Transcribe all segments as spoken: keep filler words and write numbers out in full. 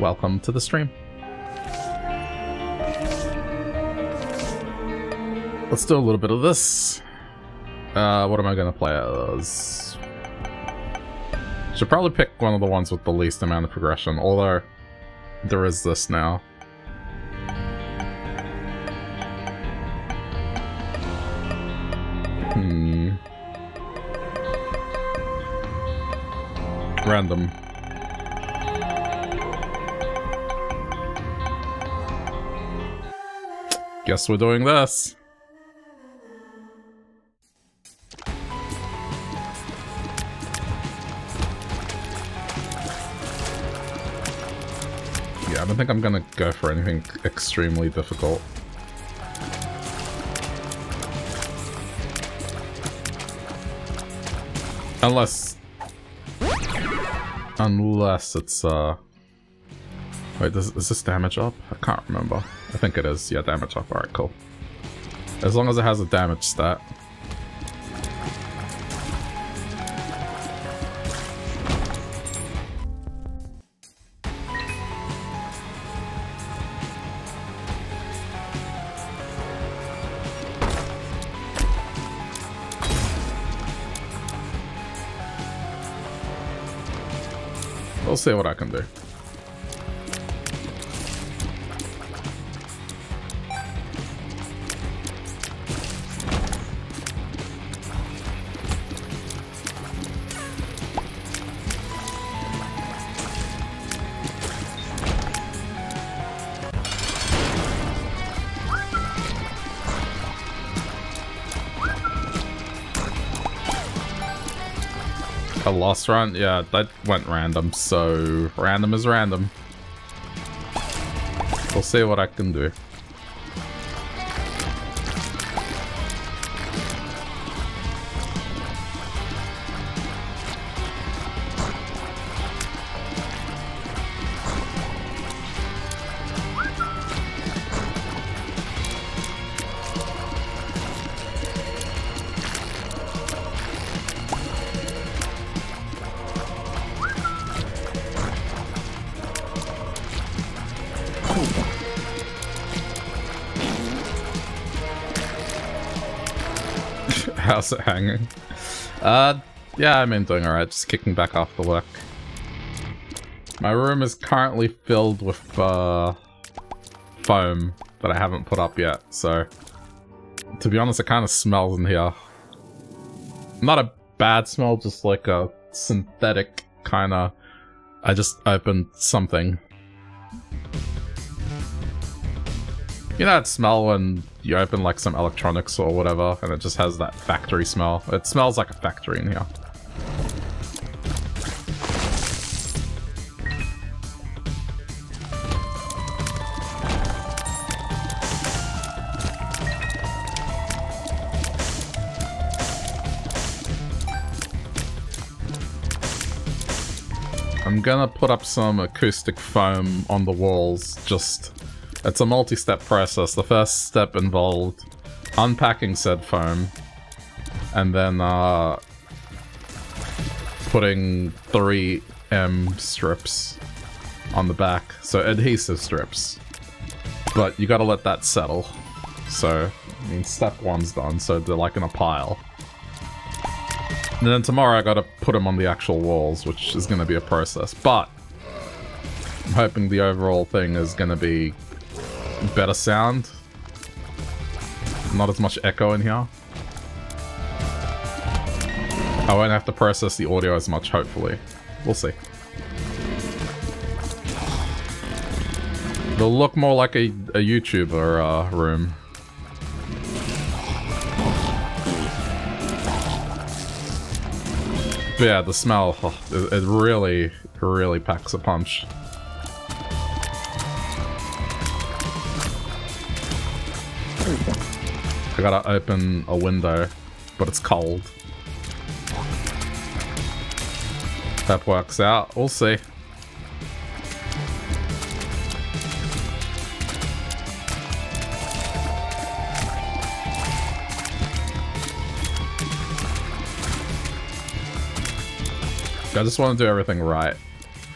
welcome to the stream. Let's do a little bit of this. Uh, what am I going to play as? Should probably pick one of the ones with the least amount of progression, although there is this now. Hmm. Random. Guess we're doing this. Yeah, I don't think I'm gonna go for anything extremely difficult. Unless... Unless it's, uh... Wait, does, is this damage up? I can't remember. I think it is. Yeah, damage up. Alright, cool. As long as it has a damage stat. I'll see what I can do. A lost run? Yeah, that went random, so random is random. We'll see what I can do. How's it hanging? Uh, yeah, I mean, doing alright. Just kicking back after work. My room is currently filled with, uh, foam that I haven't put up yet, so... To be honest, it kind of smells in here. Not a bad smell, just like a synthetic kind of... I just opened something. You know that smell when you open like some electronics or whatever and it just has that factory smell? It smells like a factory in here. I'm gonna put up some acoustic foam on the walls, just... It's a multi-step process. The first step involved unpacking said foam and then uh, putting three M strips on the back. So adhesive strips. But you gotta let that settle. So, I mean, step one's done, so they're like in a pile. And then tomorrow I gotta put them on the actual walls, which is gonna be a process. But, I'm hoping the overall thing is gonna be better sound. Not as much echo in here. I won't have to process the audio as much, hopefully. We'll see. It'll look more like a, a YouTuber uh, room. But yeah, the smell, oh, it, it really, really packs a punch. I gotta open a window, but it's cold. That works out. We'll see. I just want to do everything right.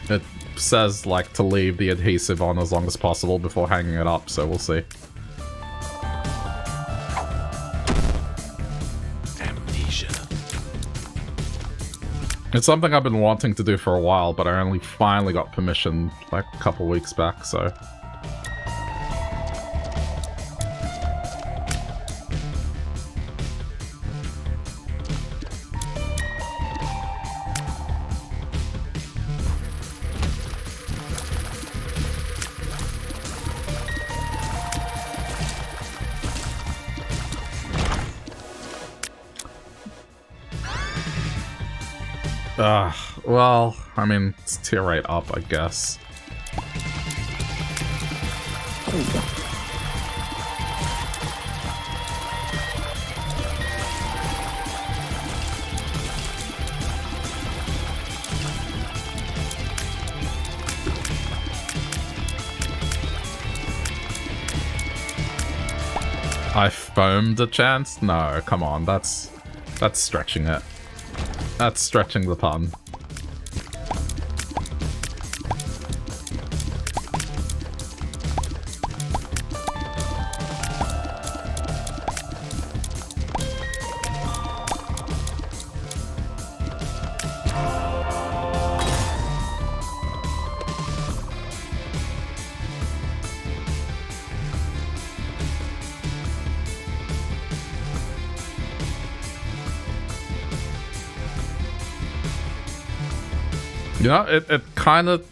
It says, like, to leave the adhesive on as long as possible before hanging it up, so we'll see. Amnesia. It's something I've been wanting to do for a while, but I only finally got permission, like, a couple weeks back, so... Ugh, well, I mean, it's tier eight up, I guess. I foamed a chance? No, come on, that's that's stretching it. That's stretching the pun. You know, it, it kind of...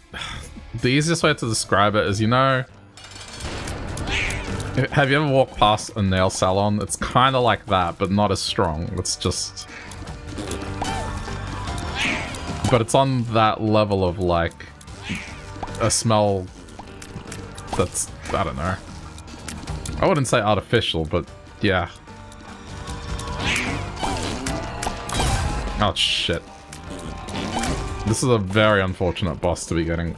The easiest way to describe it is, you know... Have you ever walked past a nail salon? It's kind of like that, but not as strong. It's just... But it's on that level of, like... A smell... That's... I don't know. I wouldn't say artificial, but... Yeah. Oh, shit. This is a very unfortunate boss to be getting.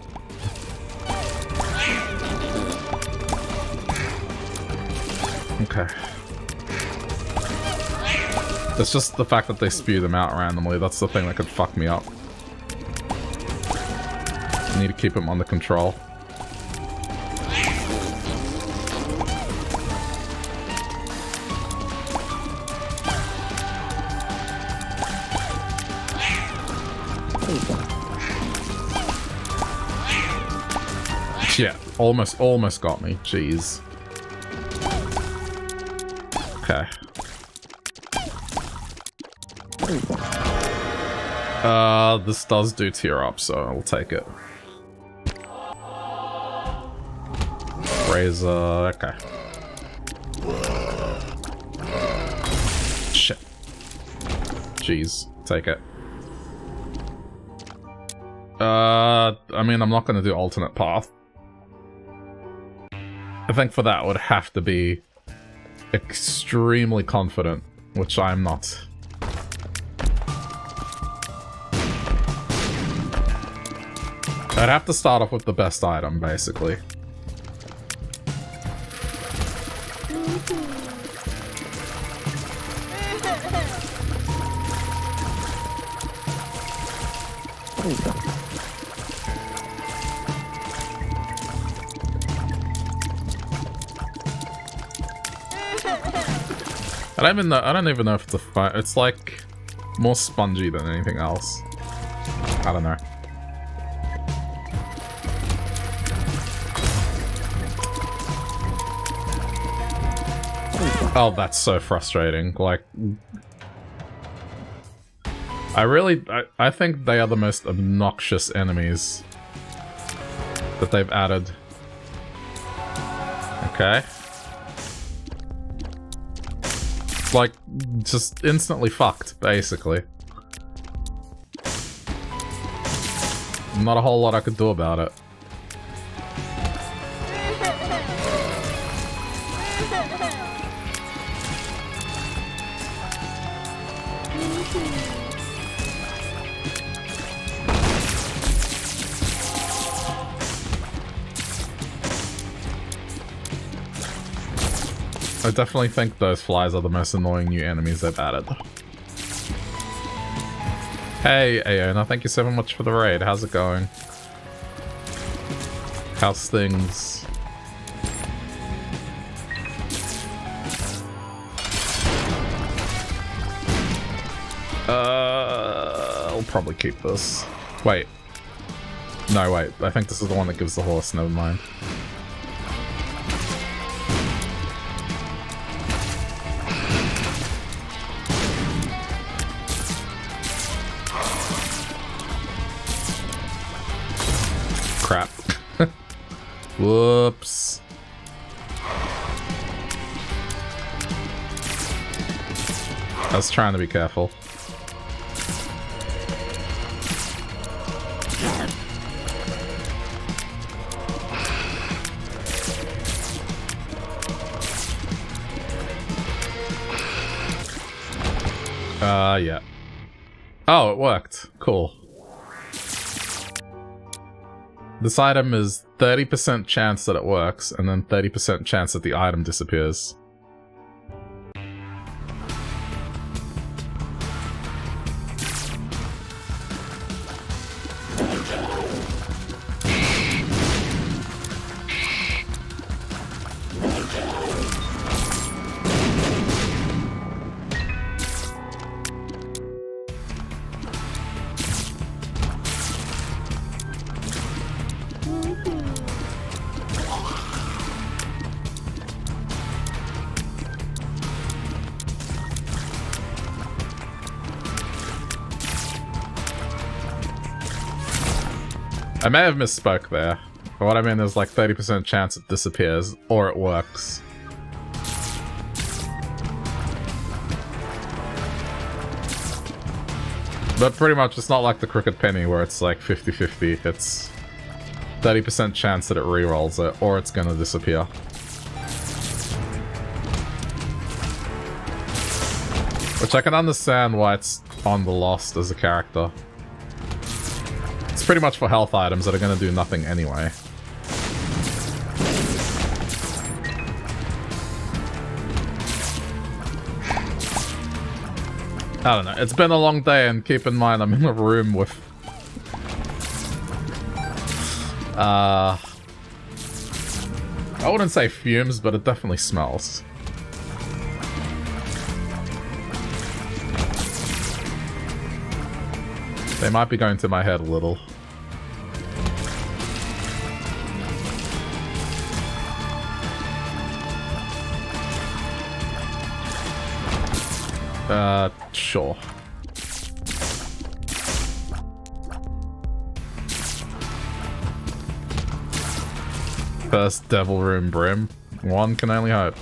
Okay. It's just the fact that they spew them out randomly. That's the thing that could fuck me up. I need to keep them under control. Yeah, almost, almost got me. Jeez. Okay. Uh, this does do tier up, so I'll take it. Razor, okay. Shit. Jeez, take it. Uh, I mean, I'm not gonna do alternate path. I think for that I would have to be extremely confident, which I'm not. I'd have to start off with the best item, basically. I don't even know, I don't even know if it's a fight. It's like more spongy than anything else. I don't know. Oh, that's so frustrating. Like, I really, I, I think they are the most obnoxious enemies that they've added. Okay. Like, just instantly fucked, basically. Not a whole lot I could do about it. I definitely think those flies are the most annoying new enemies they've added. Hey, Aeona, thank you so much for the raid. How's it going? house things. Uh, I'll probably keep this. Wait. No, wait. I think this is the one that gives the horse. Never mind. Whoops. I was trying to be careful. Uh, yeah. Oh, it worked. Cool. This item is thirty percent chance that it works, and then thirty percent chance that the item disappears. I may have misspoke there, but what I mean is like thirty percent chance it disappears, or it works. But pretty much it's not like the Crooked Penny where it's like fifty fifty, it's thirty percent chance that it re-rolls it, or it's gonna disappear. Which I can understand why it's on The Lost as a character. It's pretty much for health items that are going to do nothing anyway. I don't know. It's been a long day, and keep in mind I'm in a room with Uh... I wouldn't say fumes, but it definitely smells. They might be going to my head a little. Uh, sure. First Devil Room Brim. One can only hope.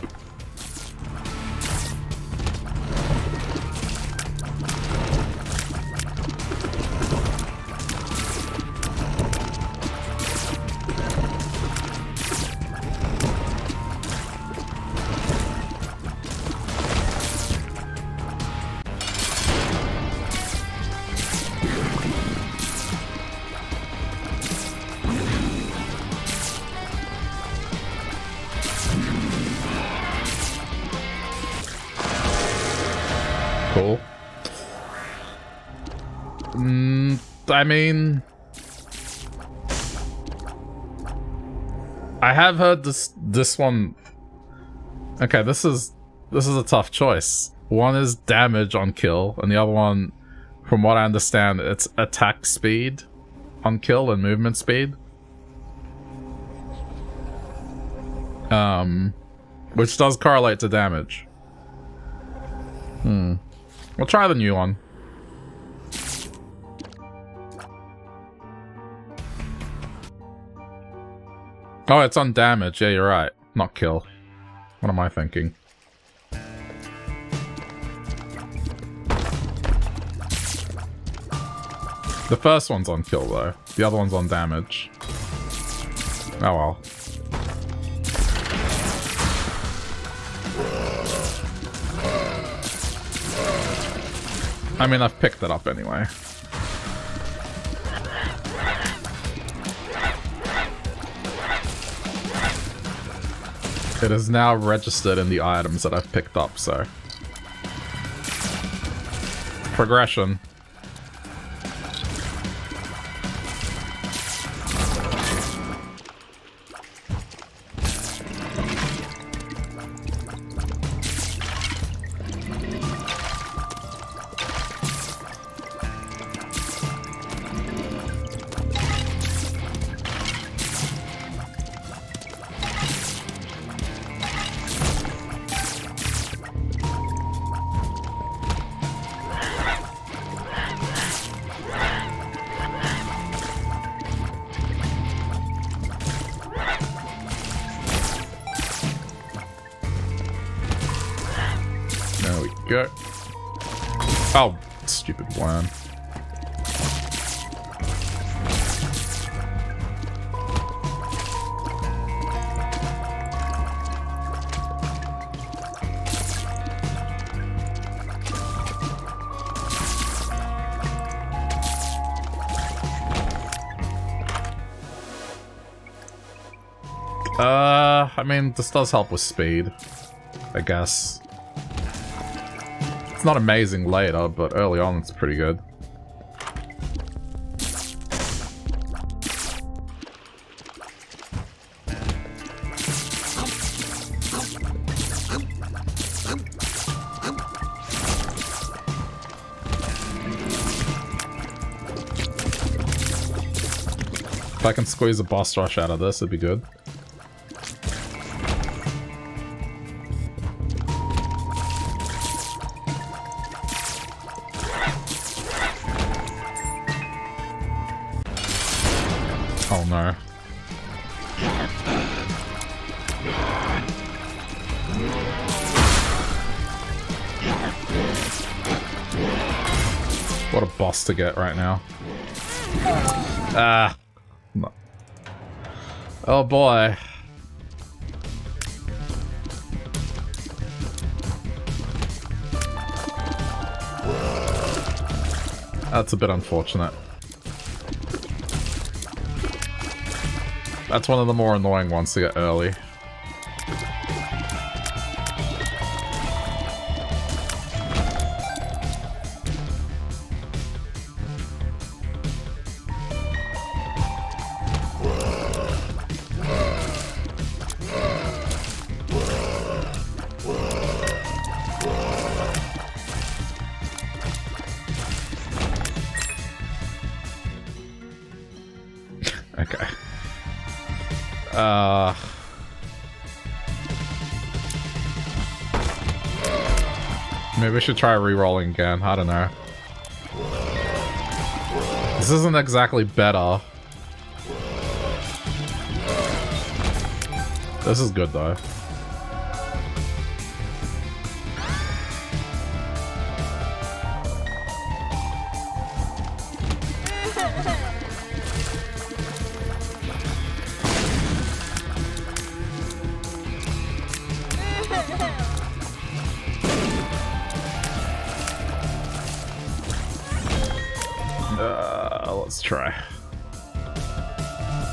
I mean, I have heard this this one. Okay, this is this is a tough choice. One is damage on kill, and the other one, from what I understand, it's attack speed on kill and movement speed. Um, which does correlate to damage. Hmm. We'll try the new one. Oh, it's on damage. Yeah, you're right. Not kill. What am I thinking? The first one's on kill, though. The other one's on damage. Oh, well. I mean, I've picked it up anyway. It is now registered in the items that I've picked up, so. Progression. go. Oh, stupid worm. Uh, I mean, this does help with speed, I guess. It's not amazing later, but early on it's pretty good. If I can squeeze a boss rush out of this, it'd be good. To get right now. Ah. No. Oh boy. That's a bit unfortunate. That's one of the more annoying ones to get early. Should try re-rolling again. I don't know. This isn't exactly better. This is good though.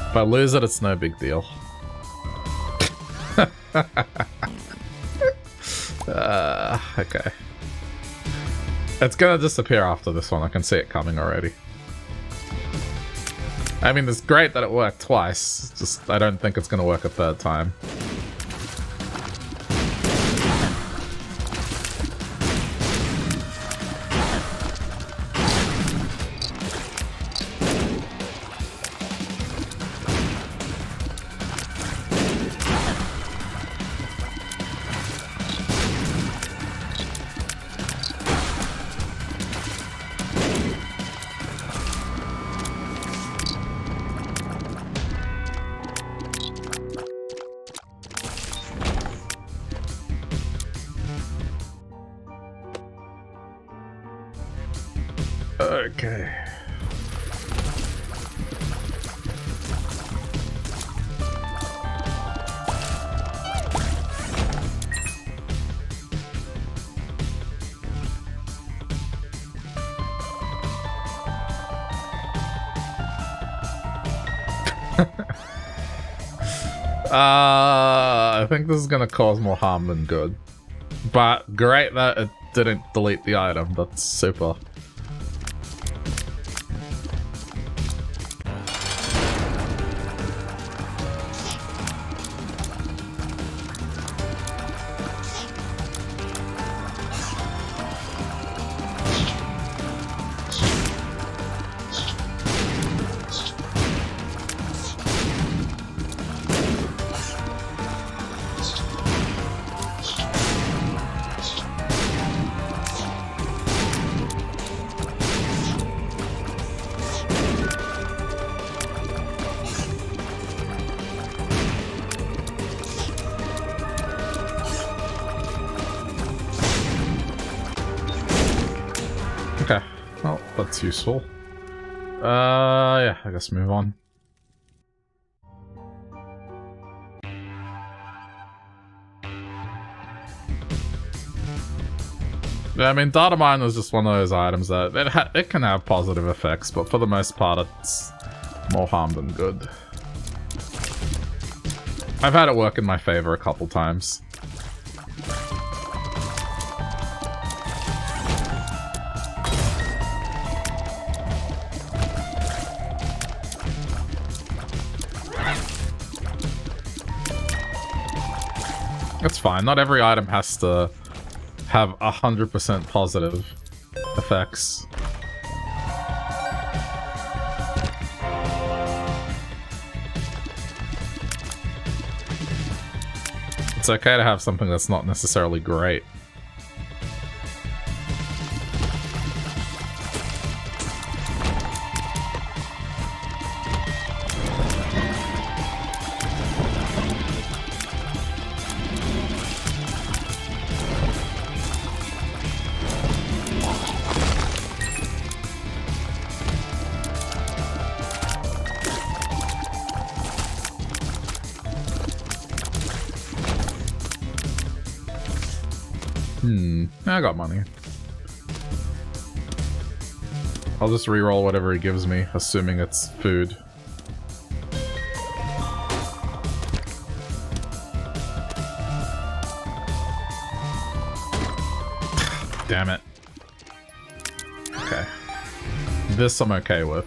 If I lose it, it's no big deal. uh, okay. It's gonna disappear after this one. I can see it coming already. I mean, it's great that it worked twice. Just, I don't think it's gonna work a third time. This is gonna cause more harm than good, but great that it didn't delete the item. That's super. that's useful. Uh, yeah, I guess move on. Yeah, I mean, data mine is just one of those items that it, ha it can have positive effects, but for the most part, it's more harm than good. I've had it work in my favor a couple times. It's fine, not every item has to have a hundred percent positive effects. It's okay to have something that's not necessarily great. I got money. I'll just reroll whatever he gives me, assuming it's food. Damn it. Okay. This I'm okay with.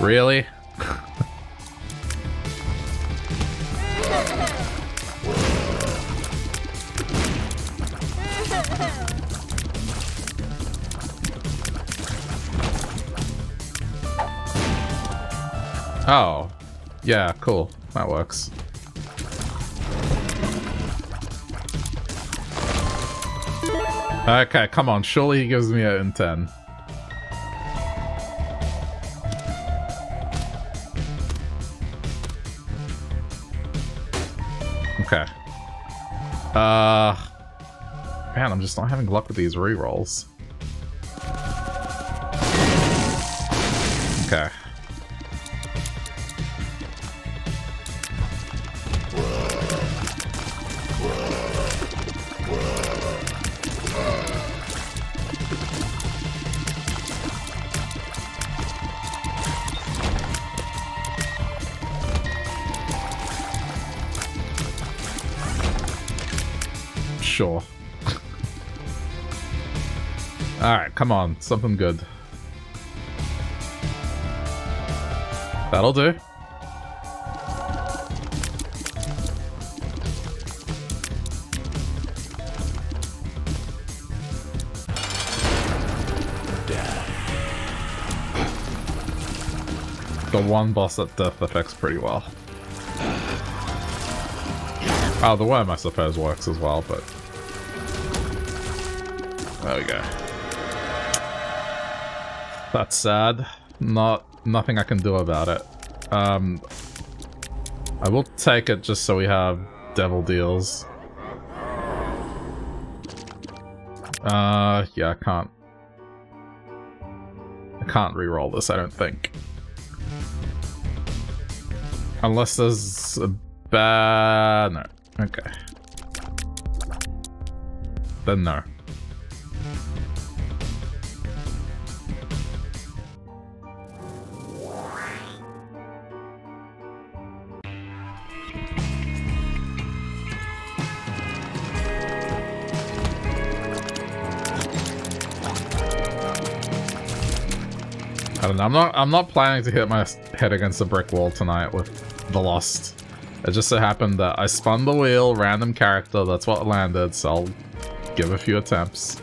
Really? Oh. Yeah, cool. That works. Okay, come on. Surely he gives me an in ten. Uh, man, I'm just not having luck with these rerolls. Okay. Sure. Alright, come on. Something good. That'll do. The one boss at death affects pretty well. Oh, the worm I suppose works as well, but... there we go. That's sad. Not nothing I can do about it. Um, I will take it just so we have devil deals. Uh, yeah, I can't. I can't reroll this. I don't think, unless there's a bad. No. Okay. Then no. I'm not I'm not planning to hit my head against a brick wall tonight with The Lost. It just so happened that I spun the wheel, random character, that's what landed, so I'll give a few attempts.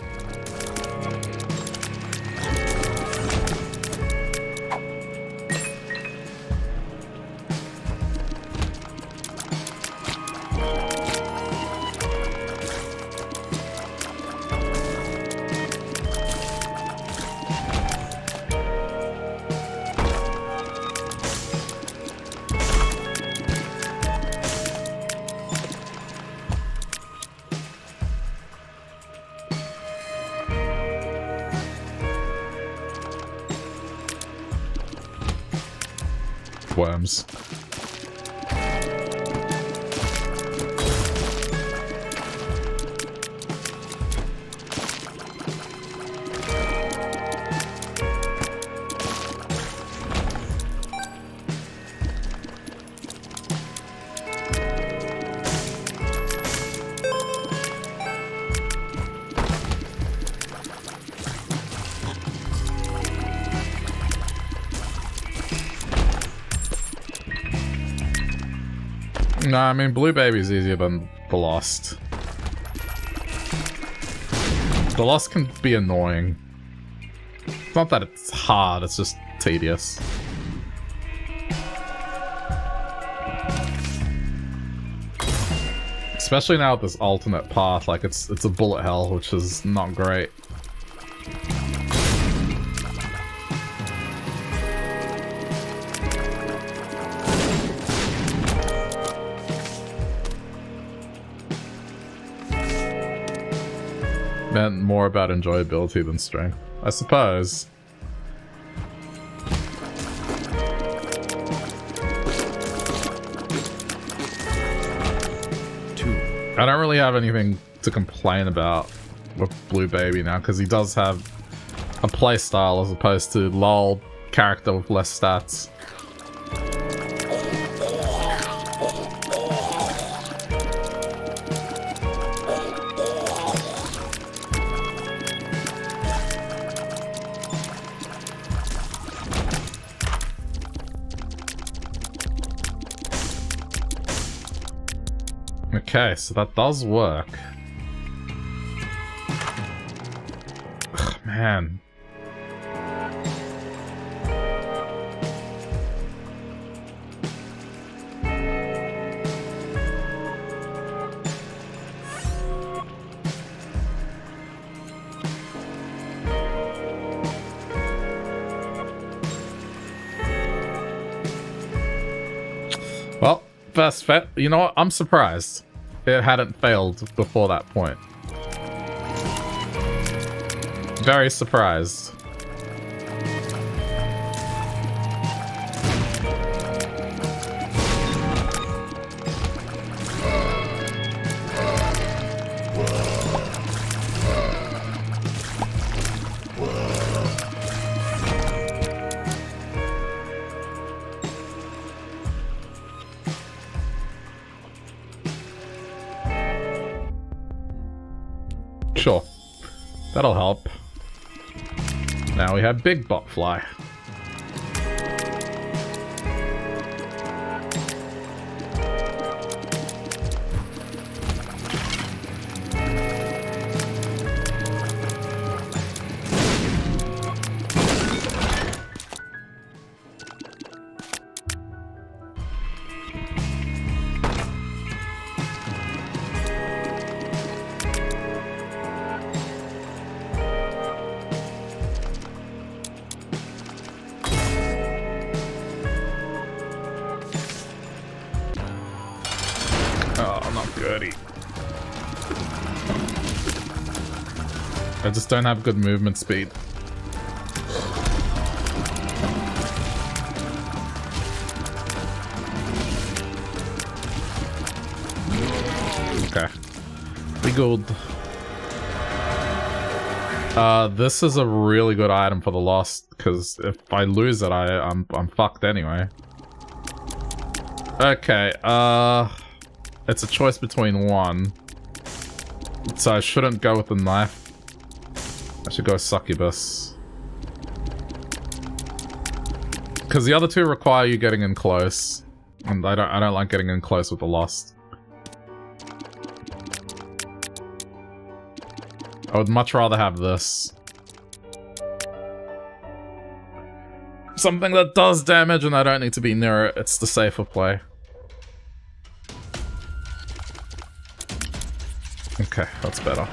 earthworms. No, I mean, Blue Baby is easier than The Lost. The Lost can be annoying. It's not that it's hard, it's just tedious. Especially now with this alternate path, like it's it's a bullet hell, which is not great. Meant more about enjoyability than strength, I suppose. Two. I don't really have anything to complain about with Blue Baby now, because he does have a playstyle as opposed to LOL character with less stats. Okay, so that does work. Ugh, man. Well, first fit. You know what? I'm surprised it hadn't failed before that point. Very surprised. That'll help. Now we have Big Bot Fly. Just don't have good movement speed. Okay. We good. Uh, this is a really good item for The Lost, because if I lose it, I, I'm, I'm fucked anyway. Okay, uh... it's a choice between one. So I shouldn't go with the knife. I should go Succubus. Because the other two require you getting in close. And I don't I don't like getting in close with The Lost. I would much rather have this. Something that does damage and I don't need to be near it. It's the safer play. Okay, that's better.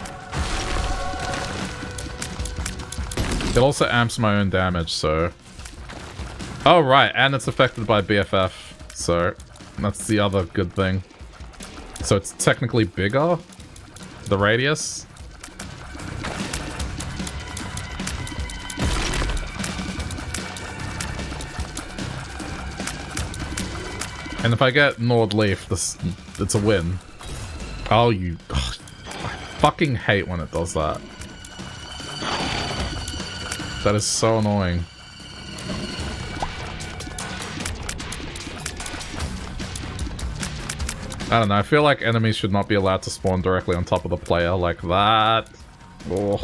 It also amps my own damage, so... Oh, right, and it's affected by B F F, so... That's the other good thing. So it's technically bigger? The radius? And if I get Nord Leaf, this, it's a win. Oh, you... Ugh, I fucking hate when it does that. That is so annoying. I don't know, I feel like enemies should not be allowed to spawn directly on top of the player like that. Ugh.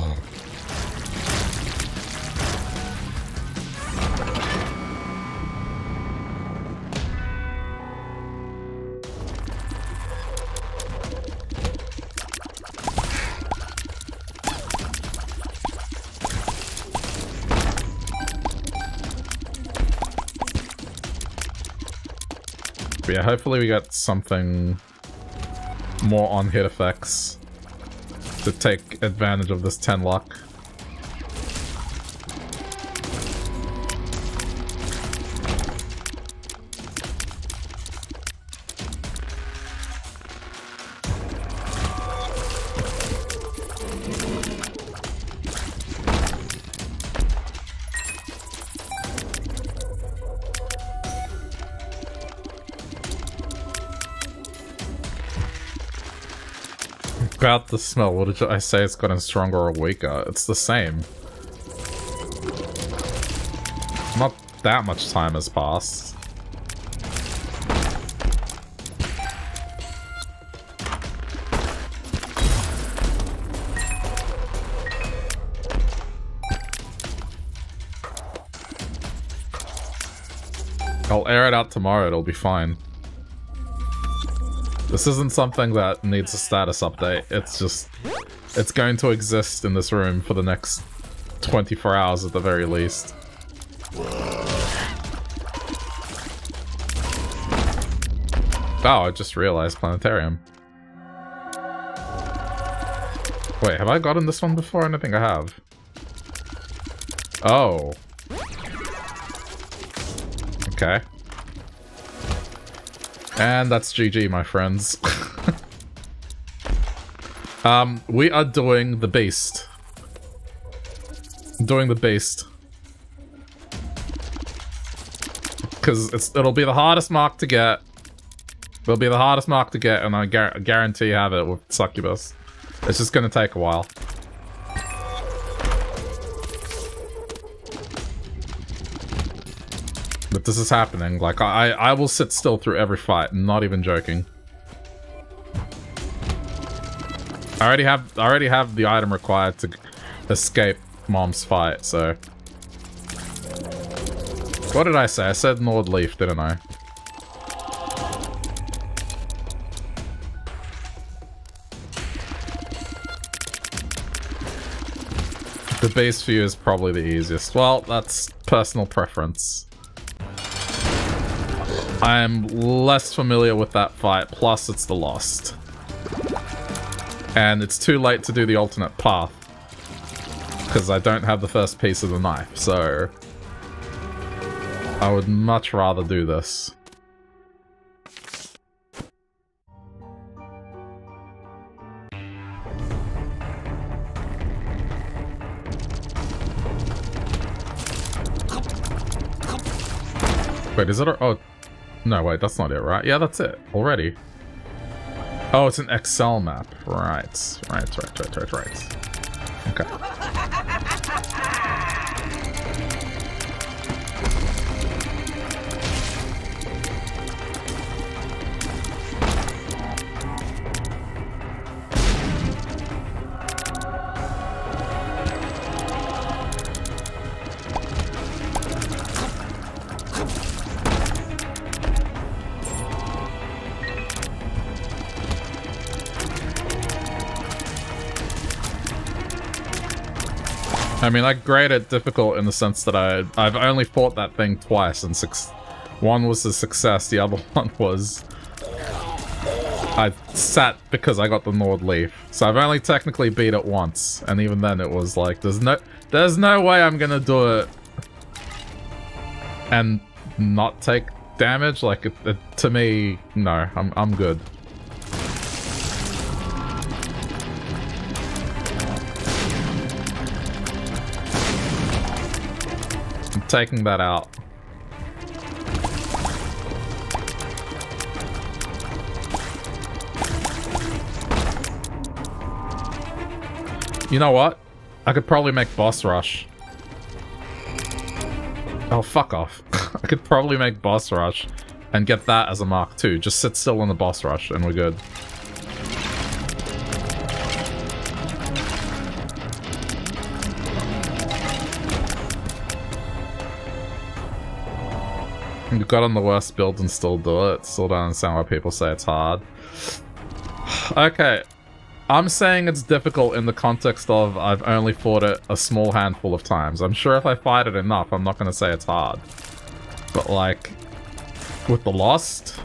But yeah, hopefully we get something more on hit effects to take advantage of this ten luck. About the smell, what did I say? It's gotten stronger or weaker? It's the same. Not that much time has passed. I'll air it out tomorrow, it'll be fine. This isn't something that needs a status update, it's just... It's going to exist in this room for the next twenty-four hours at the very least. Oh, I just realized planetarium. Wait, have I gotten this one before? I don't think I have. Oh. Okay. And that's G G, my friends. um, we are doing The Beast. Doing The Beast. Because it's it'll be the hardest mark to get. It'll be the hardest mark to get, and I gar guarantee you have it with Succubus. It's just going to take a while. But this is happening, like, I, I will sit still through every fight, not even joking. I already have, I already have the item required to escape Mom's fight, so... What did I say? I said Nord Leaf, didn't I? The Beast for you is probably the easiest. Well, that's personal preference. I am less familiar with that fight, plus it's The Lost. And it's too late to do the alternate path, because I don't have the first piece of the knife, so... I would much rather do this. Wait, is it a... oh... No, wait, that's not it, right? Yeah, that's it. Already. Oh, it's an Excel map. Right. Right, right, right, right, right. Okay. I mean, I grade it difficult in the sense that I, I've only fought that thing twice, and six, one was a success, the other one was... I sat because I got the Nord Leaf. So I've only technically beat it once, and even then it was like, there's no, there's no way I'm gonna do it and not take damage. Like, it, it, to me, no, I'm, I'm good. Taking that out. You know what? I could probably make boss rush. Oh, fuck off. I could probably make boss rush and get that as a mark two. Just sit still in the boss rush and we're good. You've got on the worst build and still do it. Still don't understand why people say it's hard. Okay. I'm saying it's difficult in the context of I've only fought it a small handful of times. I'm sure if I fight it enough, I'm not going to say it's hard. But like, with The Lost,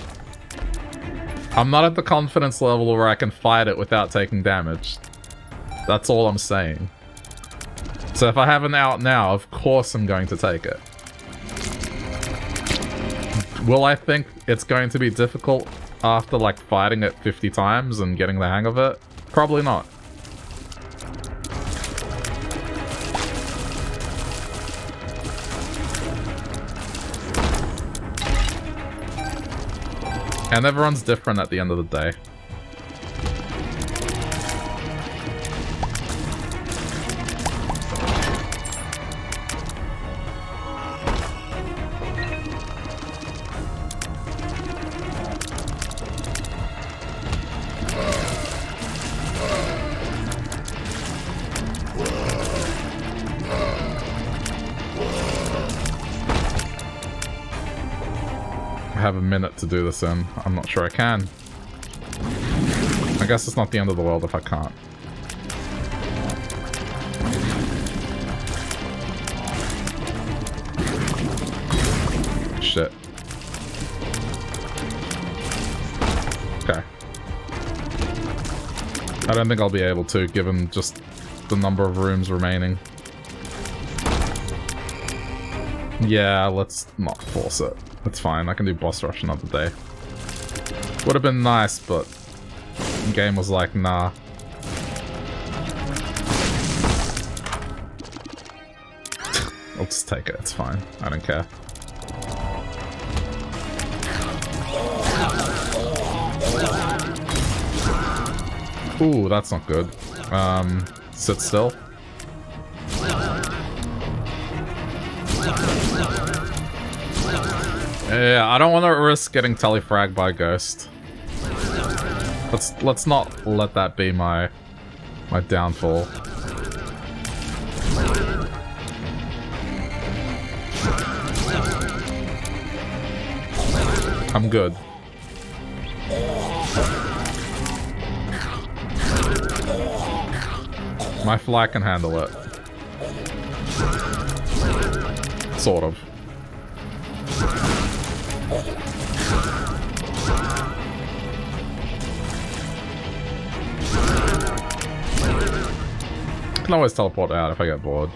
I'm not at the confidence level where I can fight it without taking damage. That's all I'm saying. So if I have an out now, of course I'm going to take it. Will I think it's going to be difficult after like fighting it fifty times and getting the hang of it? Probably not. And everyone's different at the end of the day. Have a minute to do this in. I'm not sure I can. I guess it's not the end of the world if I can't. Shit. Okay. I don't think I'll be able to, given just the number of rooms remaining. Yeah, let's not force it. That's fine, I can do boss rush another day. Would have been nice, but the game was like, nah. I'll just take it, it's fine. I don't care. Ooh, that's not good. Um, sit still. Yeah, I don't want to risk getting telefragged by Ghost. Let's let's not let that be my my downfall. I'm good. My fly can handle it. Sort of. I can always teleport out if I get bored.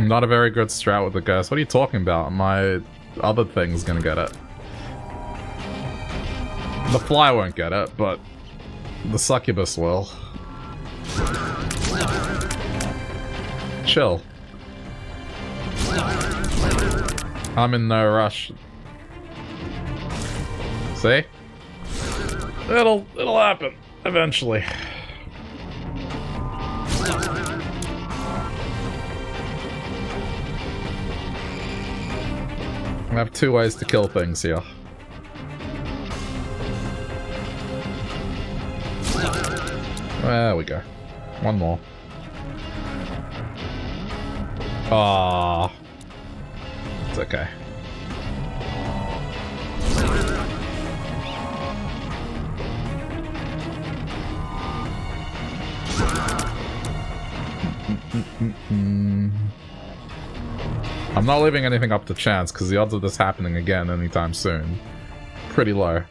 Not a very good strat with the ghost. What are you talking about? My other thing's gonna get it. The fly won't get it, but the succubus will. Chill. I'm in no rush. See? It'll it'll happen eventually. I have two ways to kill things here. There we go. One more. Ah, it's okay. Mm-mm-mm-mm. I'm not leaving anything up to chance because the odds of this happening again anytime soon, pretty low.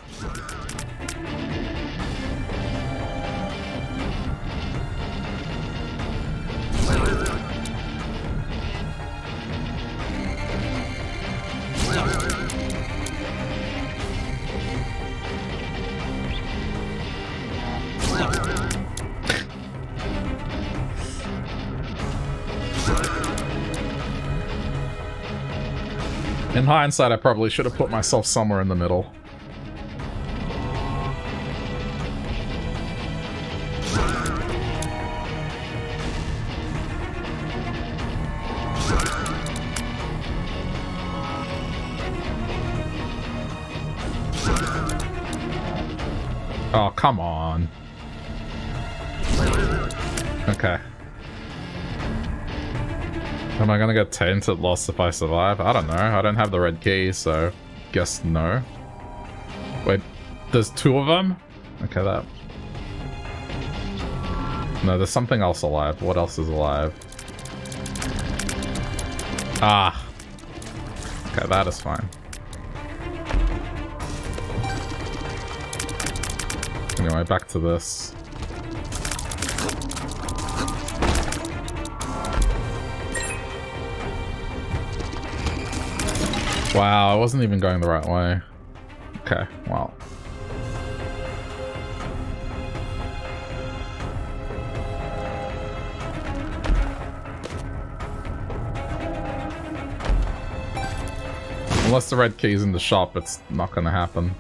In hindsight, I probably should have put myself somewhere in the middle. Oh, come on. Okay. Am I gonna get Tainted Lost if I survive? I don't know. I don't have the red key, so guess no. Wait, there's two of them? Okay, that... No, there's something else alive. What else is alive? Ah. Okay, that is fine. Anyway, back to this. Wow, I wasn't even going the right way. Okay, wow. Unless the red key's in the shop, it's not gonna happen.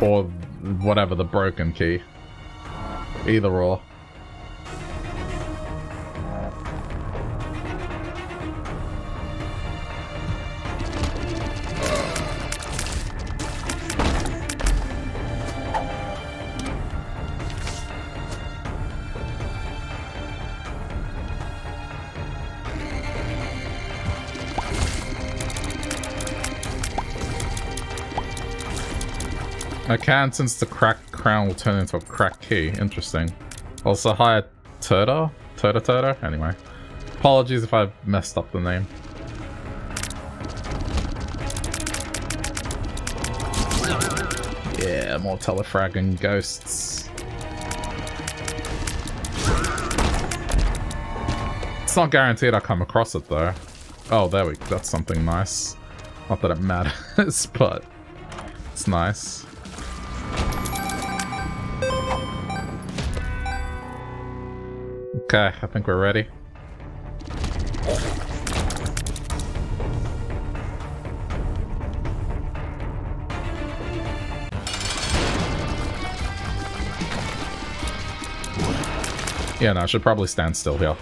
Or whatever, the broken key. Either or. I can, since the crack crown will turn into a crack key. Interesting. Also, hi, Turtle? Turtle Turtle? Anyway. Apologies if I messed up the name. Yeah, more telefragging ghosts. It's not guaranteed I come across it, though. Oh, there we go. That's something nice. Not that it matters, but it's nice. Okay, I think we're ready. Yeah, no, I should probably stand still here.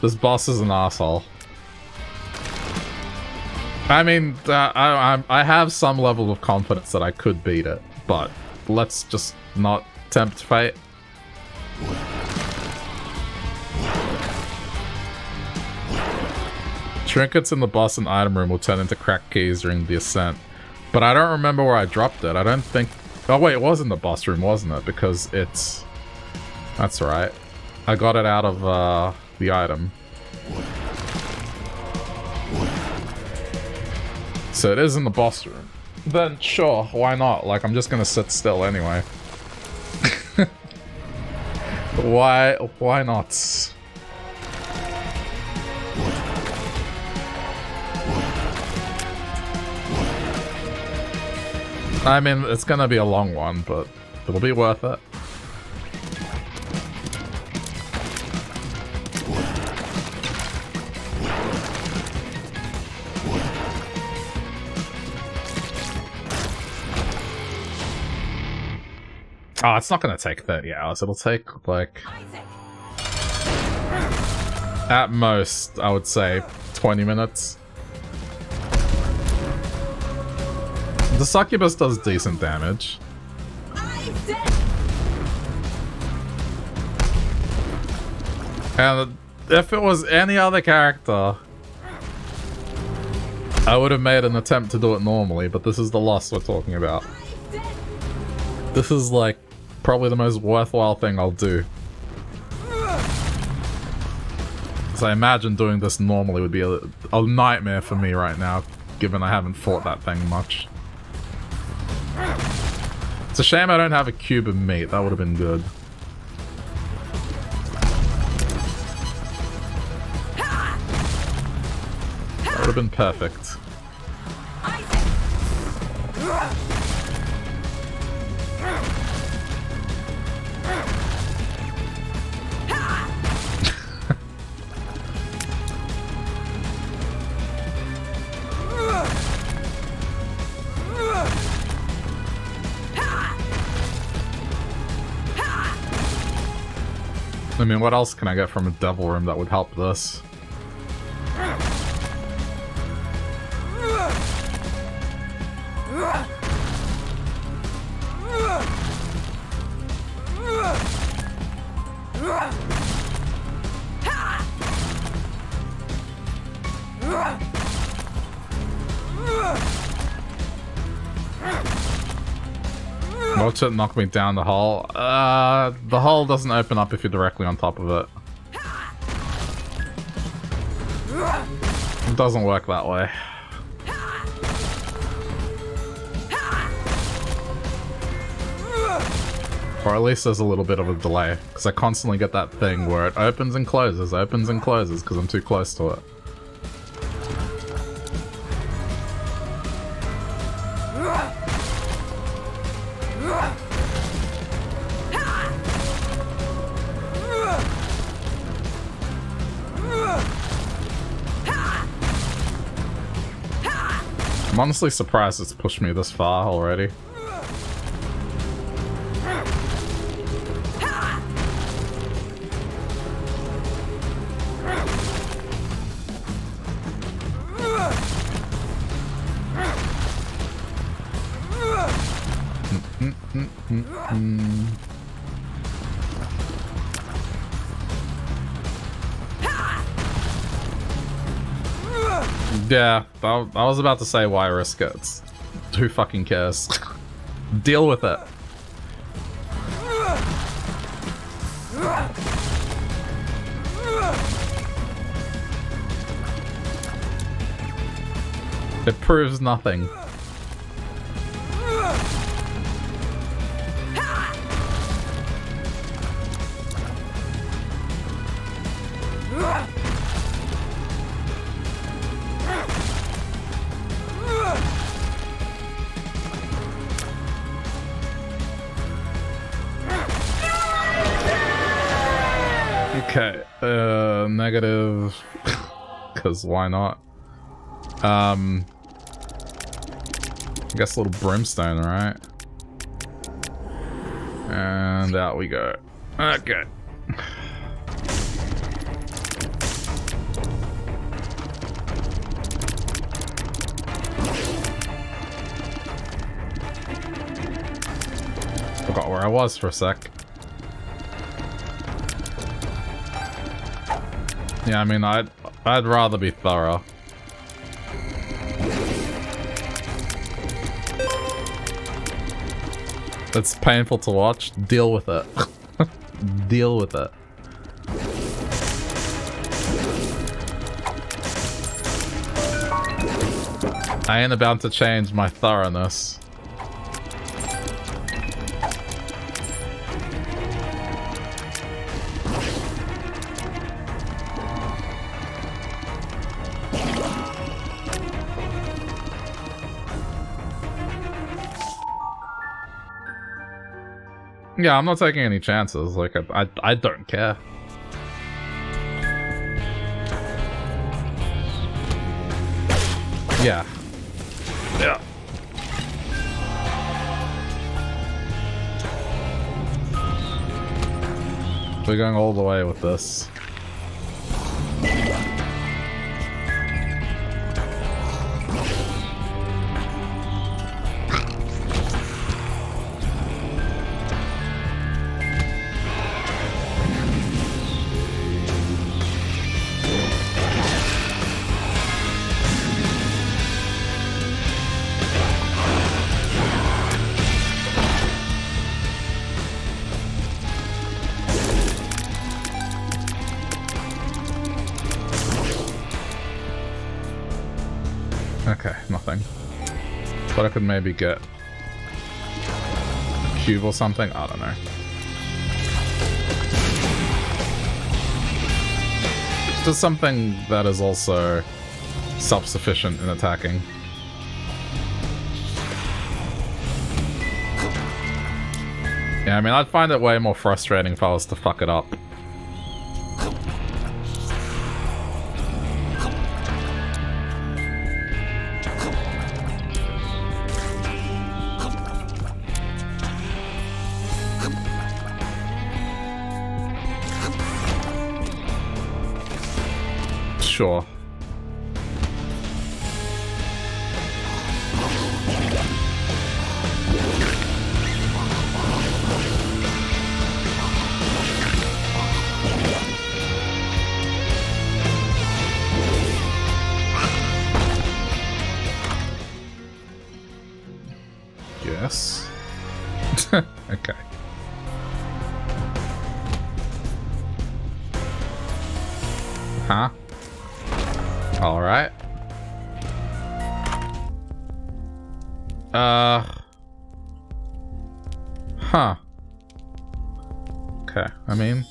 This boss is an asshole. I mean, uh, I, I, I have some level of confidence that I could beat it, but let's just not tempt fate. Trinkets in the boss and item room will turn into crack keys during the ascent. But I don't remember where I dropped it. I don't think... Oh wait, it was in the boss room, wasn't it? Because it's... That's right. I got it out of uh, the item. So it is in the boss room. Then sure, why not? Like, I'm just gonna sit still anyway. Why... why not? I mean, it's gonna be a long one, but it'll be worth it. Oh, it's not gonna take thirty hours. It'll take, like... At most, I would say, twenty minutes. The Succubus does decent damage. And if it was any other character, I would have made an attempt to do it normally, but this is The Lost we're talking about. This is, like, probably the most worthwhile thing I'll do. So I imagine doing this normally would be a, a nightmare for me right now, given I haven't fought that thing much. It's a shame I don't have a cube of meat. That would have been good. That would have been perfect. I mean, what else can I get from a devil room that would help this? Watch it knock me down the hole. Uh, the hole doesn't open up if you're directly on top of it. It doesn't work that way. Or at least there's a little bit of a delay, because I constantly get that thing where it opens and closes, opens and closes, because I'm too close to it. I'm honestly surprised it's pushed me this far already. Yeah, I was about to say why risk it. It's, who fucking cares? Deal with it. It proves nothing. Negative, because why not? Um, I guess a little brimstone, right? And out we go. Okay. Forgot where I was for a sec. Yeah, I mean, I'd, I'd rather be thorough. It's painful to watch. Deal with it. Deal with it. I ain't about to change my thoroughness. Yeah, I'm not taking any chances. Like, I, I, I don't care. Yeah. Yeah. We're going all the way with this. Could maybe get a cube or something, I don't know. Just something that is also self-sufficient in attacking. Yeah, I mean, I'd find it way more frustrating if I was to fuck it up. sure. Yes. Okay. Huh? All right. Uh. Huh. Okay. I mean.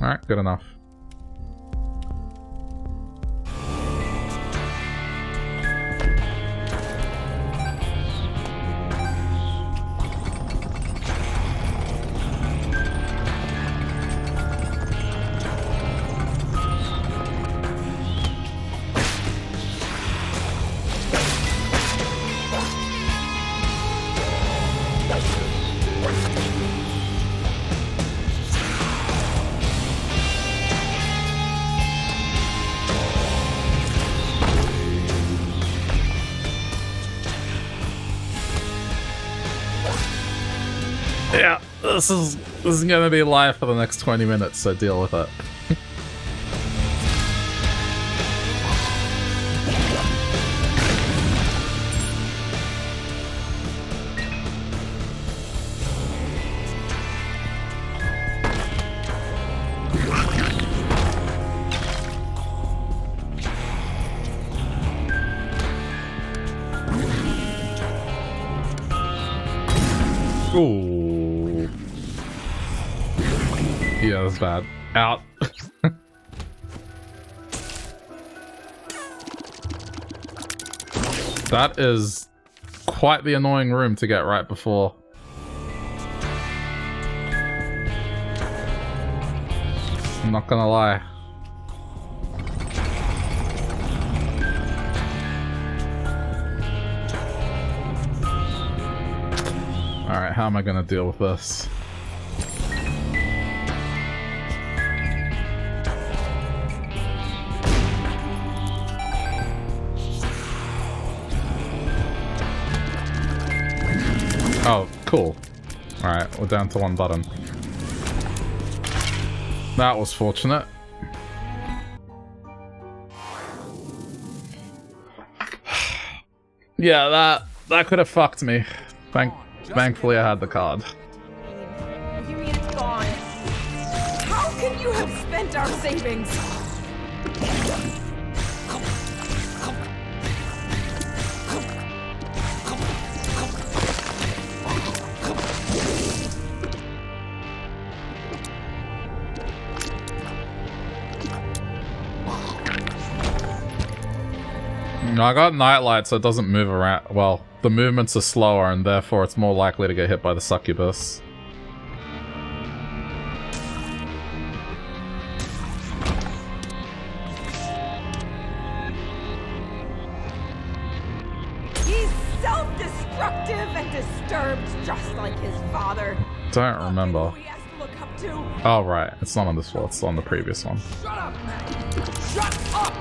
All right. Good enough. This is this is gonna be live for the next twenty minutes, so deal with it. Bad. Out. That is quite the annoying room to get right before. I'm not gonna lie. Alright, how am I gonna deal with this? Oh, cool. Alright, we're down to one button. That was fortunate. Yeah, that that could have fucked me. Thank, thankfully I had the card. You mean it's gone? How can you have spent our savings? No, I got nightlight, so it doesn't move around. Well, the movements are slower, and therefore it's more likely to get hit by the succubus. He's self-destructive and disturbed, just like his father. Don't remember. Oh, right. It's not on this floor. It's on the previous one. Shut up, man. Shut up.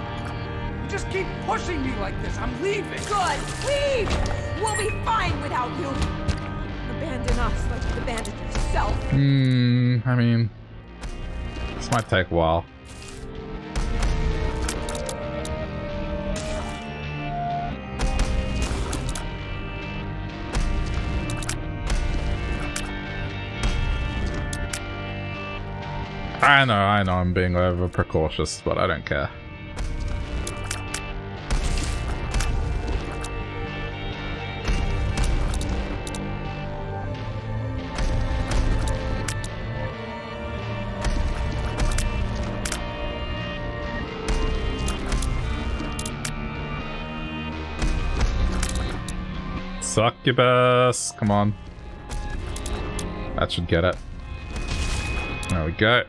Just keep pushing me like this. I'm leaving. Good. Leave. We'll be fine without you. Abandon us like you abandoned yourself. Hmm. I mean, this might take a while. I know. I know. I'm being over precautious, but I don't care. Succubus, come on. That should get it. There we go.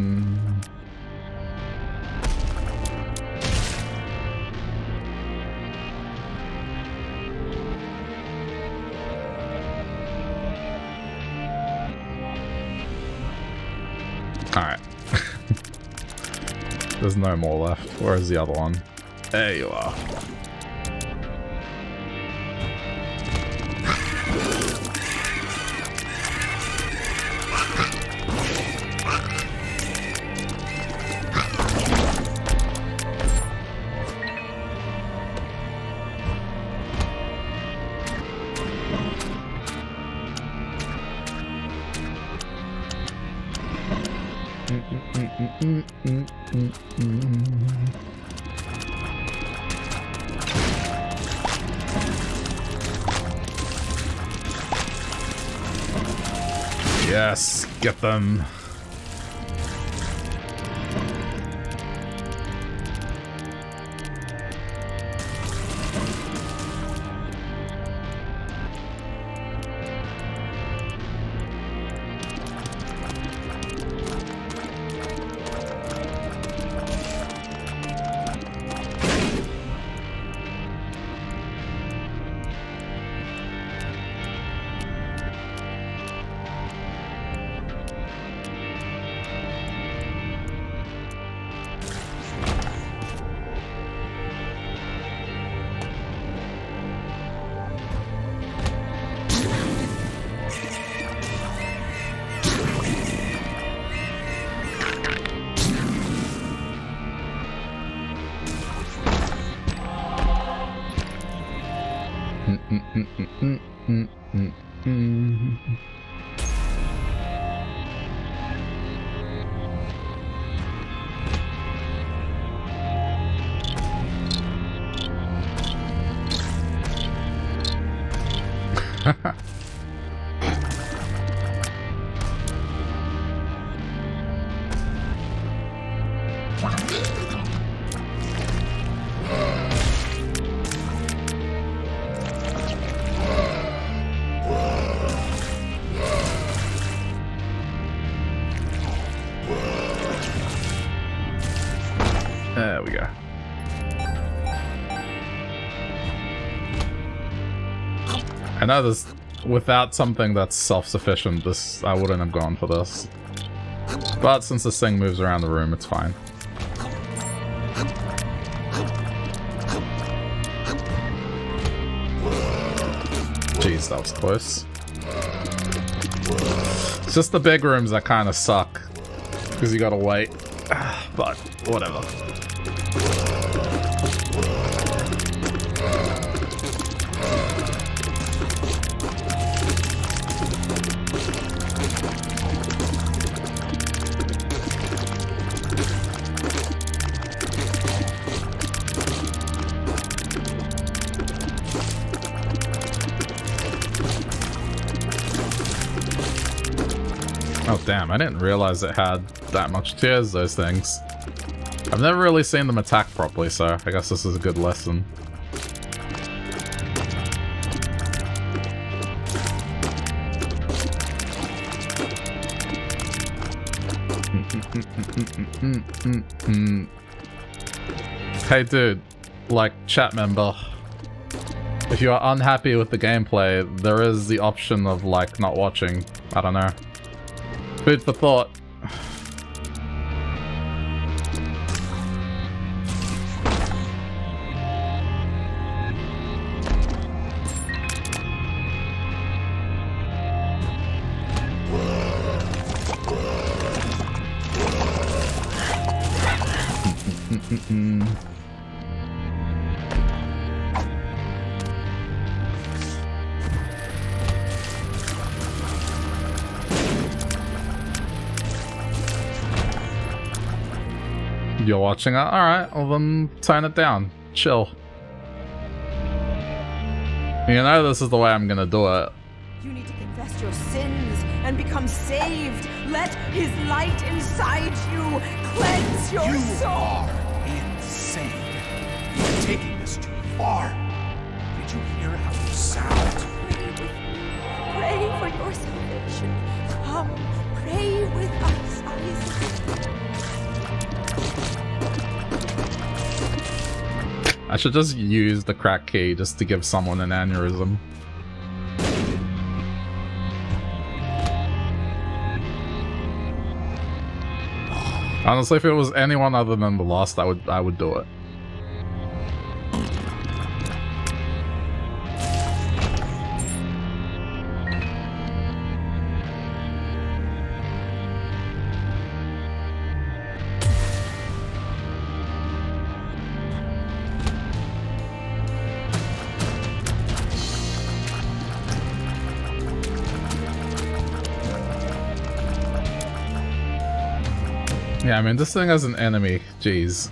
Hmm. Alright. There's no more left. Where is the other one? There you are. Yes, get them. No, this, without something that's self-sufficient, this I wouldn't have gone for this. But since this thing moves around the room, it's fine. Jeez, that was close. It's just the big rooms that kind of suck, because you gotta wait. But whatever. Damn, I didn't realize it had that much tears, those things. I've never really seen them attack properly, so I guess this is a good lesson. Hey dude, like chat member, if you are unhappy with the gameplay, there is the option of like not watching. I don't know. Food for thought. You're watching it? Alright, well then turn it down. Chill. You know this is the way I'm gonna do it. You need to confess your sins and become saved. Let his light inside you cleanse your you soul. You are insane. You're taking this too far. Did you hear how you sound? Pray with me. Pray for your salvation. Come, pray with us, Isaac. I should just use the crack key just to give someone an aneurysm. Honestly, if it was anyone other than The Lost, I would I would do it. Yeah, I mean, this thing has an enemy, jeez.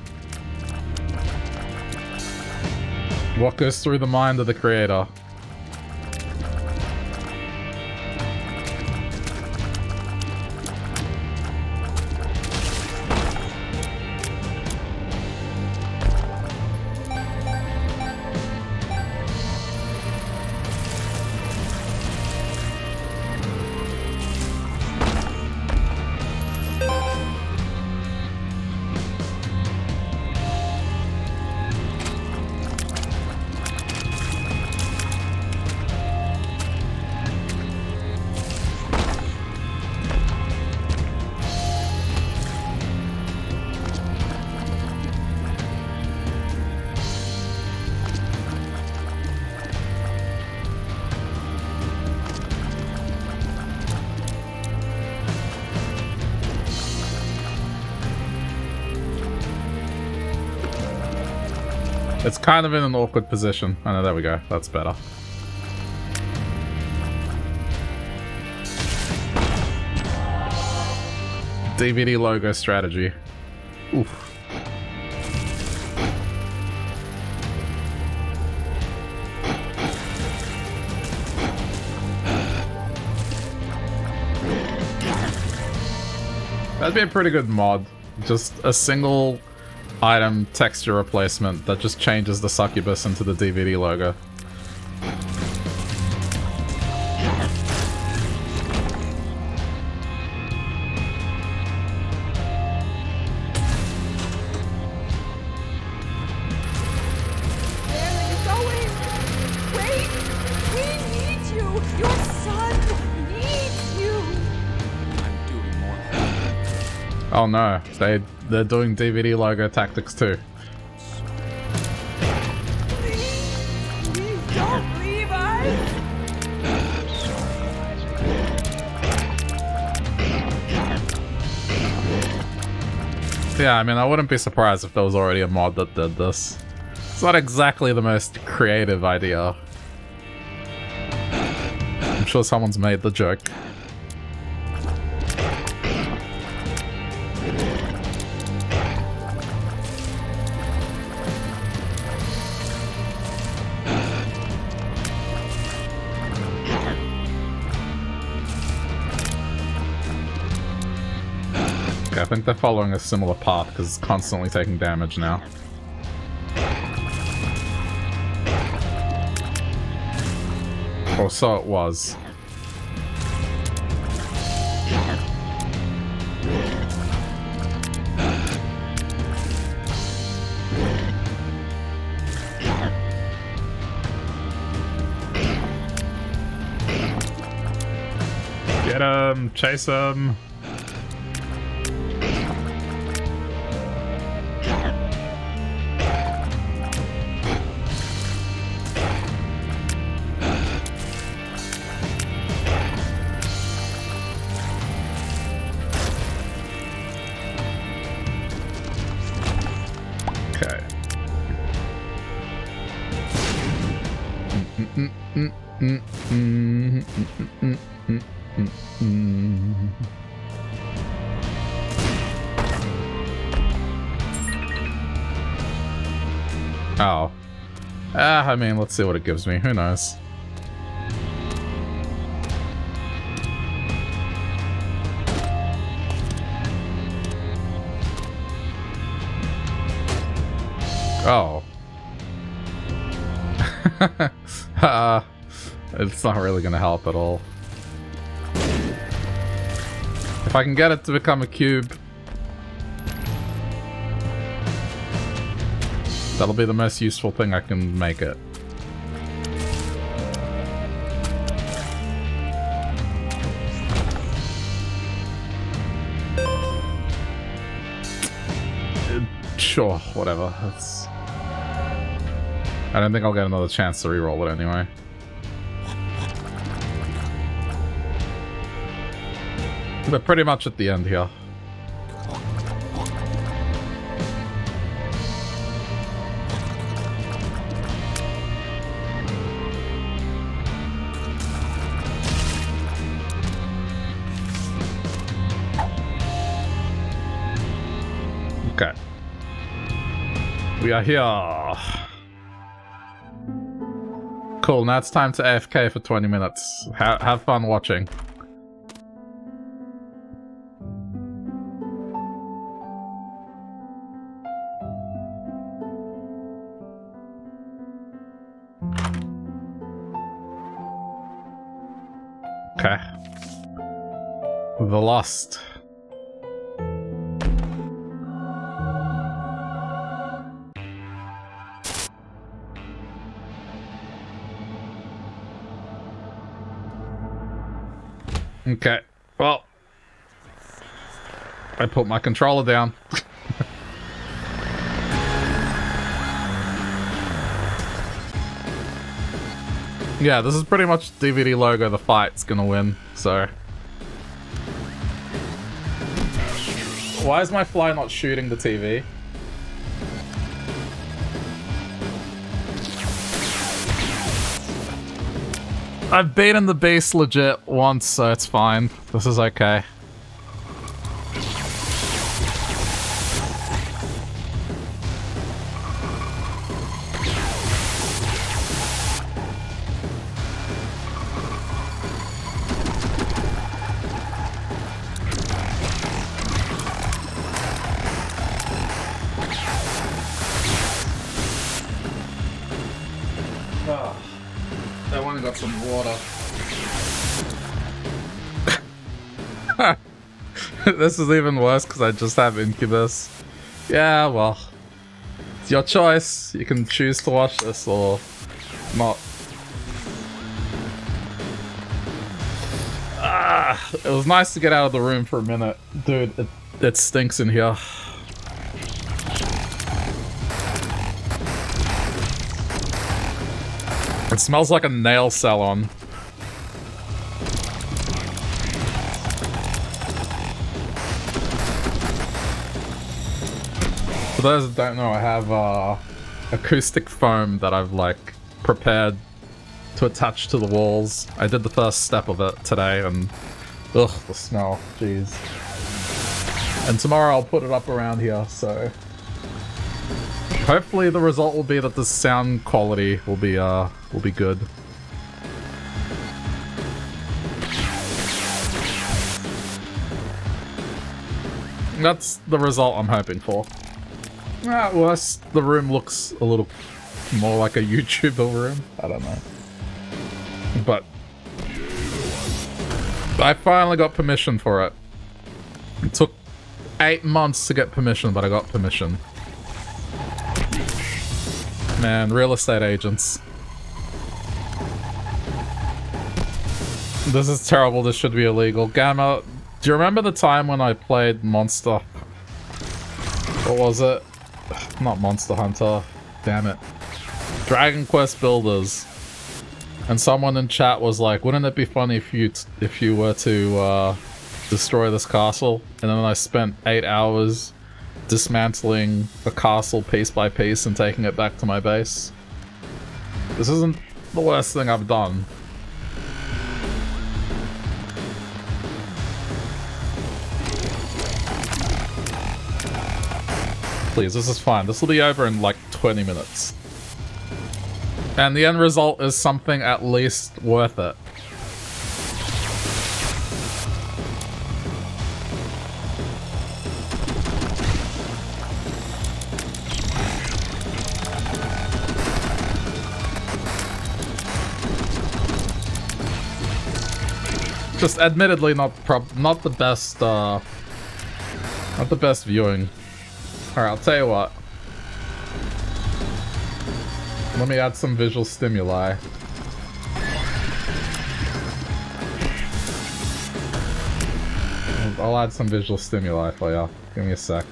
What goes through the mind of the creator? It's kind of in an awkward position. Oh no, there we go. That's better. D V D logo strategy. Oof. That'd be a pretty good mod. Just a single item texture replacement that just changes the Succubus into the D V D logo. Oh no, they, they're doing D V D logo tactics too. Please, please don't leave us. Yeah, I mean, I wouldn't be surprised if there was already a mod that did this. It's not exactly the most creative idea. I'm sure someone's made the joke. I think they're following a similar path because it's constantly taking damage now. Or so it was. Get him! Chase him! I mean, let's see what it gives me. Who knows? Oh. uh, it's not really going to help at all. If I can get it to become a cube... That'll be the most useful thing I can make it. Sure, whatever. That's... I don't think I'll get another chance to reroll it anyway. We're pretty much at the end here. Okay. We are here. Cool, now it's time to A F K for twenty minutes. Ha- have fun watching. Okay. The Lost. Okay, well, I put my controller down. Yeah, this is pretty much D V D logo, the fight's gonna win, so. Why is my fly not shooting the T V? I've beaten the Beast legit once, so it's fine. This is okay. This is even worse because I just have Incubus. Yeah, well, it's your choice. You can choose to watch this or not. Ah, it was nice to get out of the room for a minute. Dude, it, it stinks in here. It smells like a nail salon. For those that don't know, I have uh, acoustic foam that I've like prepared to attach to the walls. I did the first step of it today and ugh, the smell, jeez. And tomorrow I'll put it up around here, so hopefully the result will be that the sound quality will be uh will be good. That's the result I'm hoping for. At worst, the room looks a little more like a YouTuber room. I don't know. But I finally got permission for it. It took eight months to get permission, but I got permission. Man, real estate agents. This is terrible. This should be illegal. Gamma, do you remember the time when I played Monster? What was it? Not Monster Hunter, damn it. Dragon Quest Builders. And someone in chat was like, wouldn't it be funny if you t if you were to uh, destroy this castle? And then I spent eight hours dismantling the castle piece by piece and taking it back to my base. This isn't the worst thing I've done. Please, this is fine. This will be over in like twenty minutes. And the end result is something at least worth it. Just admittedly not prob- not the best, uh, not the best viewing. Alright, I'll tell you what. Let me add some visual stimuli. I'll add some visual stimuli for y'all. Give me a sec.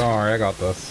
I got this.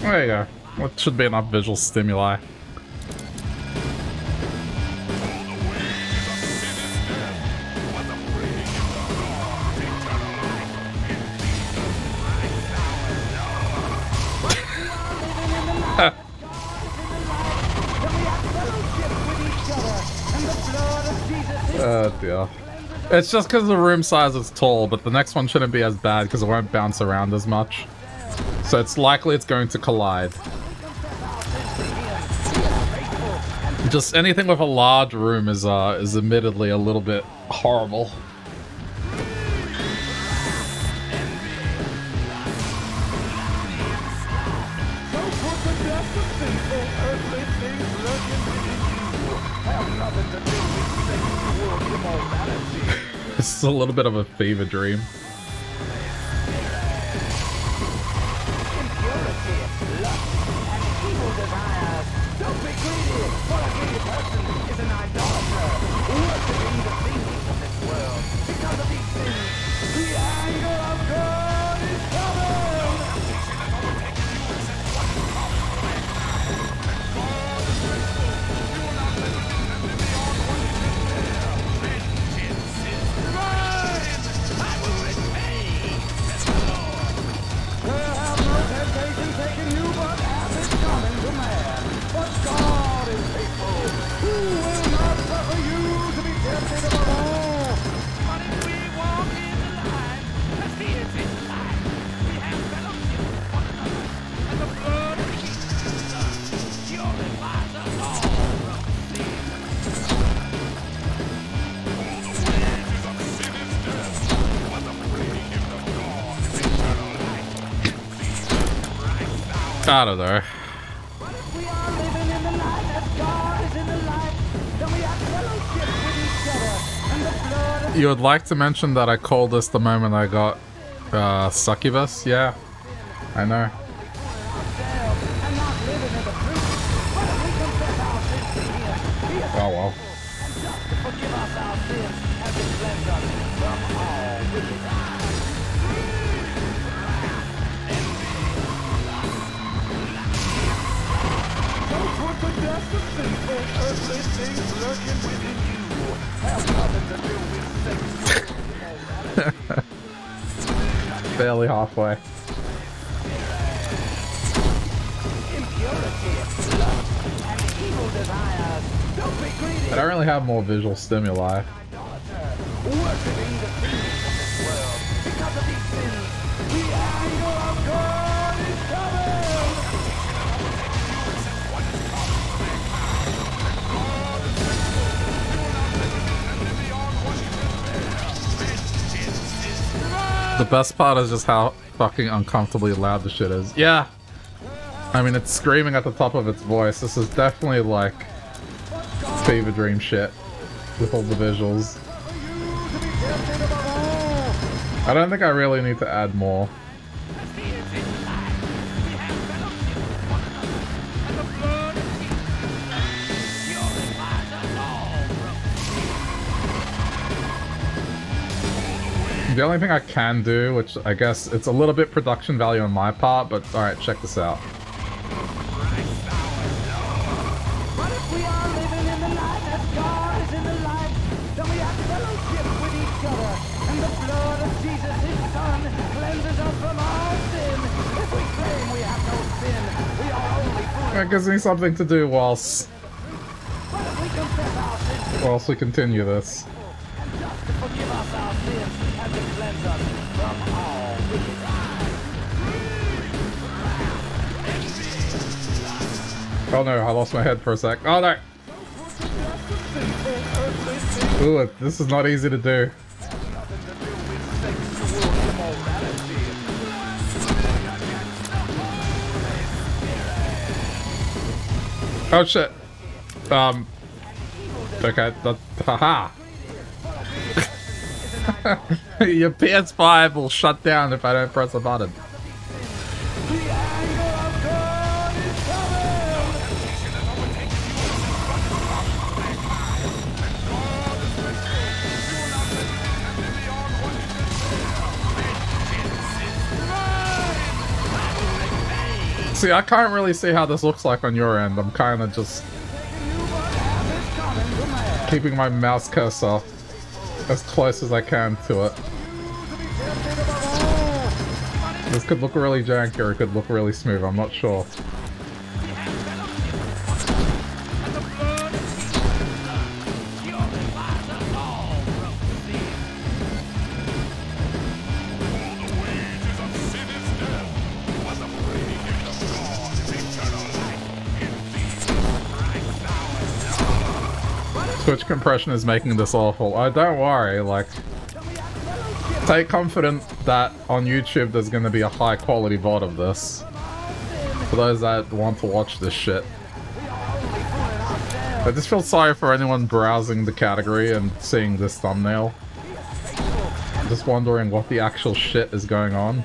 There you go. What should be enough visual stimuli. Oh dear. It's just because the room size is tall, but the next one shouldn't be as bad because it won't bounce around as much. So it's likely it's going to collide. Just anything with a large room is uh is admittedly a little bit horrible. This is a little bit of a fever dream. Out of there. You would like to mention that I called this the moment I got uh, Succubus? Yeah, I know. Barely halfway. I don't really have more visual stimuli. The best part is just how fucking uncomfortably loud the shit is. Yeah! I mean, it's screaming at the top of its voice. This is definitely like fever dream shit with all the visuals. I don't think I really need to add more. The only thing I can do, which I guess it's a little bit production value on my part, but alright, check this out. That gives me something to do whilst, whilst we continue this. Oh no, I lost my head for a sec. Oh no! Ooh, this is not easy to do. Oh shit. Um. Okay, that. Haha! Your P S five will shut down if I don't press a button. See, I can't really see how this looks like on your end. I'm kind of just keeping my mouse cursor as close as I can to it. This could look really janky or it could look really smooth, I'm not sure. Twitch compression is making this awful. Oh, don't worry, like, take confidence that on YouTube there's going to be a high quality V O D of this. For those that want to watch this shit. I just feel sorry for anyone browsing the category and seeing this thumbnail. I'm just wondering what the actual shit is going on.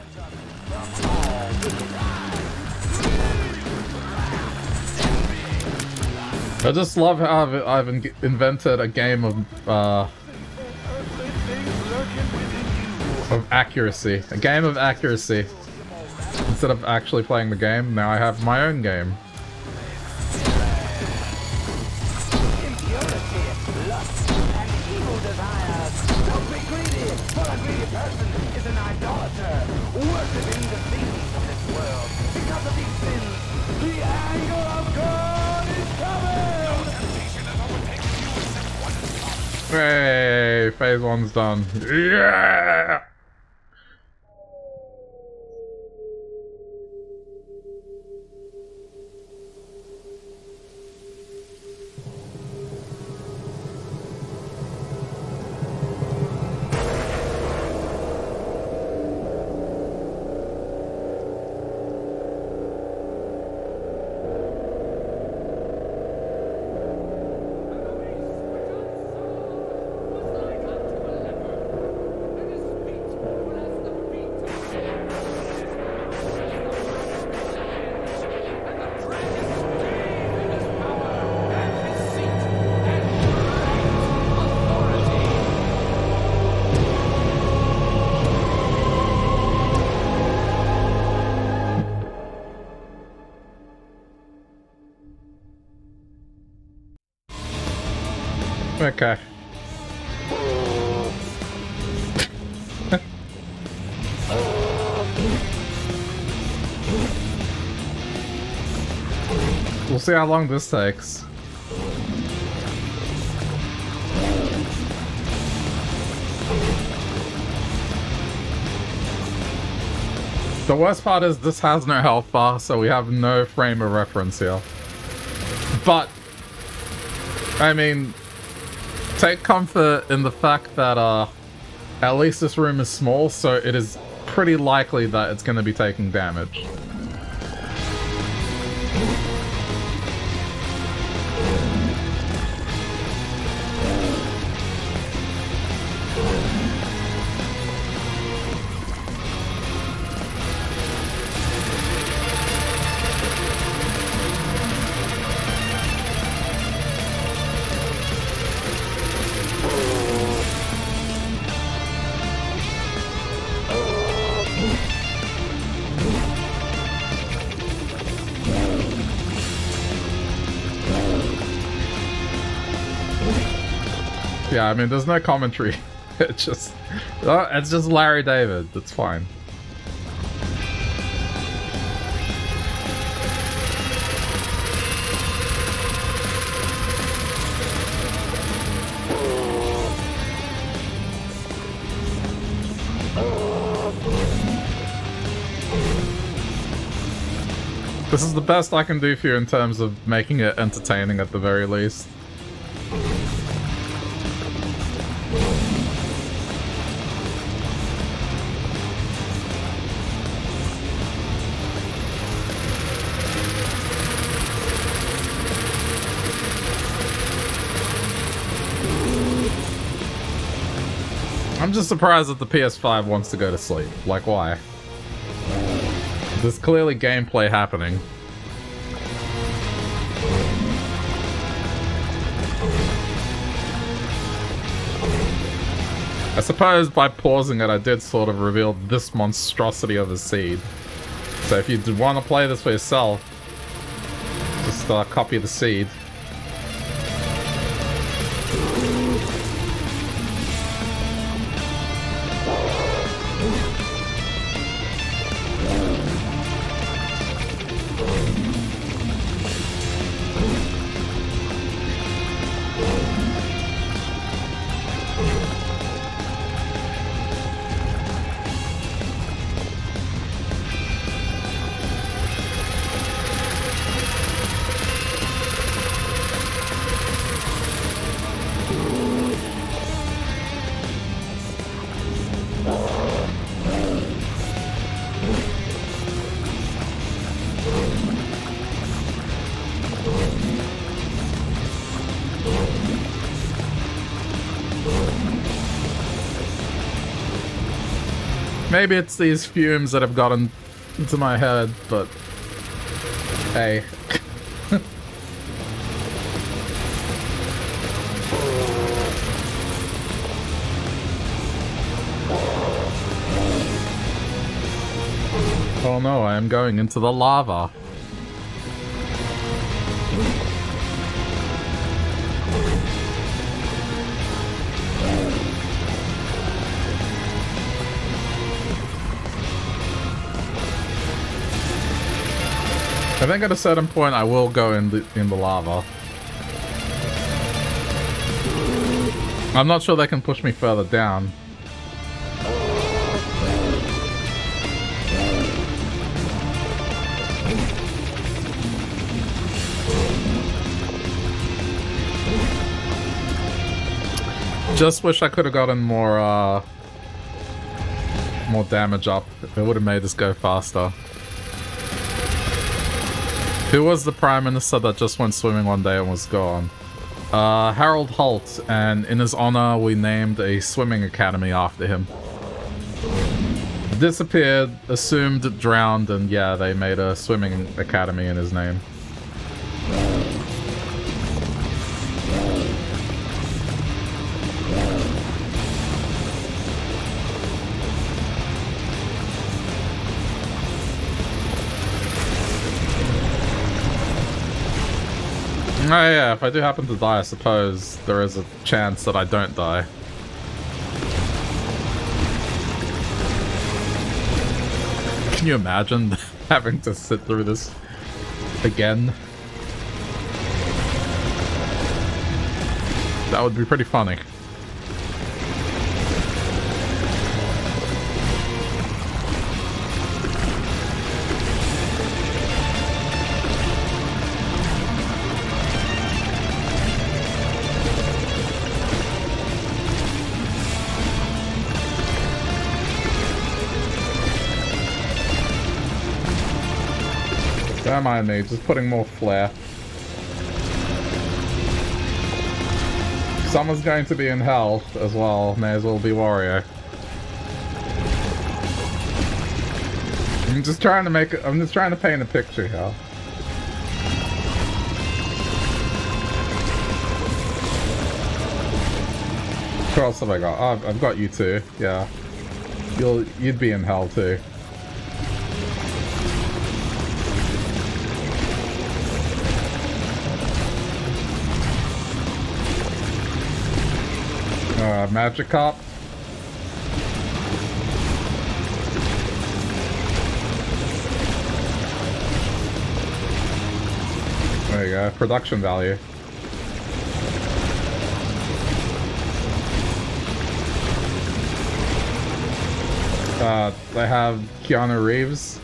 I just love how I've, I've in invented a game of, uh, of accuracy. A game of accuracy. Instead of actually playing the game, now I have my own game. Hey, phase one's done. Yeah! Okay. We'll see how long this takes. The worst part is this has no health bar, so we have no frame of reference here. But, I mean, take comfort in the fact that, uh, At least this room is small, so it is pretty likely that it's going to be taking damage. I mean, there's no commentary. It's just, it's just Larry David. It's fine. This is the best I can do for you in terms of making it entertaining at the very least. I'm just surprised that the P S five wants to go to sleep. Like, why? There's clearly gameplay happening. I suppose by pausing it, I did sort of reveal this monstrosity of a seed. So if you want to play this for yourself, just uh, copy the seed. Maybe it's these fumes that have gotten into my head, but hey. Oh no, I am going into the lava. I think at a certain point I will go in the, in the lava. I'm not sure they can push me further down. Just wish I could have gotten more, uh, more damage up. It would have made this go faster. Who was the Prime Minister that just went swimming one day and was gone? Uh, Harold Holt, and in his honor, we named a swimming academy after him. Disappeared, assumed drowned, and yeah, they made a swimming academy in his name. Oh yeah, if I do happen to die, I suppose there is a chance that I don't die. Can you imagine having to sit through this again? That would be pretty funny. Don't mind me, just putting more flair. Someone's going to be in hell as well, may as well be Wario. I'm just trying to make it, I'm just trying to paint a picture here. What else have I got? Oh, I've got you too, yeah. You'll, you'd be in hell too. Uh, Magikarp. There you go, production value. Uh, they have Keanu Reeves.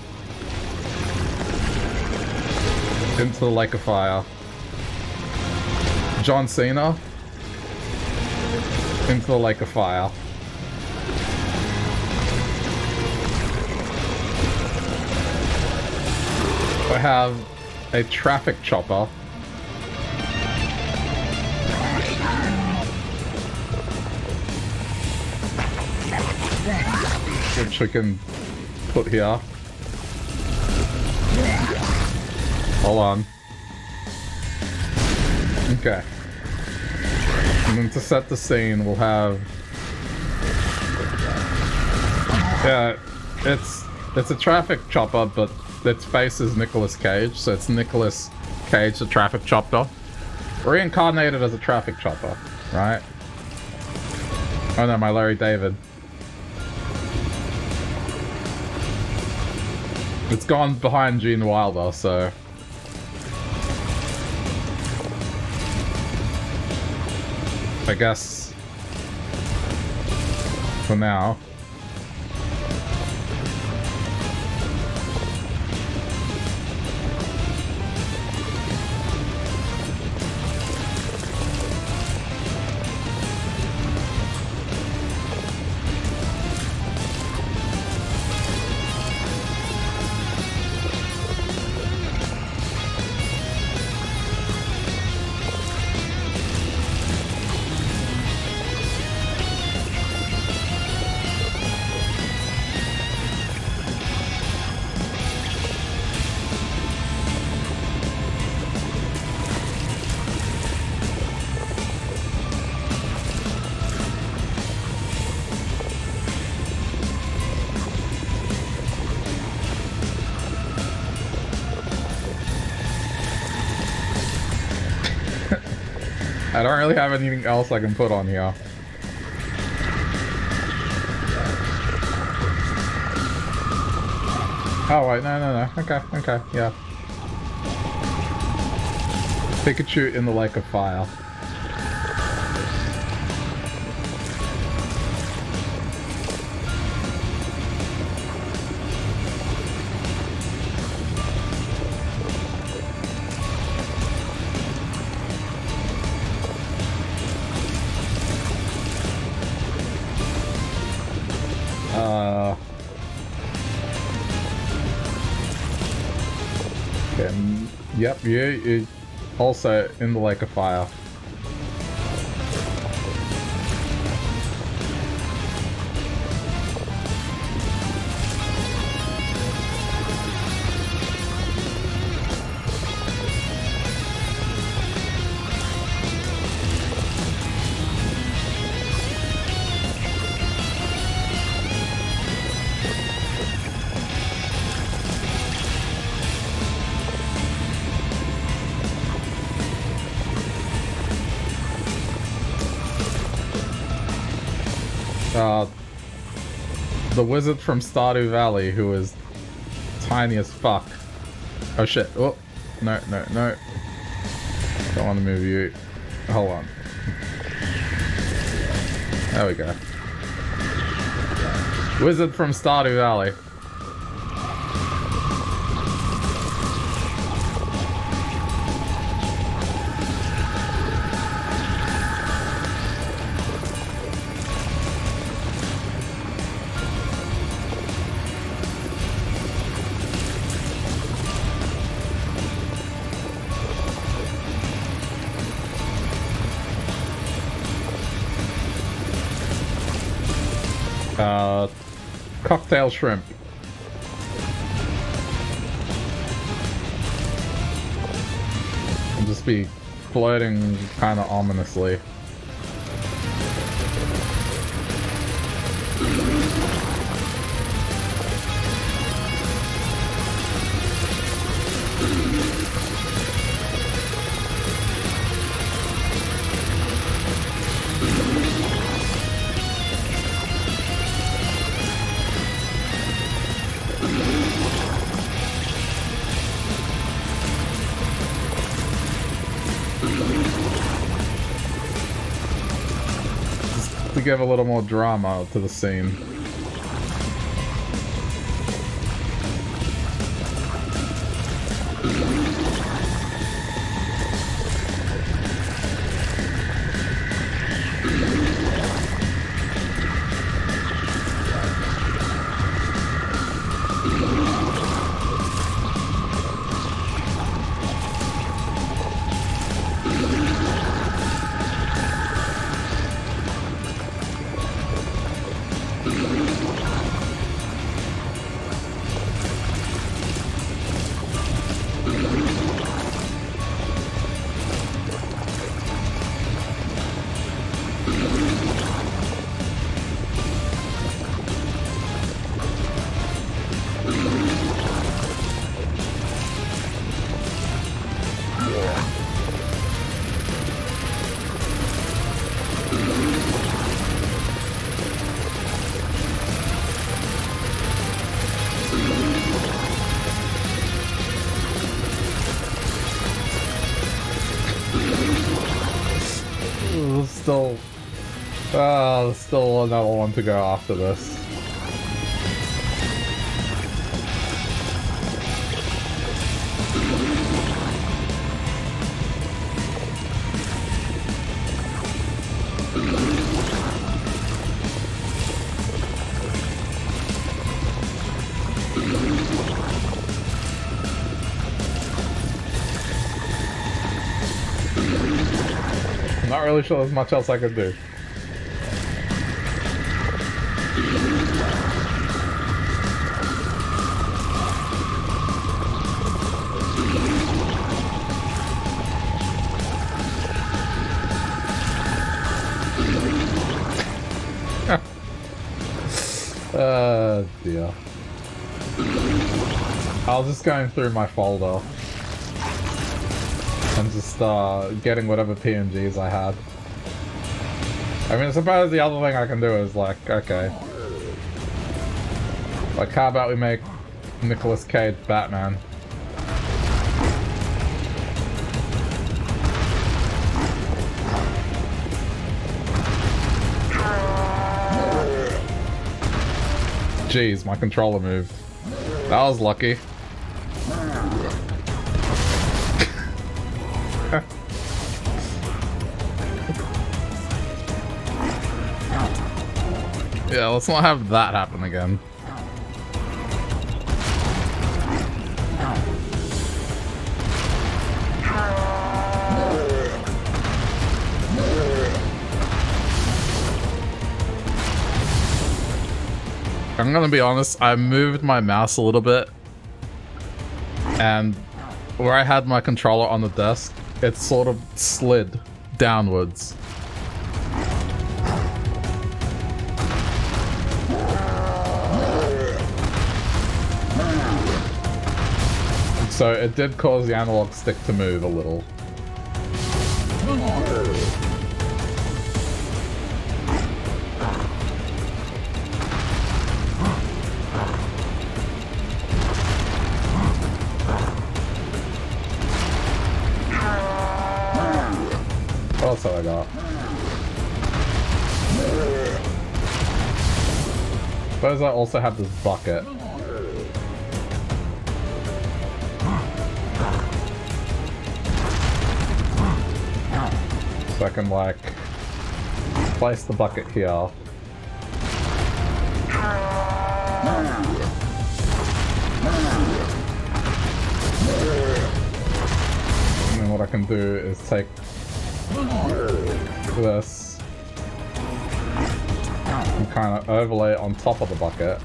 Into the Lake of Fire. John Cena. Into the Lake of Fire. I have a traffic chopper. Which I can put here. Hold on. Okay. And then to set the scene, we'll have... Yeah, it's it's a traffic chopper, but its face is Nicolas Cage, so it's Nicolas Cage, the traffic chopper. Reincarnated as a traffic chopper, right? Oh no, my Larry David. It's gone behind Gene Wilder, so... I guess for now. I don't really have anything else I can put on here. Oh wait, no, no, no. Okay, okay, yeah. Pikachu in the Lake of Fire. Yep, you, you also in the Lake of Fire. Wizard from Stardew Valley who is tiny as fuck. Oh shit. Oh, no, no, no. Don't want to move you. Hold on. There we go. Wizard from Stardew Valley. got cocktail shrimp. I'll just be flirting kind of ominously. Give a little more drama to the scene. Still another one to go after this. I'm not really sure there's much else I could do. I was just going through my folder and just uh, getting whatever P N Gs I had. I mean, I suppose the other thing I can do is like, okay, like how about we make Nicolas Cage Batman? Jeez, my controller moved. That was lucky. Yeah, let's not have that happen again. I'm gonna be honest, I moved my mouse a little bit, and where I had my controller on the desk, it sort of slid downwards. So it did cause the analog stick to move a little. What else have I got? Suppose I also have this bucket. I can like place the bucket here. And then what I can do is take this and kind of overlay it on top of the bucket.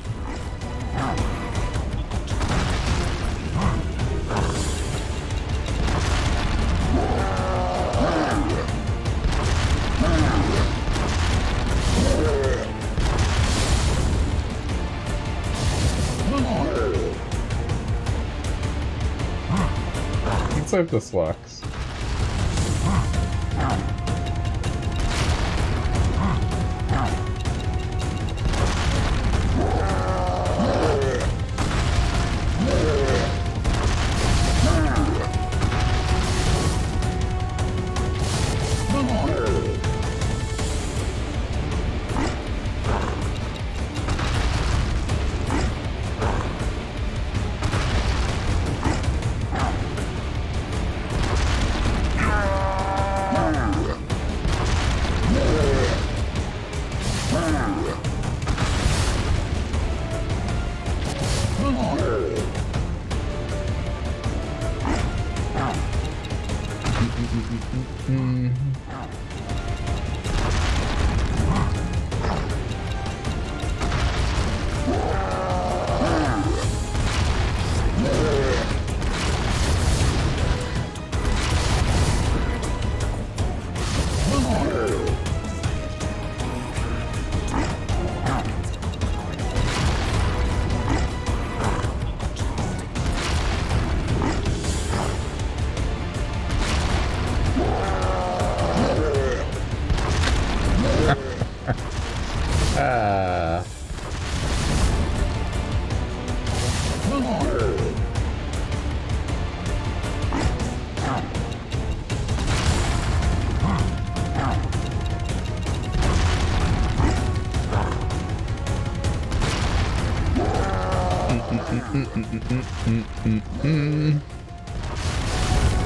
Let's hope this works.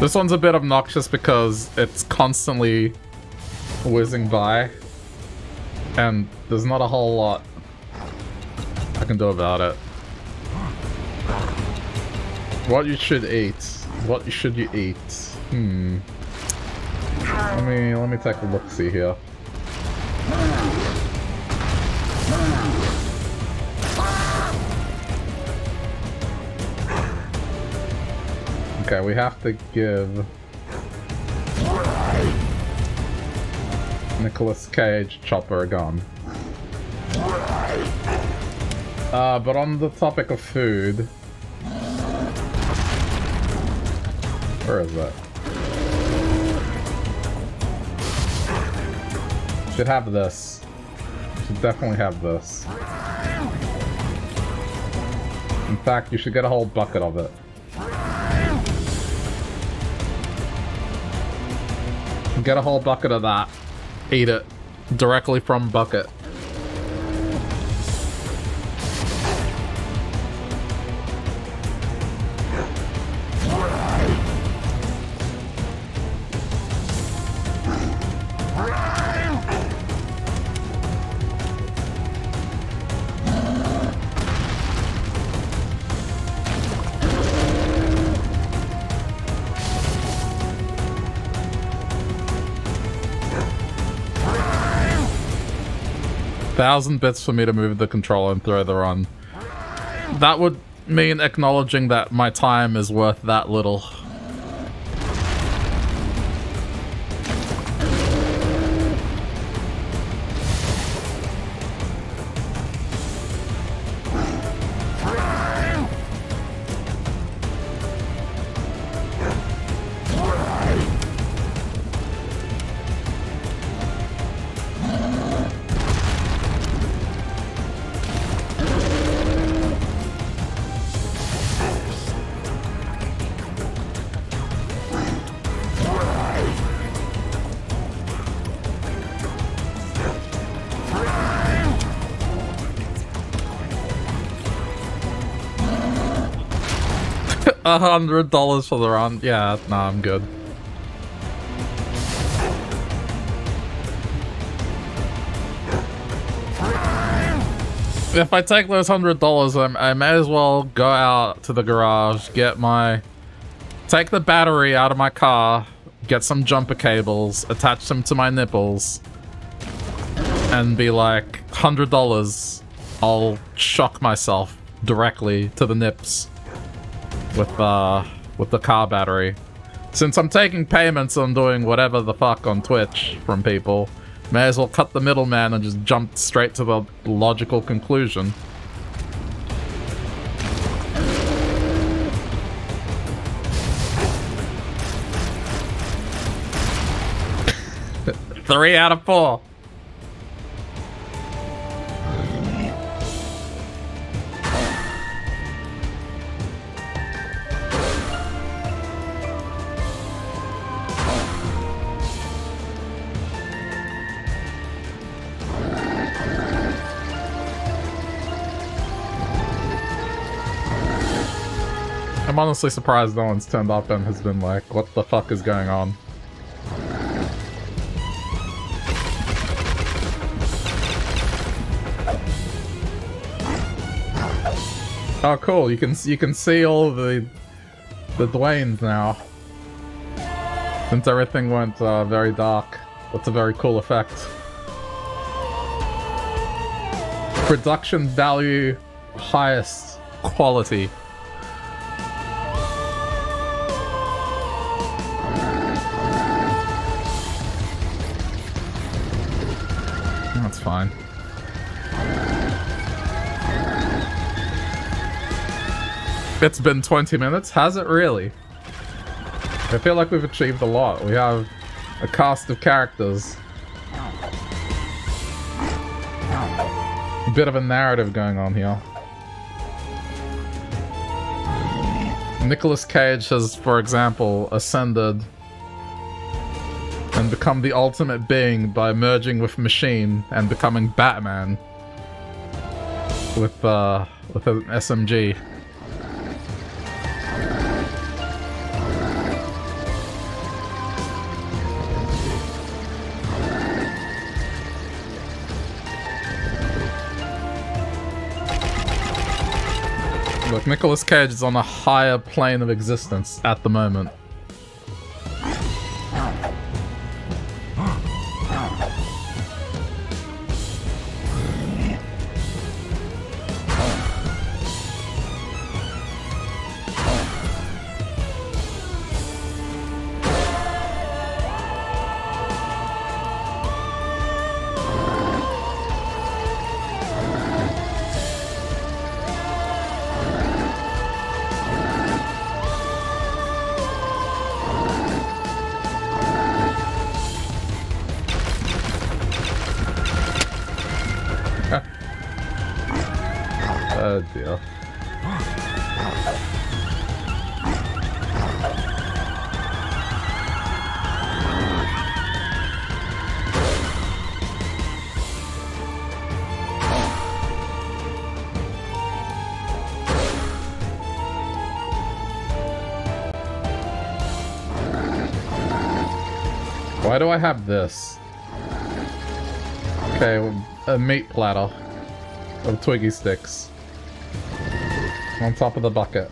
This one's a bit obnoxious because it's constantly whizzing by and there's not a whole lot I can do about it. What you should eat. What should you eat? Hmm. Let me, let me take a look-see here. Okay, we have to give Nicolas Cage Chopper a gun. Uh, but on the topic of food... Where is it? Should have this. Should definitely have this. In fact, you should get a whole bucket of it. Get a whole bucket of that. Eat it. Directly from bucket. Thousand bits for me to move the controller and throw the run. That would mean acknowledging that my time is worth that little. A hundred dollars for the run. Yeah, nah, I'm good. If I take those hundred dollars, I may as well go out to the garage, get my... Take the battery out of my car, get some jumper cables, attach them to my nipples, and be like, one hundred dollars, I'll shock myself directly to the nips with, uh, with the car battery. Since I'm taking payments on doing whatever the fuck on Twitch from people, may as well cut the middleman and just jump straight to the logical conclusion. Three out of four. I'm honestly surprised no one's turned up and has been like, what the fuck is going on? Oh, cool! You can you can see all the the Dwaynes now. Since everything went uh, very dark, that's a very cool effect. Production value, highest quality. That's fine. It's been twenty minutes, has it really? I feel like we've achieved a lot. We have a cast of characters. A bit of a narrative going on here. Nicolas Cage has, for example, ascended and become the ultimate being by merging with Machine and becoming Batman with, uh, with an S M G. Nicolas Cage is on a higher plane of existence at the moment. Why do I have this? Okay, a meat platter of Twiggy sticks on top of the bucket.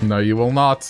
No, you will not.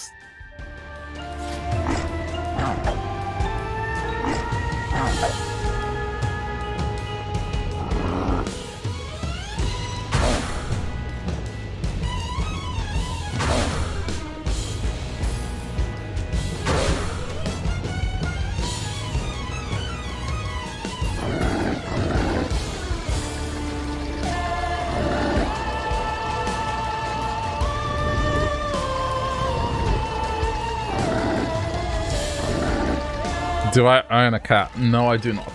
Do I own a cat? No, I do not.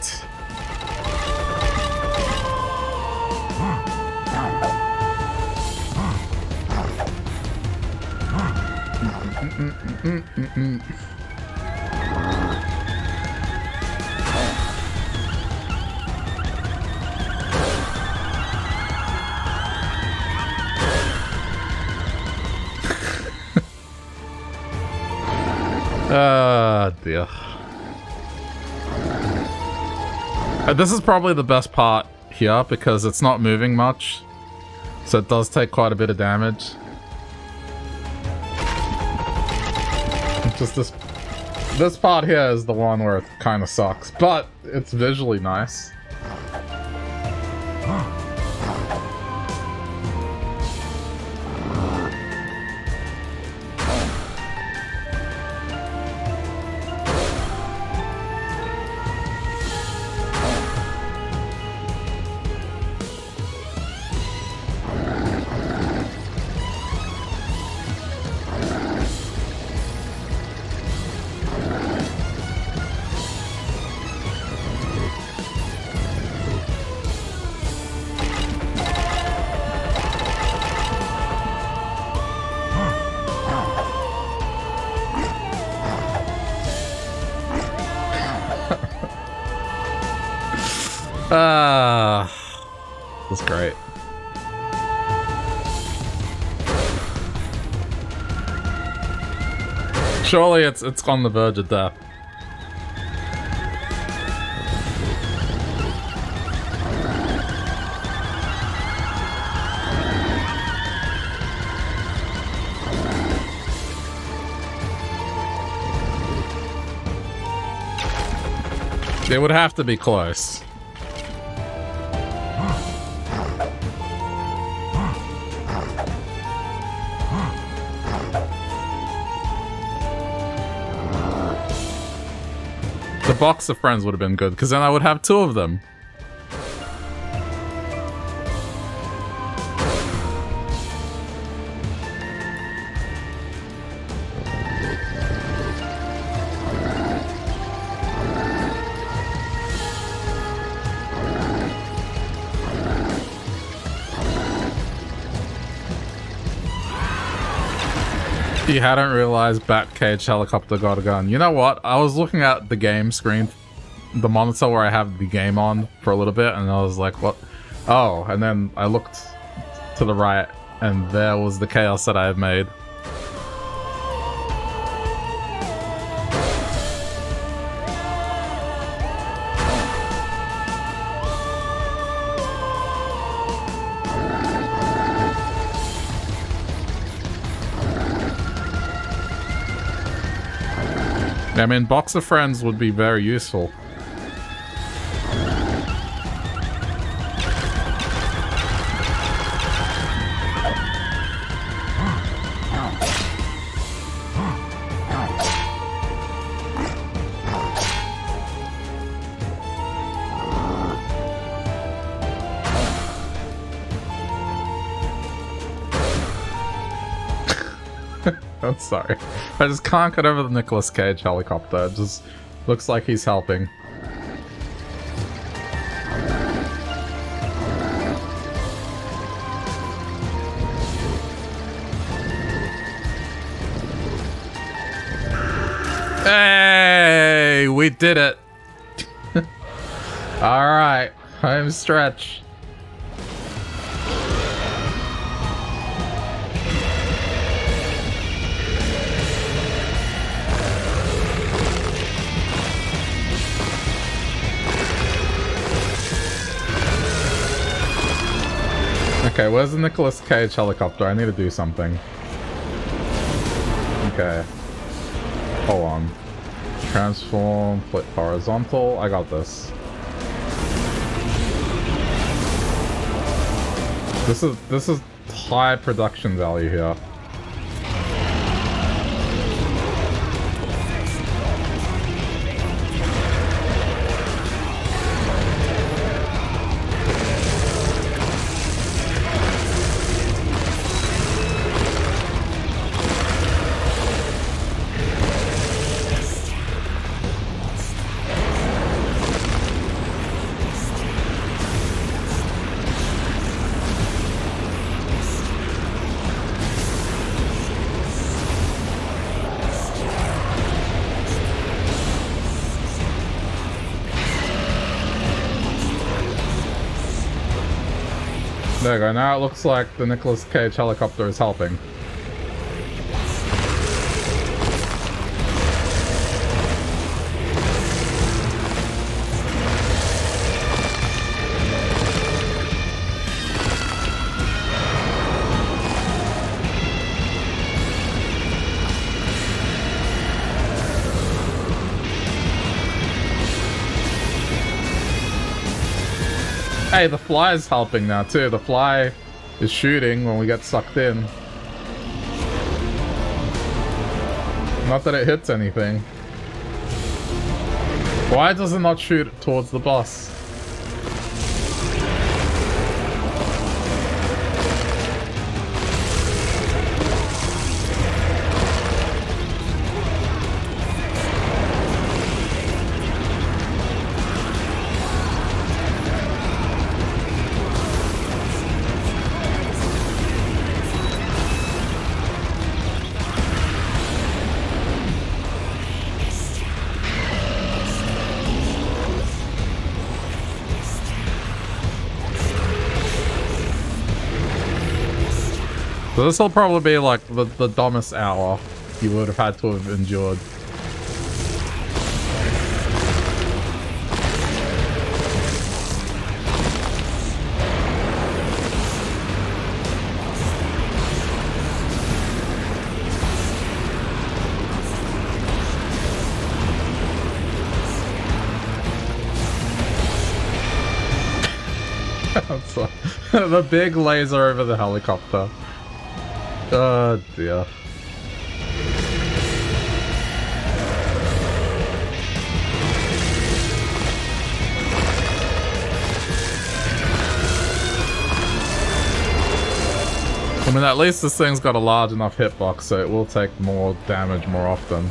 Mm-mm-mm-mm-mm-mm. Ah, dear. This is probably the best part here because it's not moving much, so it does take quite a bit of damage. just this this part here is the one where it kind of sucks, but it's visually nice. Surely it's it's on the verge of death. It would have to be close. Box of friends would have been good, because then I would have two of them. You hadn't realized Batcage Helicopter got a gun. You know what? I was looking at the game screen, the monitor where I have the game on for a little bit, and I was like, what? Oh, and then I looked to the right, and there was the chaos that I had made. I mean, box of friends would be very useful. I'm sorry. I just can't get over the Nicolas Cage helicopter. It just looks like he's helping. Hey, we did it. All right, home stretch. Okay, where's the Nicolas Cage helicopter? I need to do something. Okay. Hold on. Transform, flip horizontal. I got this. This is this is high production value here. There we go, now it looks like the Nicolas Cage helicopter is helping. Hey, the fly is helping now too. The fly is shooting when we get sucked in. Not that it hits anything. Why does it not shoot towards the boss? So this will probably be like the, the dumbest hour you would have had to have endured. The big laser over the helicopter. Oh dear. I mean, at least this thing's got a large enough hitbox, so it will take more damage more often.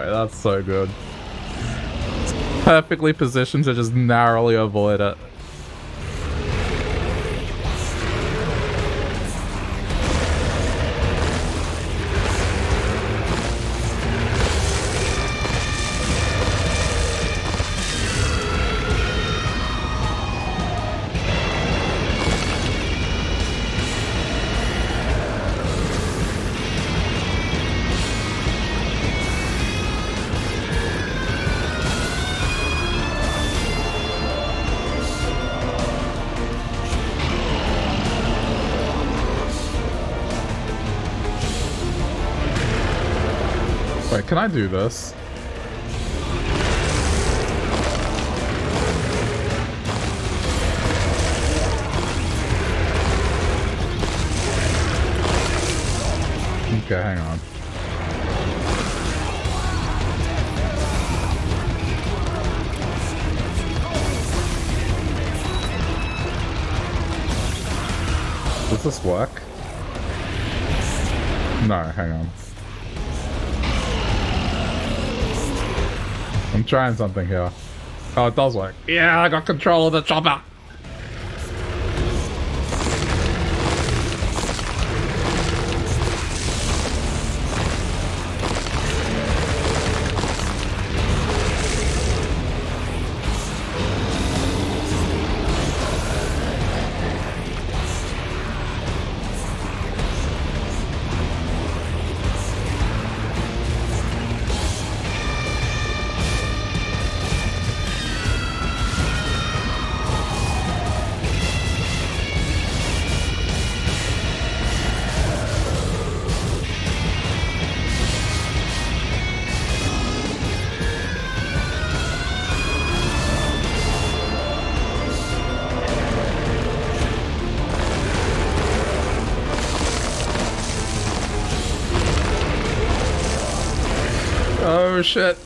That's so good. It's perfectly positioned to just narrowly avoid it. Can I do this? Okay, hang on. Does this work? No, hang on. I'm trying something here. Oh, it does work. Yeah, I got control of the chopper. Oh shit.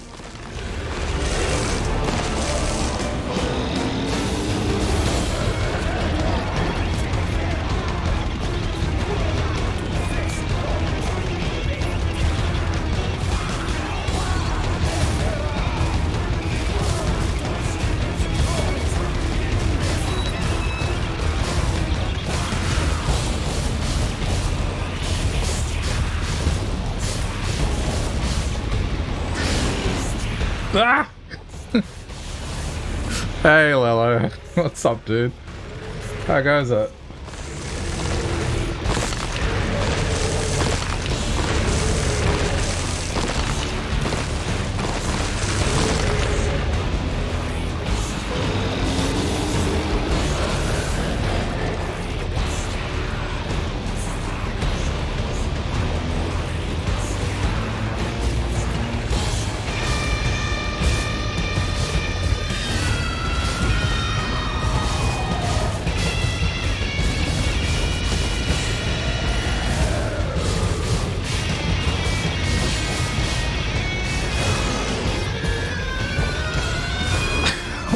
Ah! Hey Lello, what's up dude? How goes it?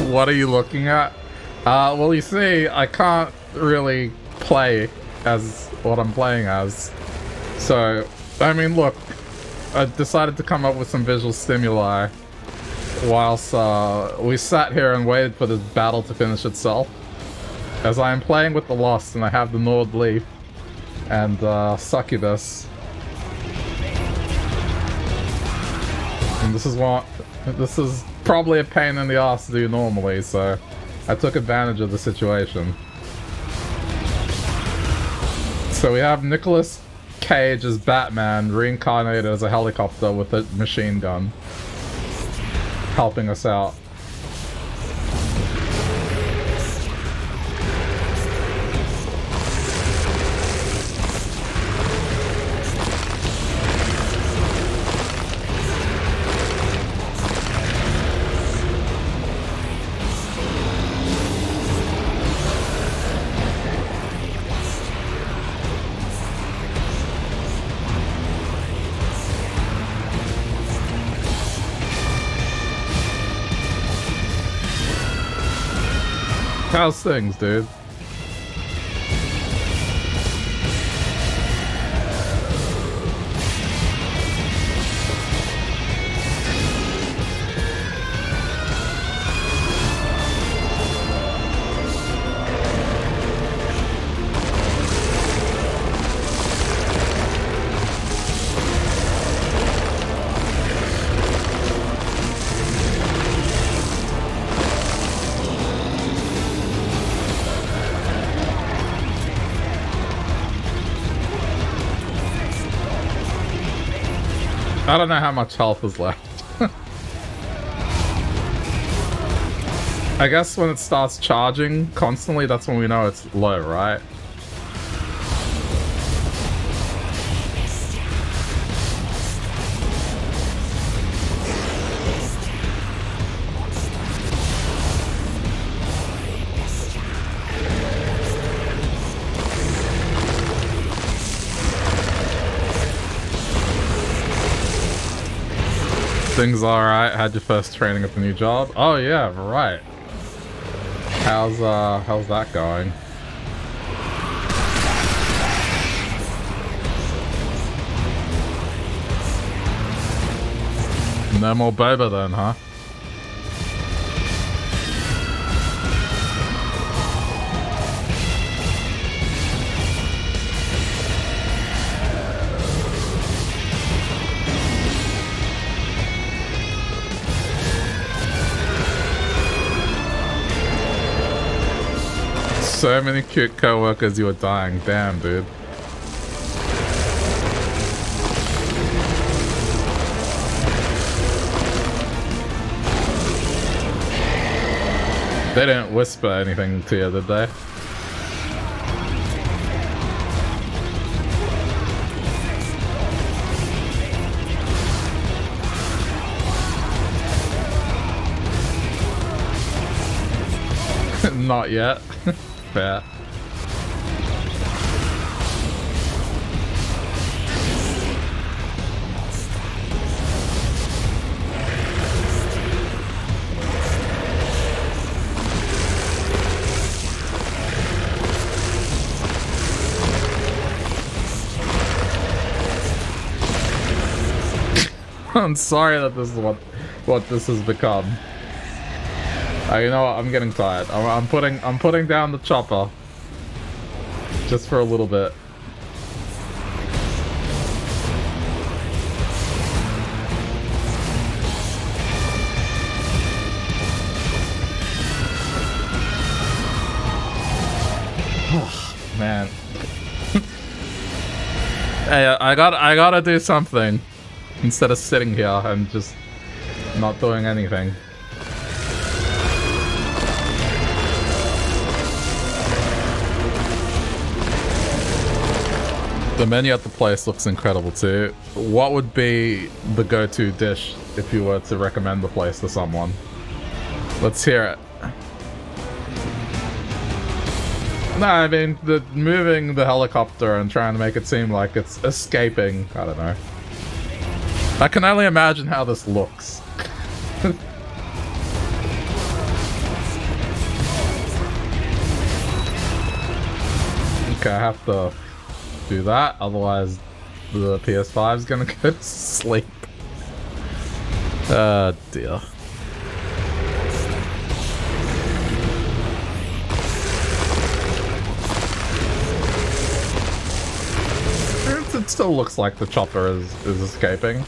What are you looking at? Uh, well, you see, I can't really play as what I'm playing as. So, I mean, look, I decided to come up with some visual stimuli whilst uh, we sat here and waited for this battle to finish itself. As I am playing with The Lost and I have the Nord Leaf and uh, Succubus. And this is what... This is probably a pain in the ass to do normally, so I took advantage of the situation. So we have Nicolas Cage as Batman, reincarnated as a helicopter with a machine gun, helping us out. How's things, dude? I don't know how much health is left. I guess when it starts charging constantly, that's when we know it's low, right? Things alright? Had your first training at the new job? Oh yeah, right. How's uh how's that going? No more boba then, huh? So many cute co-workers, you were dying. Damn, dude. They didn't whisper anything to you, did they? Not yet. Fair. I'm sorry that this is what what this has become. Oh, you know what? I'm getting tired. I'm, I'm putting I'm putting down the chopper just for a little bit. I, I got I gotta do something instead of sitting here and just not doing anything. The menu at the place looks incredible too. What would be the go-to dish if you were to recommend the place to someone? Let's hear it. No, I mean, the moving the helicopter and trying to make it seem like it's escaping. I don't know. I can only imagine how this looks. Okay, I have to do that, otherwise the P S five is gonna go to sleep. Oh dear. It, it still looks like the chopper is, is escaping.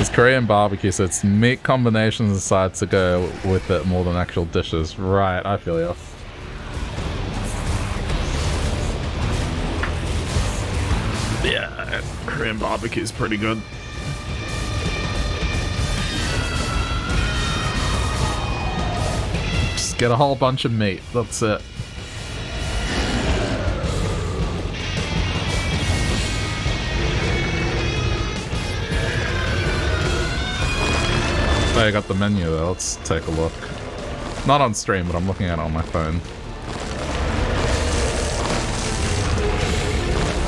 It's Korean barbecue, so it's meat combinations and sides to go with it more than actual dishes. Right, I feel you. Yeah, Korean barbecue is pretty good. Just get a whole bunch of meat, that's it. I got the menu there, let's take a look. Not on stream, but I'm looking at it on my phone.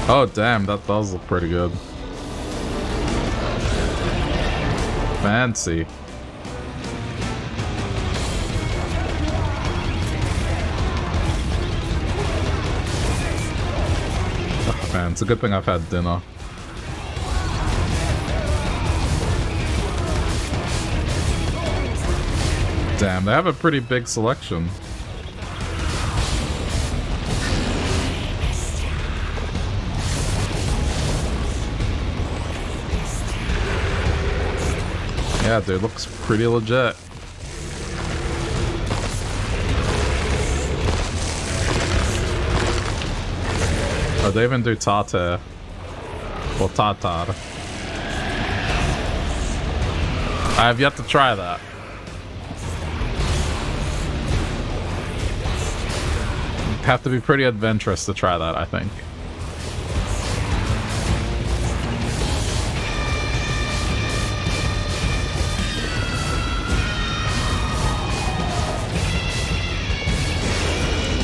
Oh damn, that does look pretty good. Fancy. Oh, man, it's a good thing I've had dinner. Damn, they have a pretty big selection. Yeah, dude, looks pretty legit. Oh, they even do tartar. Or tartar. I have yet to try that. You'd have to be pretty adventurous to try that, I think.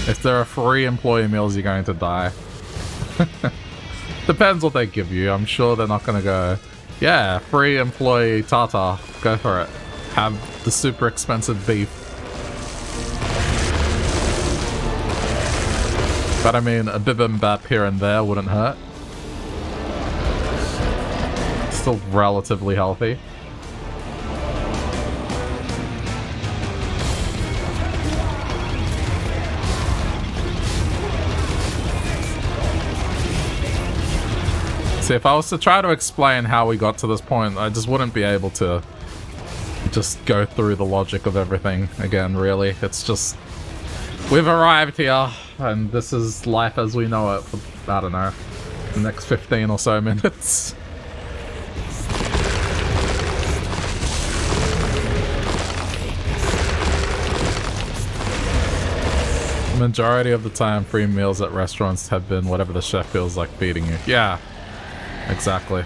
If there are free employee meals, you're going to die. Depends what they give you. I'm sure they're not going to go, yeah, free employee tartar. Go for it. Have the super expensive beef. But I mean, a bibimbap here and there wouldn't hurt. Still relatively healthy. See, if I was to try to explain how we got to this point, I just wouldn't be able to just go through the logic of everything again, really. It's just, we've arrived here, and this is life as we know it for, I don't know, the next fifteen or so minutes. The majority of the time, free meals at restaurants have been whatever the chef feels like feeding you. Yeah. Exactly.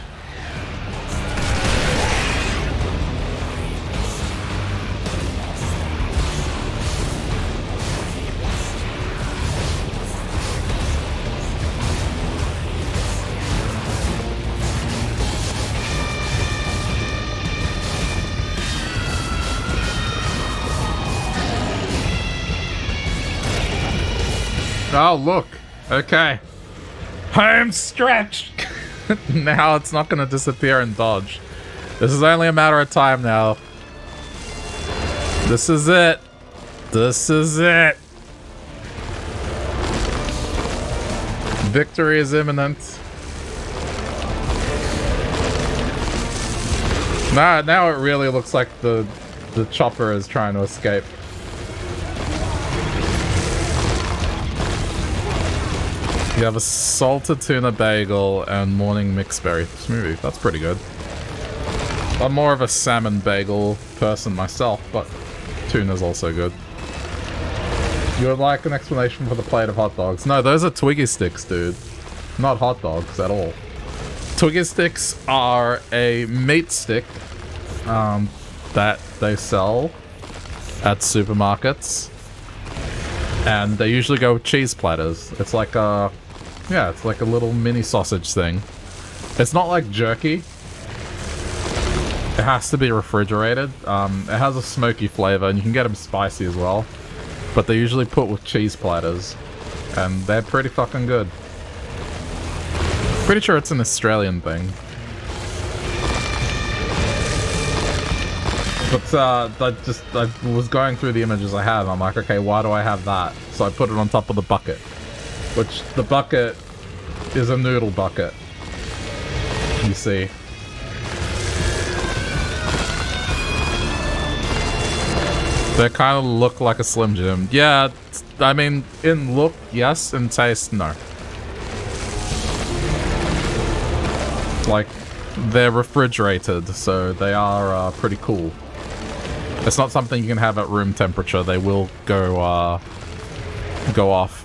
Oh, look. Okay. Home stretch. Now it's not going to disappear and dodge. This is only a matter of time now. This is it. This is it. Victory is imminent. Now, now it really looks like the the chopper is trying to escape. You have a salted tuna bagel and morning mixed berry smoothie. That's pretty good. I'm more of a salmon bagel person myself, but tuna's also good. You would like an explanation for the plate of hot dogs? No, those are Twiggy sticks, dude. Not hot dogs at all. Twiggy sticks are a meat stick um, that they sell at supermarkets. And they usually go with cheese platters. It's like a... Yeah, it's like a little mini sausage thing. It's not like jerky. It has to be refrigerated. Um, it has a smoky flavor, and you can get them spicy as well. But they usually put with cheese platters, and they're pretty fucking good. Pretty sure it's an Australian thing. But uh, I just I was going through the images I have. I'm like, okay, why do I have that? So I put it on top of the bucket, which the bucket is a noodle bucket. You see. They kind of look like a Slim Jim. Yeah, I mean, in look, yes, in taste, no. Like, they're refrigerated, so they are uh, pretty cool. It's not something you can have at room temperature. They will go, uh, go off.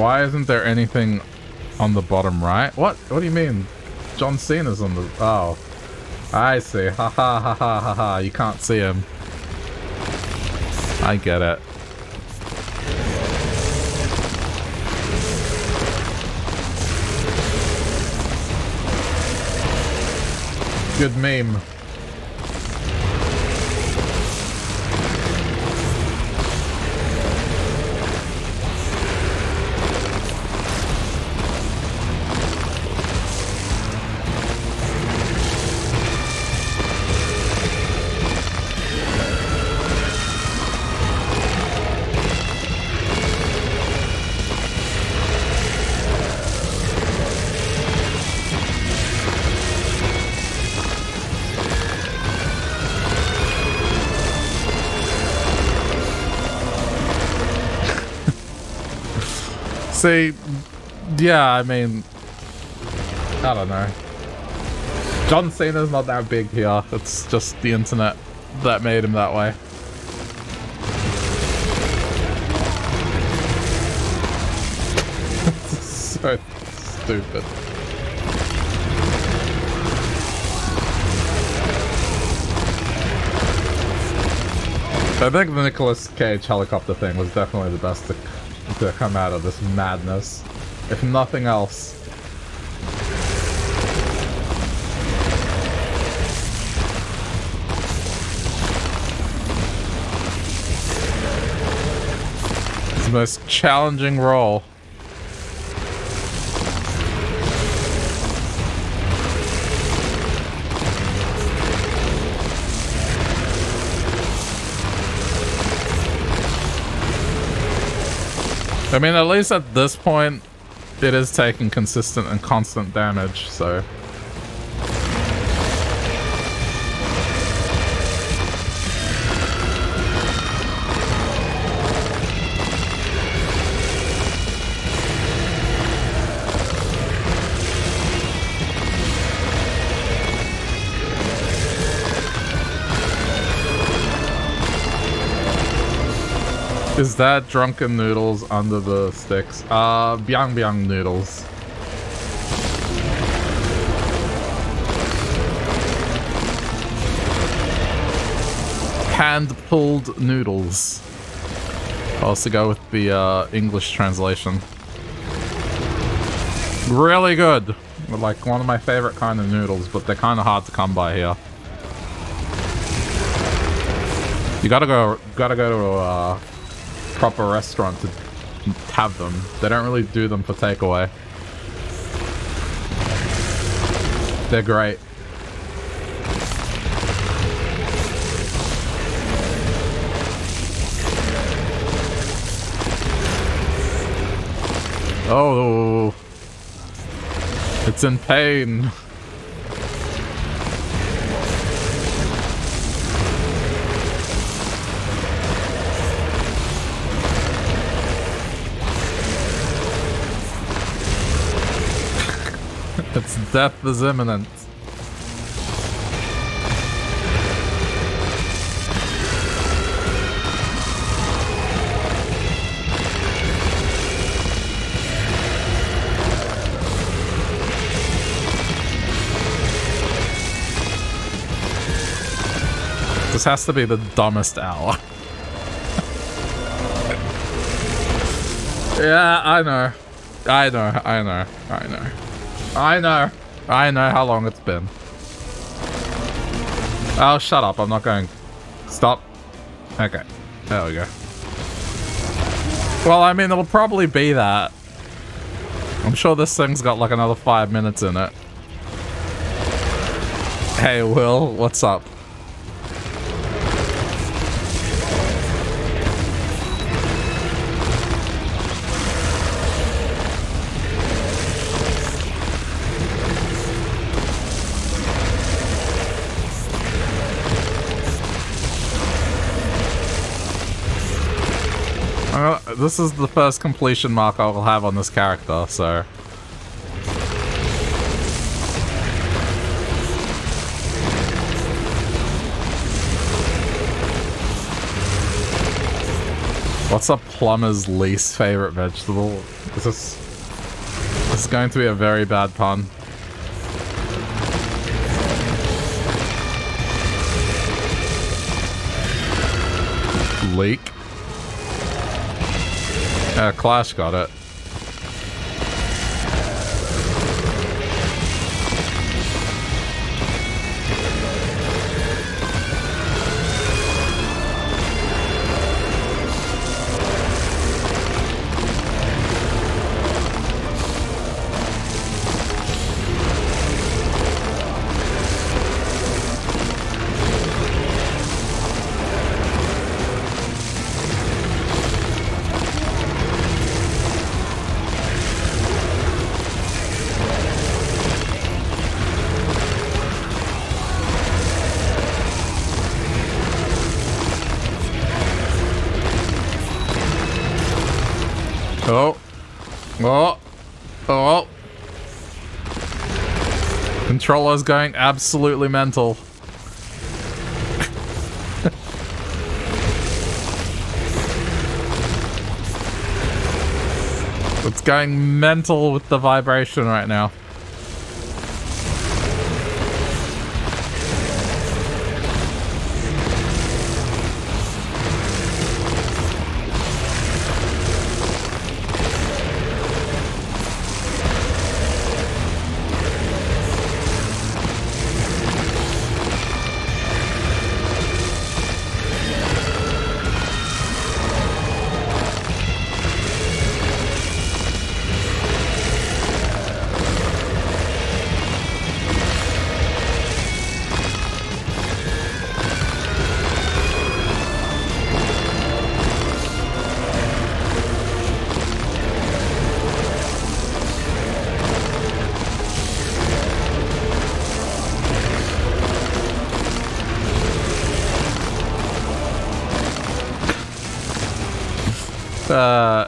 Why isn't there anything on the bottom right? What? What do you mean? John Cena's on the... Oh. I see. Ha ha ha ha ha ha. You can't see him. I get it. Good meme. See, yeah, I mean, I don't know. John Cena's not that big here. It's just the internet that made him that way. So stupid. I think the Nicolas Cage helicopter thing was definitely the best to to come out of this madness, if nothing else. It's the most challenging role. I mean, at least at this point, it is taking consistent and constant damage, so... Is that drunken noodles under the sticks? Uh, byang byang noodles. Hand-pulled noodles. I'll also go with the uh, English translation. Really good. Like one of my favorite kind of noodles, but they're kind of hard to come by here. You gotta go, gotta go to a uh, proper restaurant to have them. They don't really do them for takeaway. They're great. Oh, It's in pain. Its death is imminent. This has to be the dumbest hour. Yeah, I know. I know, I know, I know. I know. I know how long it's been. Oh, shut up. I'm not going. Stop. Okay. There we go. Well, I mean, it'll probably be that. I'm sure this thing's got like another five minutes in it. Hey, Will. What's up? This is the first completion mark I will have on this character, so... What's a plumber's least favorite vegetable? Is this... This is going to be a very bad pun. Leek? Uh, Clash got it. Controller's going absolutely mental. It's going mental with the vibration right now.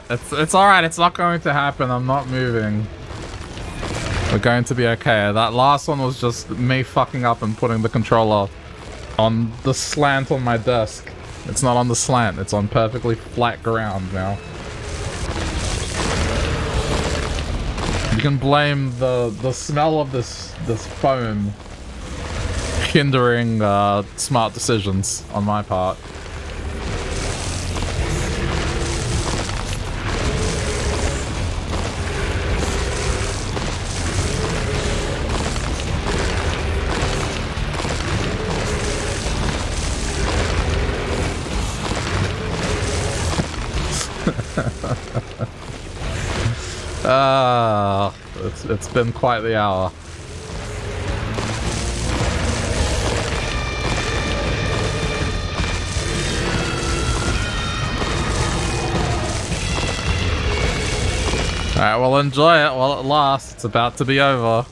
It's, it's alright, it's not going to happen. I'm not moving. We're going to be okay. That last one was just me fucking up and putting the controller on the slant on my desk. It's not on the slant, it's on perfectly flat ground now. You can blame the, the smell of this, this foam hindering uh, smart decisions on my part. Ah, uh, it's, it's been quite the hour. Alright, well enjoy it while it lasts. It's about to be over.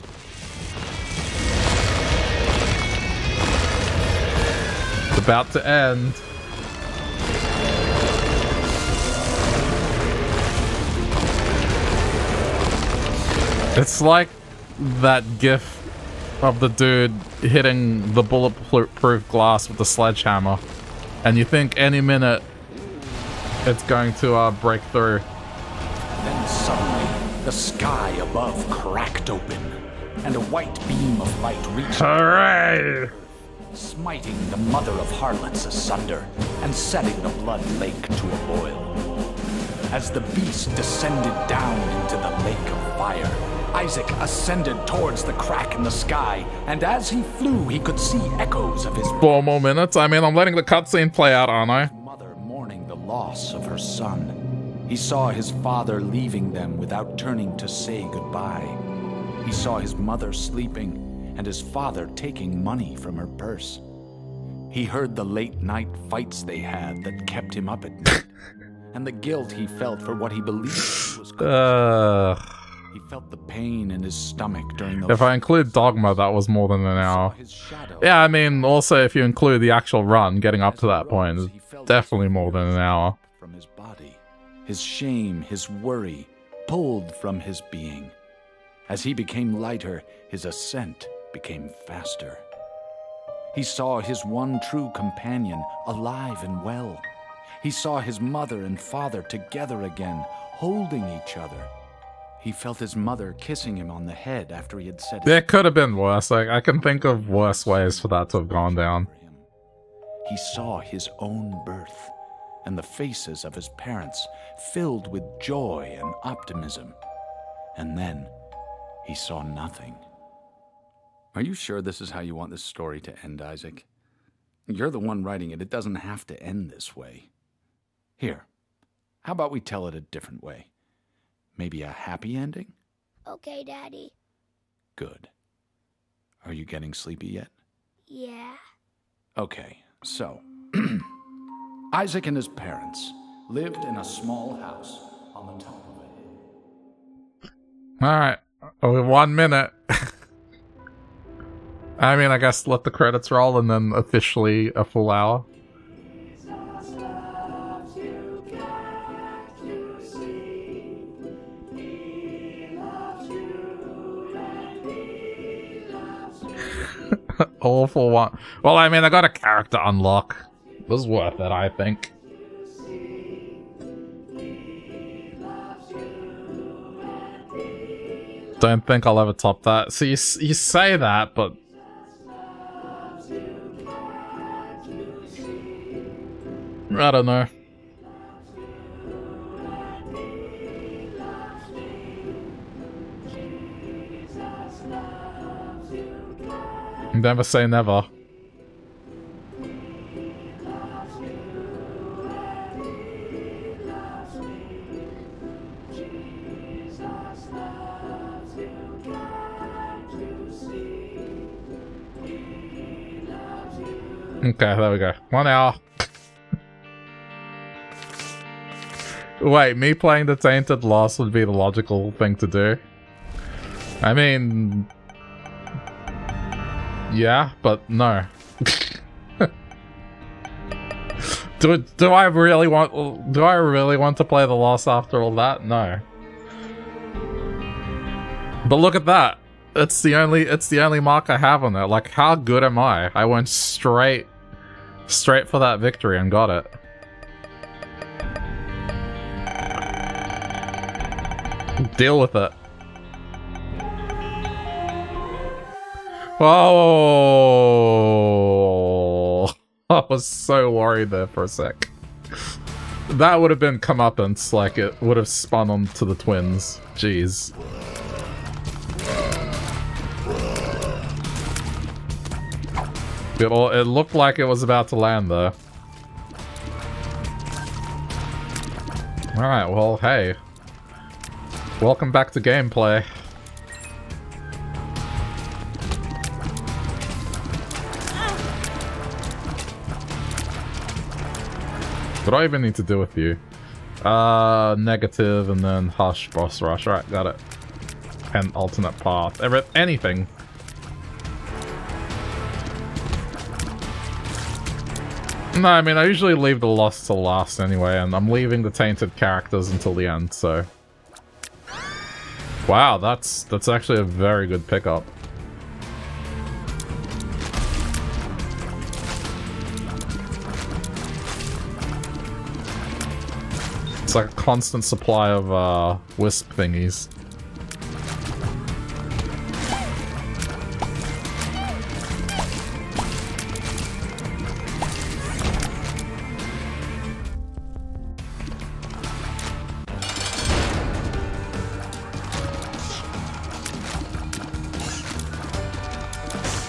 about to end. It's like that gif of the dude hitting the bulletproof glass with the sledgehammer, and you think any minute it's going to uh, break through. Then suddenly, the sky above cracked open, and a white beam of light reached Hooray! Smiting the mother of harlots asunder, and setting the blood lake to a boil. As the beast descended down into the lake of fire, Isaac ascended towards the crack in the sky, and as he flew, he could see echoes of his... Four more minutes? I mean, I'm letting the cutscene play out, aren't I? ...mother mourning the loss of her son. He saw his father leaving them without turning to say goodbye. He saw his mother sleeping, and his father taking money from her purse. He heard the late-night fights they had that kept him up at night, and the guilt he felt for what he believed was... Ugh... He felt the pain in his stomach during the... If I include Dogma, that was more than an hour. Yeah, I mean, also if you include the actual run, getting up to that point, it's definitely more than an hour. From his body, his shame, his worry, pulled from his being. As he became lighter, his ascent became faster. He saw his one true companion alive and well. He saw his mother and father together again, holding each other. He felt his mother kissing him on the head after he had said it. There could have been worse. Like, I can think of worse ways for that to have gone down. He saw his own birth, and the faces of his parents filled with joy and optimism. And then he saw nothing. Are you sure this is how you want this story to end, Isaac? You're the one writing it. It doesn't have to end this way. Here, how about we tell it a different way? Maybe a happy ending? Okay, Daddy. Good. Are you getting sleepy yet? Yeah. Okay, so... Isaac and his parents lived in a small house on the top of a hill. Alright. Only one minute. I mean, I guess let the credits roll and then officially a full hour. All for one. Well, I mean, I got a character unlock. It was worth it, I think. Don't think I'll ever top that. So you, you say that, but... I don't know. Never say never. Okay, there we go. One hour. Wait, me playing the Tainted Lost would be the logical thing to do. I mean... Yeah, but no. do do I really want do I really want to play The Lost after all that? No. But look at that. It's the only it's the only mark I have on it. Like, how good am I? I went straight straight for that victory and got it. Deal with it. Oh, I was so worried there for a sec. That would have been comeuppance, like it would have spun onto the twins. Jeez. It, all, it looked like it was about to land there. Alright, well, hey. Welcome back to gameplay. What do I even need to do with you? Uh, negative and then hush, boss rush. Alright, got it. And alternate path. Every anything. No, I mean, I usually leave the Lost to last anyway, and I'm leaving the Tainted characters until the end, so... Wow, that's that's actually a very good pickup. It's like a constant supply of uh, wisp thingies.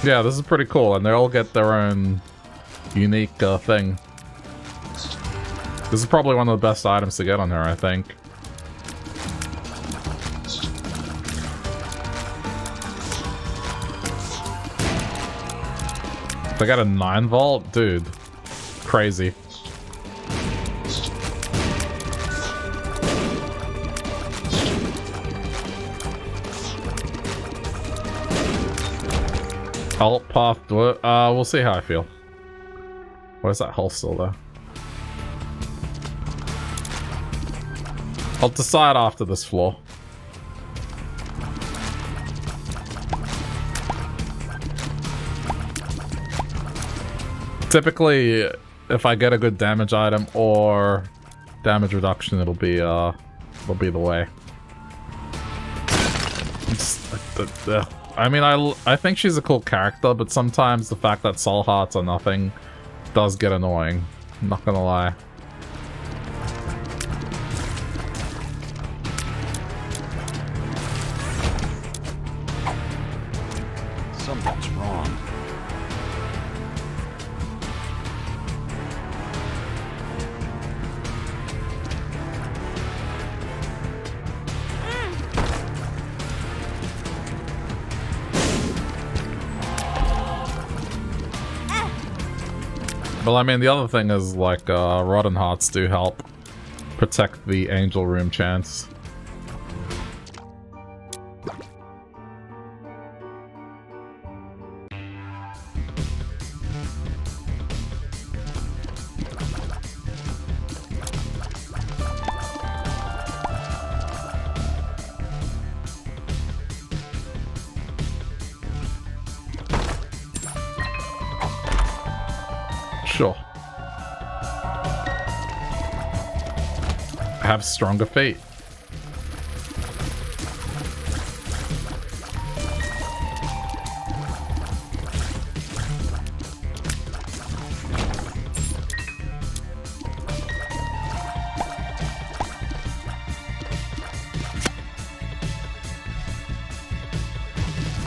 Yeah, this is pretty cool, and they all get their own unique uh, thing. This is probably one of the best items to get on her, I think. They got a nine volt? Dude. Crazy. Alt path, uh, we'll see how I feel. Where's that hull still there? I'll decide after this floor. Typically, if I get a good damage item or damage reduction, it'll be uh, it'll be the way. Just, uh, uh, I mean, I, I think she's a cool character, but sometimes the fact that soul hearts are nothing does get annoying. I'm not gonna lie. Something's wrong. Well, I mean, the other thing is, like, uh, rotten hearts do help protect the angel room chance. Have stronger feet.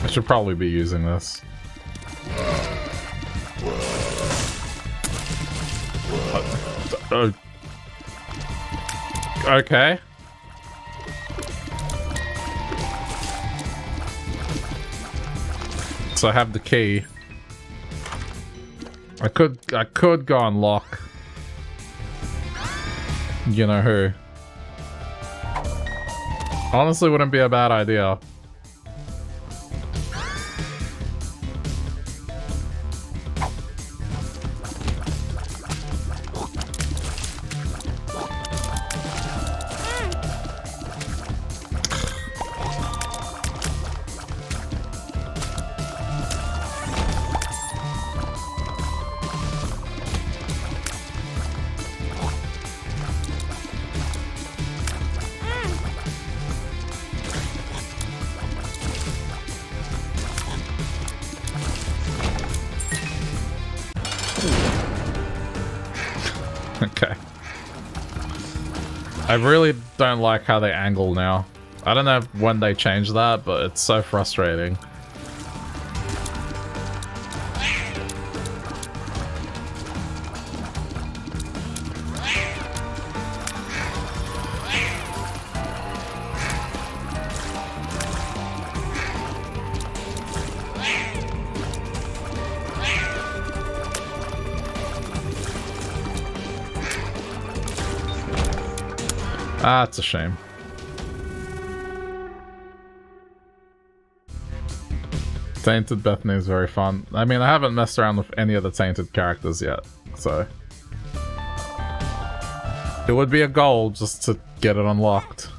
I should probably be using this. Uh, uh, Okay. So I have the key. I could I could go and lock. You know who. Honestly, wouldn't be a bad idea. I really don't like how they angle now. I don't know when they changed that, but it's so frustrating. Ah, it's a shame. Tainted Bethany is very fun. I mean, I haven't messed around with any of the Tainted characters yet, so... It would be a goal just to get it unlocked.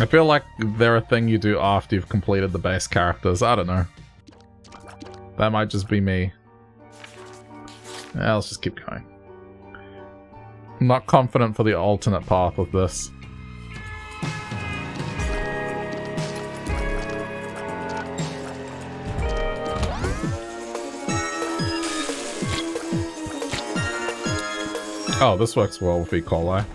I feel like they're a thing you do after you've completed the base characters. I don't know. That might just be me. Yeah, let's just keep going. I'm not confident for the alternate path of this. Oh, this works well with E. coli.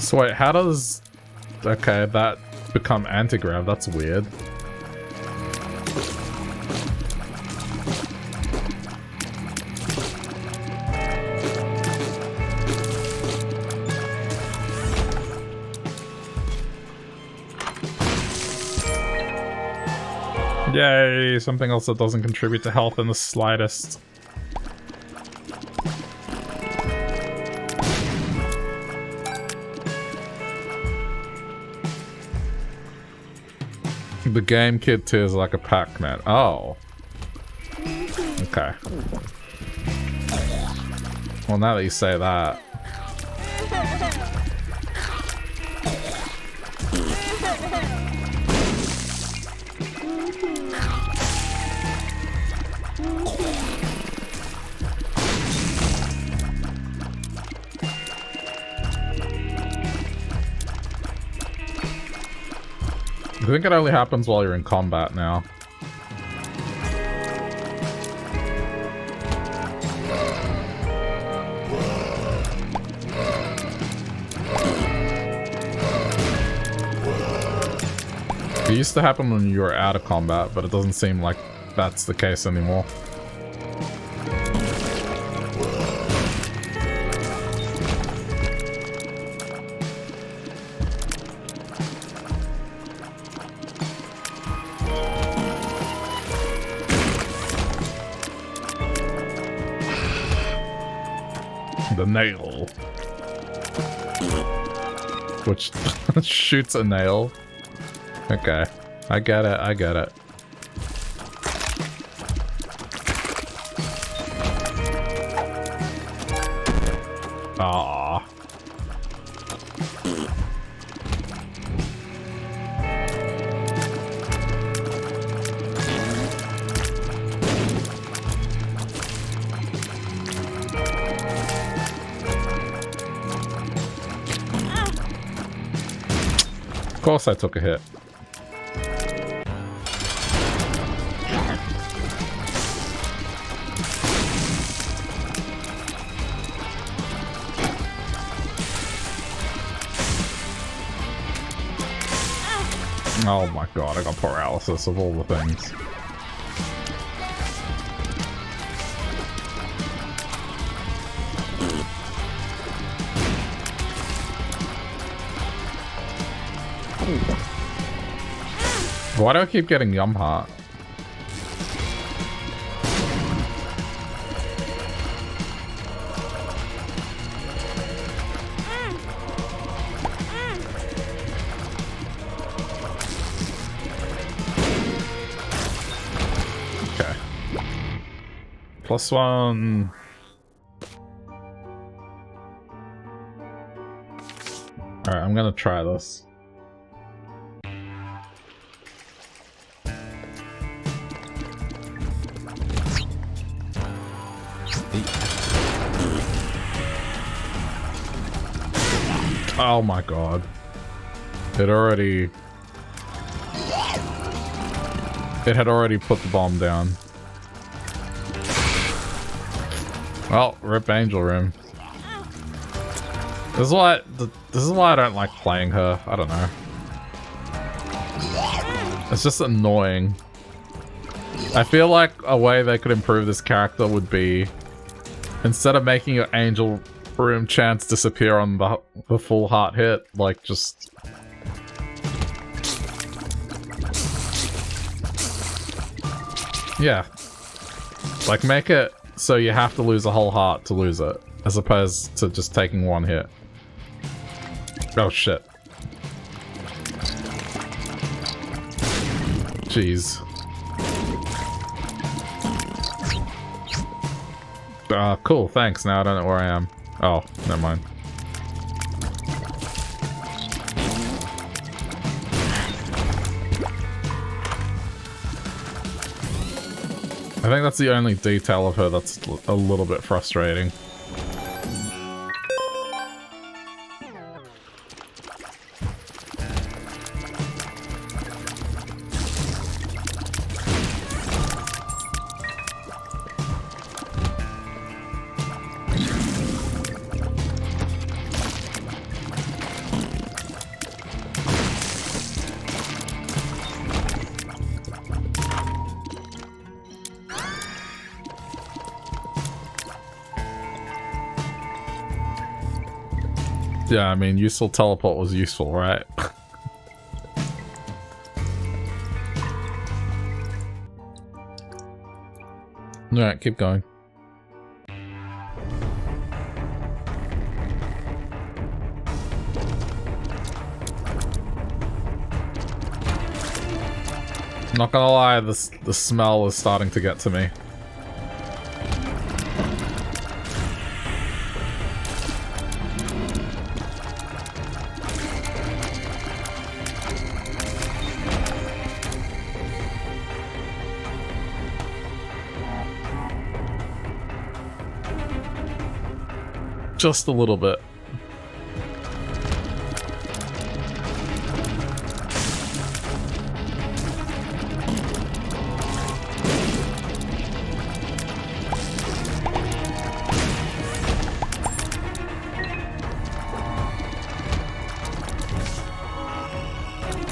So wait, how does... Okay, that become anti-grav, that's weird. Yay, something else that doesn't contribute to health in the slightest. The game kid too is like a Pac-Man. Oh. Okay. Well, now that you say that. I think it only happens while you're in combat now. It used to happen when you were out of combat, but it doesn't seem like that's the case anymore. Nail, which shoots a nail. Okay, I get it, I get it. Ah. Of course I took a hit. Oh my god, I got paralysis of all the things. Why do I keep getting Yum Heart? Okay. Plus one. Alright, I'm gonna try this. Oh my god. It already... It had already put the bomb down. Well, rip Angel Room. This is why... This is why I don't like playing her. I don't know. It's just annoying. I feel like a way they could improve this character would be, instead of making your angel room chance disappear on the, the full heart hit, like just... yeah. Like make it so you have to lose a whole heart to lose it, as opposed to just taking one hit. Oh shit. Jeez. Uh, cool, thanks. Now I don't know where I am. Oh, never mind. I think that's the only detail of her that's a little bit frustrating. Yeah, I mean, useful teleport was useful, right? Alright, keep going. Not gonna lie, this the smell is starting to get to me. Just a little bit.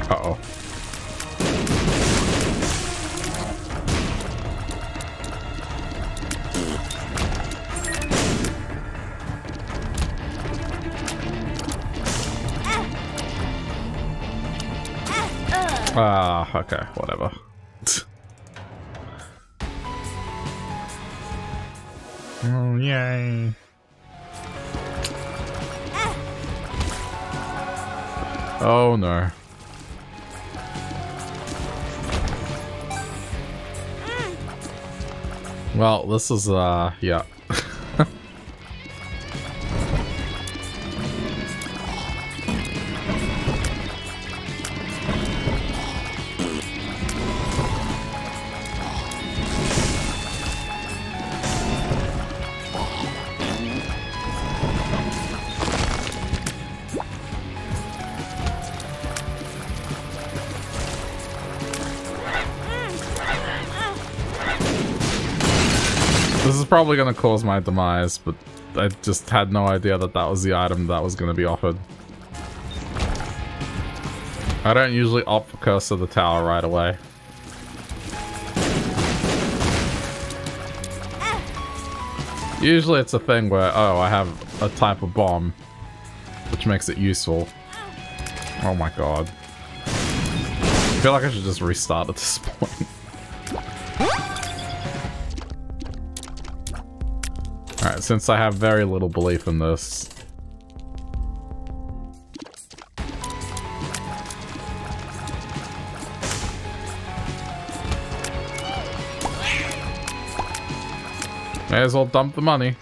Uh-oh. Ah, uh, okay, whatever. Oh, yay. Oh, no. Well, this is, uh, yeah. Probably gonna cause my demise, but I just had no idea that that was the item that was gonna be offered. I don't usually opt for Curse of the Tower right away. Usually it's a thing where, oh, I have a type of bomb, which makes it useful. Oh my god. I feel like I should just restart at this point. Alright, since I have very little belief in this. May as well dump the money.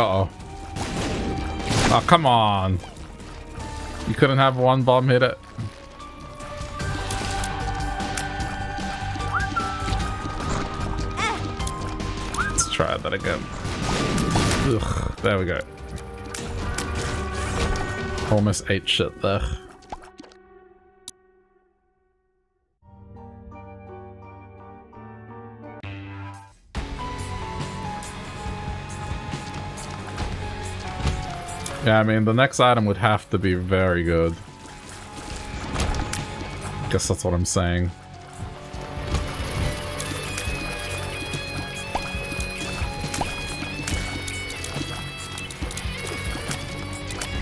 Uh-oh. Oh, come on. You couldn't have one bomb hit it. Let's try that again. Ugh, there we go. Almost ate shit there. Yeah, I mean, the next item would have to be very good. Guess that's what I'm saying.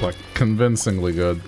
Like, convincingly good.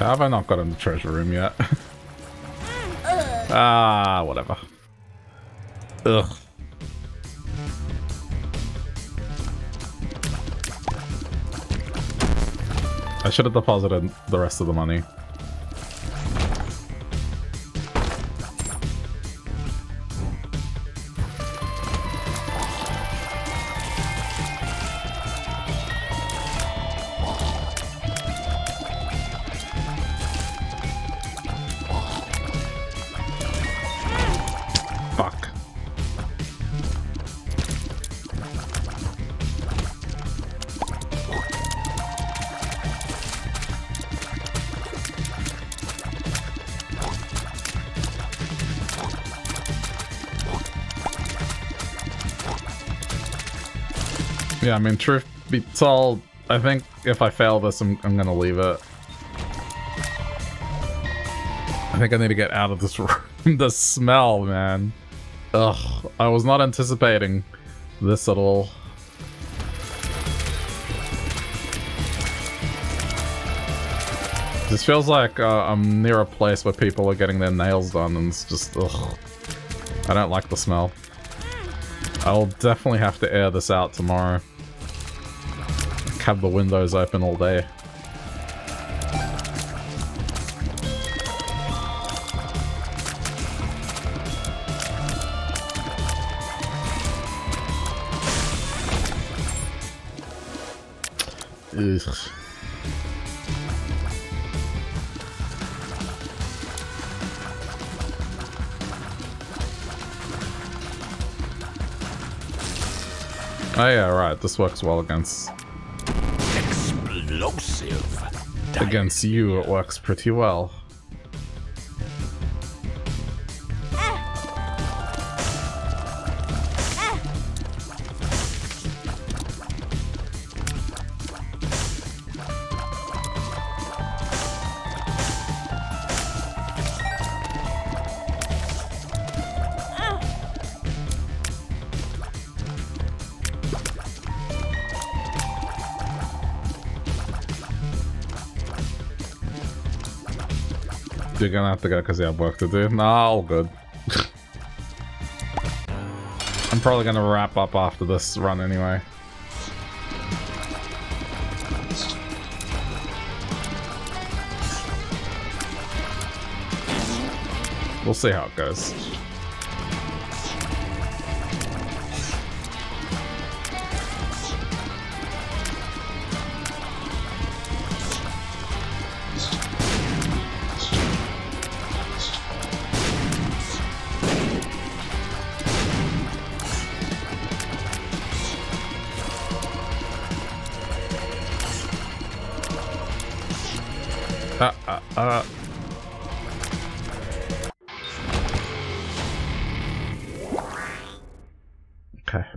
Have I not got in the treasure room yet? Ah, whatever. Ugh. I should have deposited the rest of the money. Yeah, I mean, truth be told, I think if I fail this, I'm, I'm gonna leave it. I think I need to get out of this room. The smell, man. Ugh, I was not anticipating this at all. This feels like uh, I'm near a place where people are getting their nails done, and it's just, ugh. I don't like the smell. I'll definitely have to air this out tomorrow. Have the windows open all day. Ugh. Oh yeah, right, this works well against... Against you, it works pretty well. You're gonna have to go because you have work to do. Nah, all good. I'm probably gonna wrap up after this run anyway. We'll see how it goes.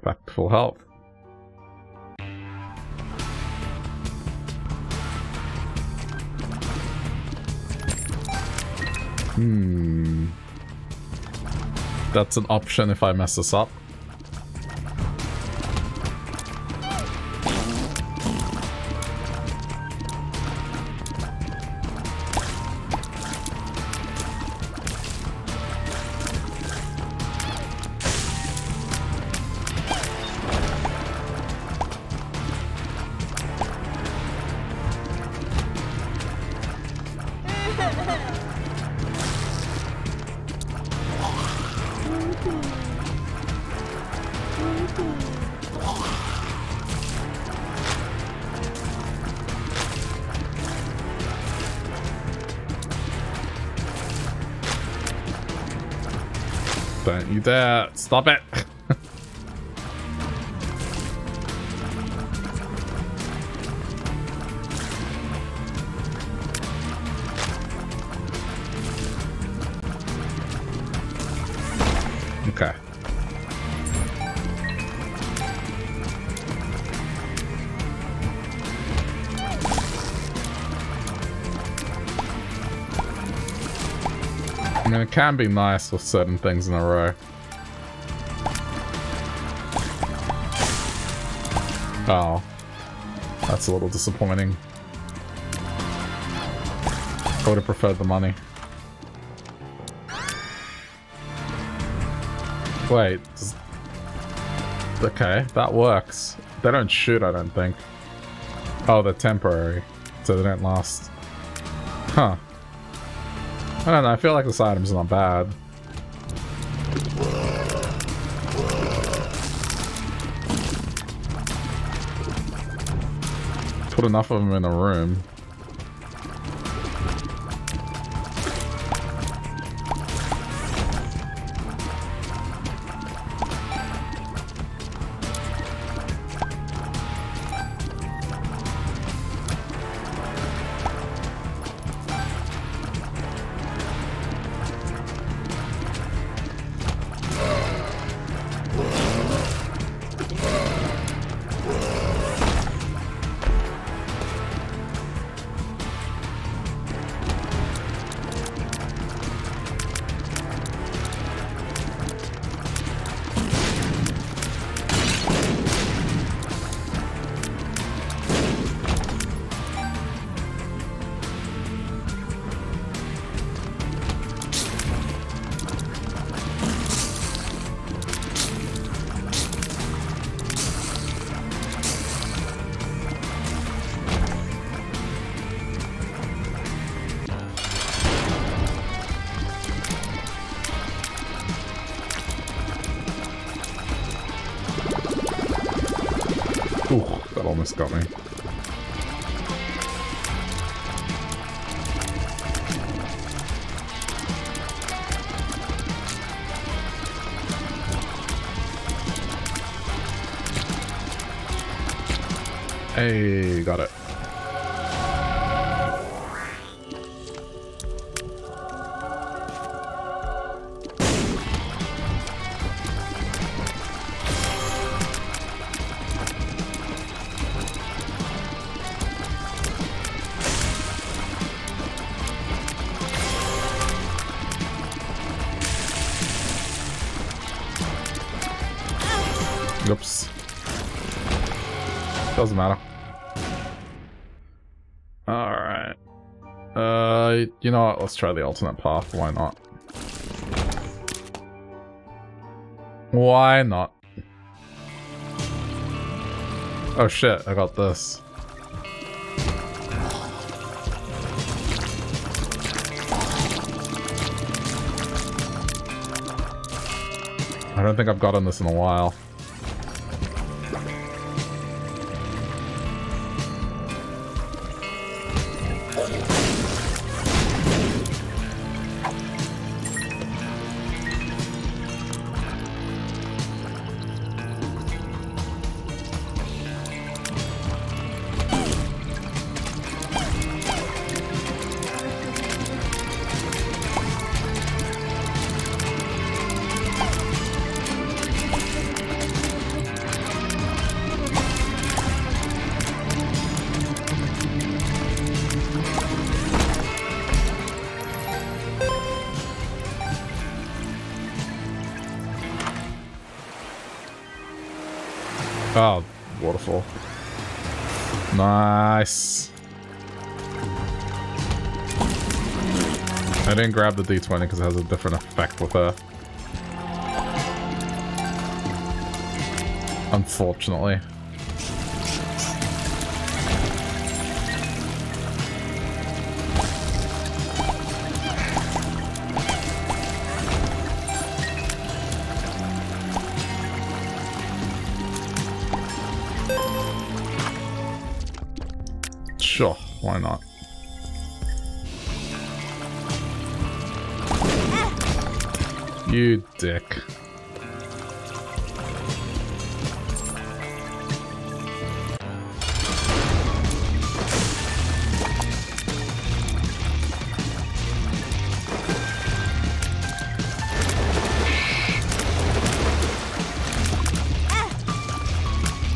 back to full health. Hmm. That's an option if I mess this up. Don't you dare! Stop it! Okay. I mean, it can be nice with certain things in a row. Oh, that's a little disappointing. I would have preferred the money. Wait. Okay, that works. They don't shoot, I don't think. Oh, they're temporary, so they don't last. Huh. I don't know, I feel like this item's not bad. Put enough of them in a room. Got me. Hey, got it. Oops. Doesn't matter. Alright. Uh, you know what? Let's try the alternate path. Why not? Why not? Oh shit, I got this. I don't think I've gotten this in a while. Oh, waterfall. Nice. I didn't grab the D twenty because it has a different effect with her. Unfortunately. Sure, why not? You dick.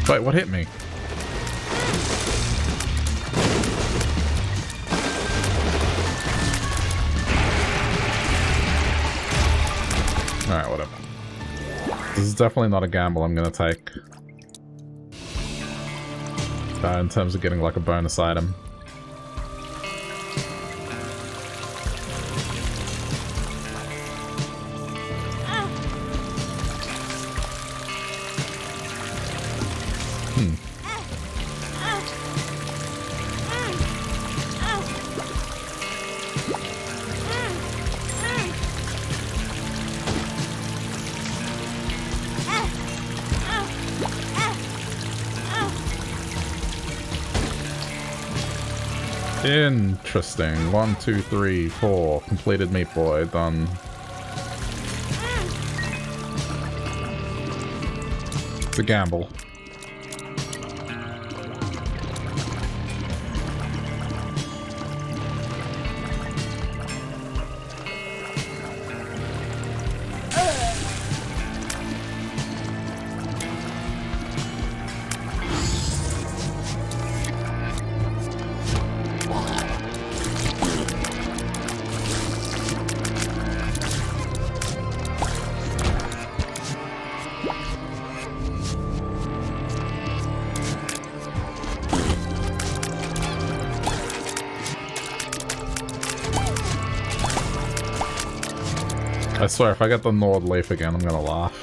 Wait, what hit me? Alright, whatever. This is definitely not a gamble I'm gonna take. Uh, in terms of getting like a bonus item. Interesting. One, two, three, four. Completed Meat Boy. Done. It's a gamble. I swear, if I get the Nord Leaf again, I'm gonna laugh.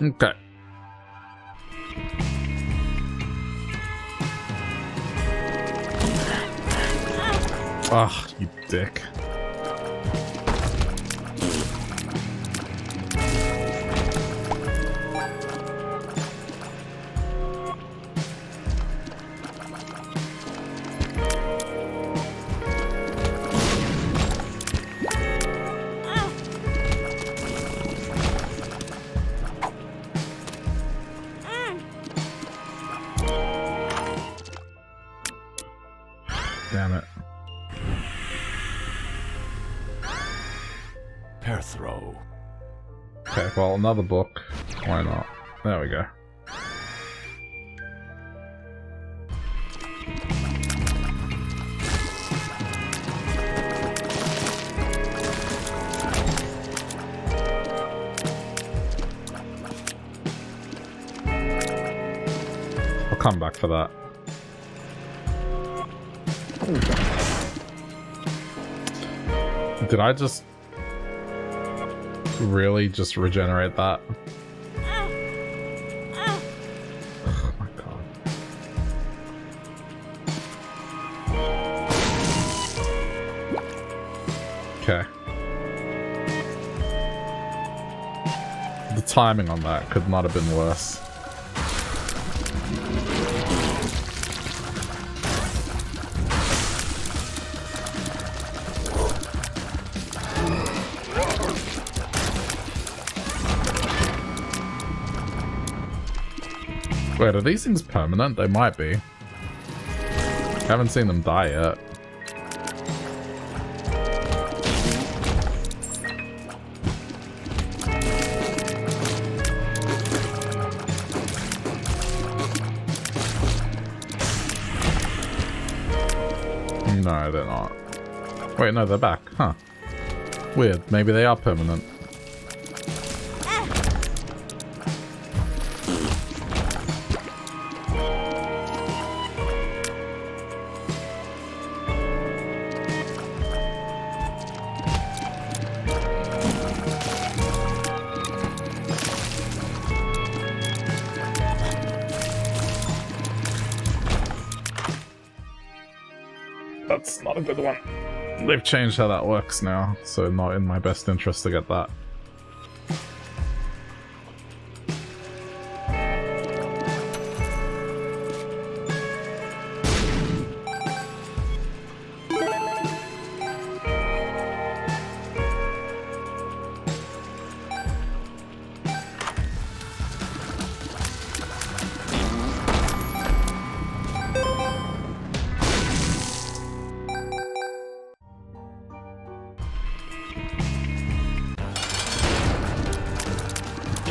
Okay. Ah, oh, you dick. Another book. Why not? There we go. I'll come back for that. Did I just... really just regenerate that? Oh my god. Okay. The timing on that could not have been worse. Wait, are these things permanent? They might be. I haven't seen them die yet. No, they're not. Wait, no, they're back. Huh. Weird. Maybe they are permanent. They've changed how that works now, so not in my best interest to get that.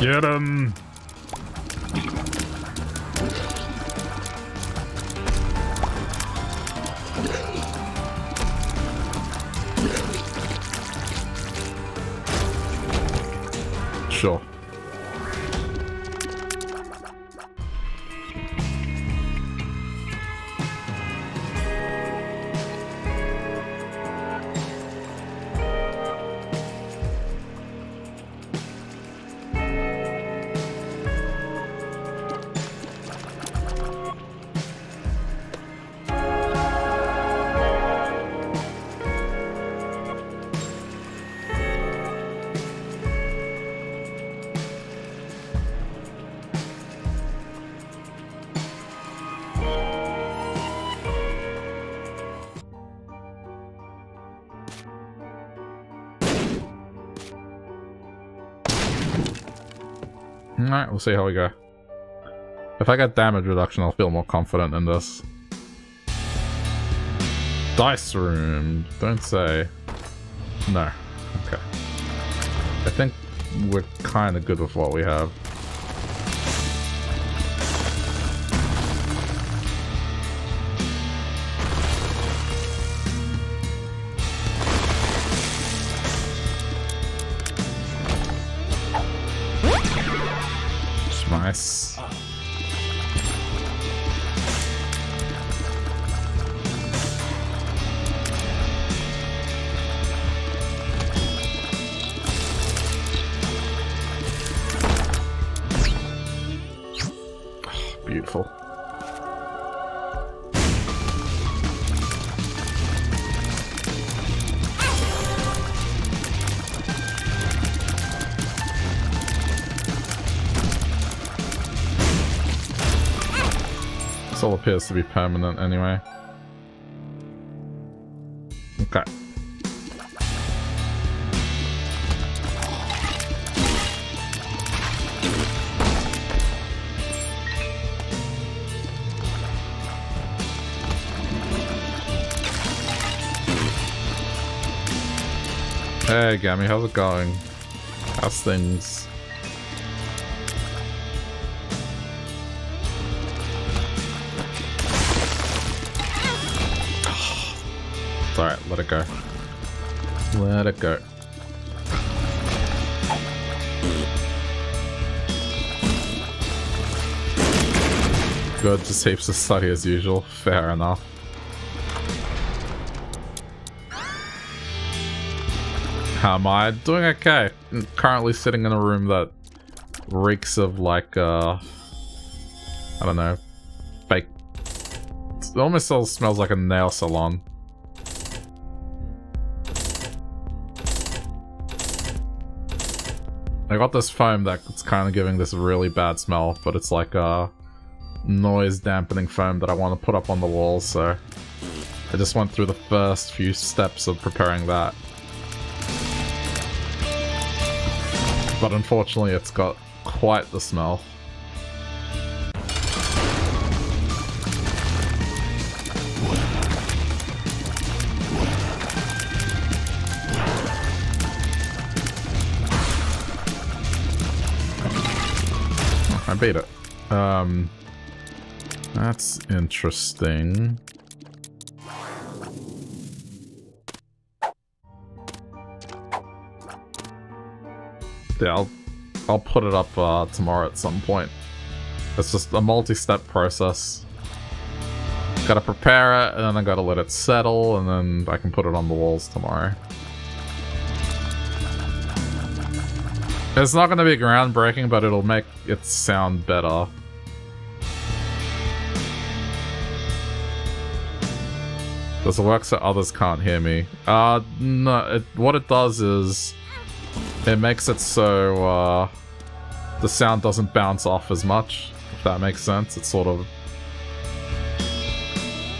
Get him! Sure. Alright, we'll see how we go. If I get damage reduction, I'll feel more confident in this. Dice room. Don't say. No. Okay. I think we're kind of good with what we have. Nice. Beautiful. This all appears to be permanent anyway. Okay. Hey Gammy, how's it going? How's things? Alright, let it go. Let it go. Good, just heaps of study as usual. Fair enough. How am I doing? Okay. I'm currently sitting in a room that reeks of like, uh, I don't know, baked. It almost all smells like a nail salon. I got this foam that's kind of giving this really bad smell, but it's like a noise dampening foam that I want to put up on the wall, so I just went through the first few steps of preparing that. But unfortunately it's got quite the smell. current beta. Um, that's interesting. Yeah, I'll, I'll put it up uh, tomorrow at some point. It's just a multi-step process. Gotta prepare it, and then I gotta let it settle, and then I can put it on the walls tomorrow. It's not gonna be groundbreaking, but it'll make it sound better. Does it work so others can't hear me? Uh, no, it, what it does is... it makes it so, uh... the sound doesn't bounce off as much, if that makes sense. It's sort of...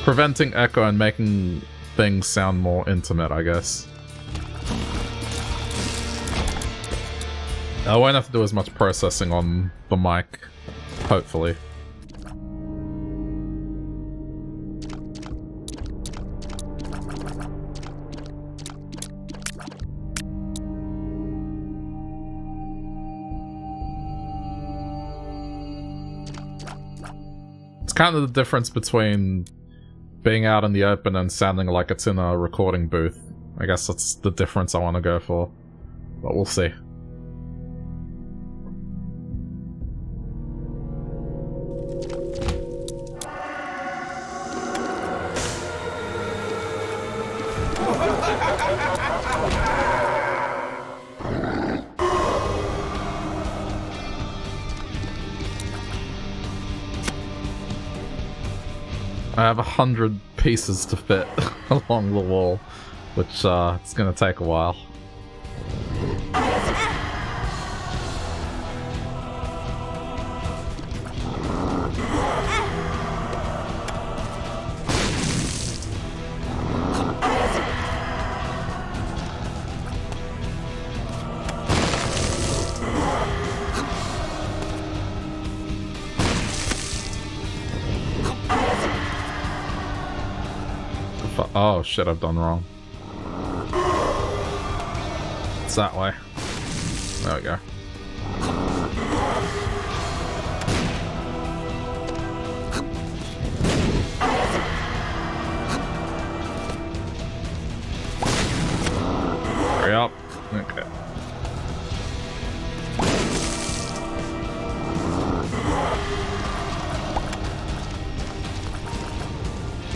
preventing echo and making things sound more intimate, I guess. I won't have to do as much processing on the mic, hopefully. It's kind of the difference between being out in the open and sounding like it's in a recording booth. I guess that's the difference I want to go for, but we'll see. I have a hundred pieces to fit along the wall, which uh, it's gonna take a while. Oh shit, I've done wrong. It's that way. There we go. Hurry up. Okay. I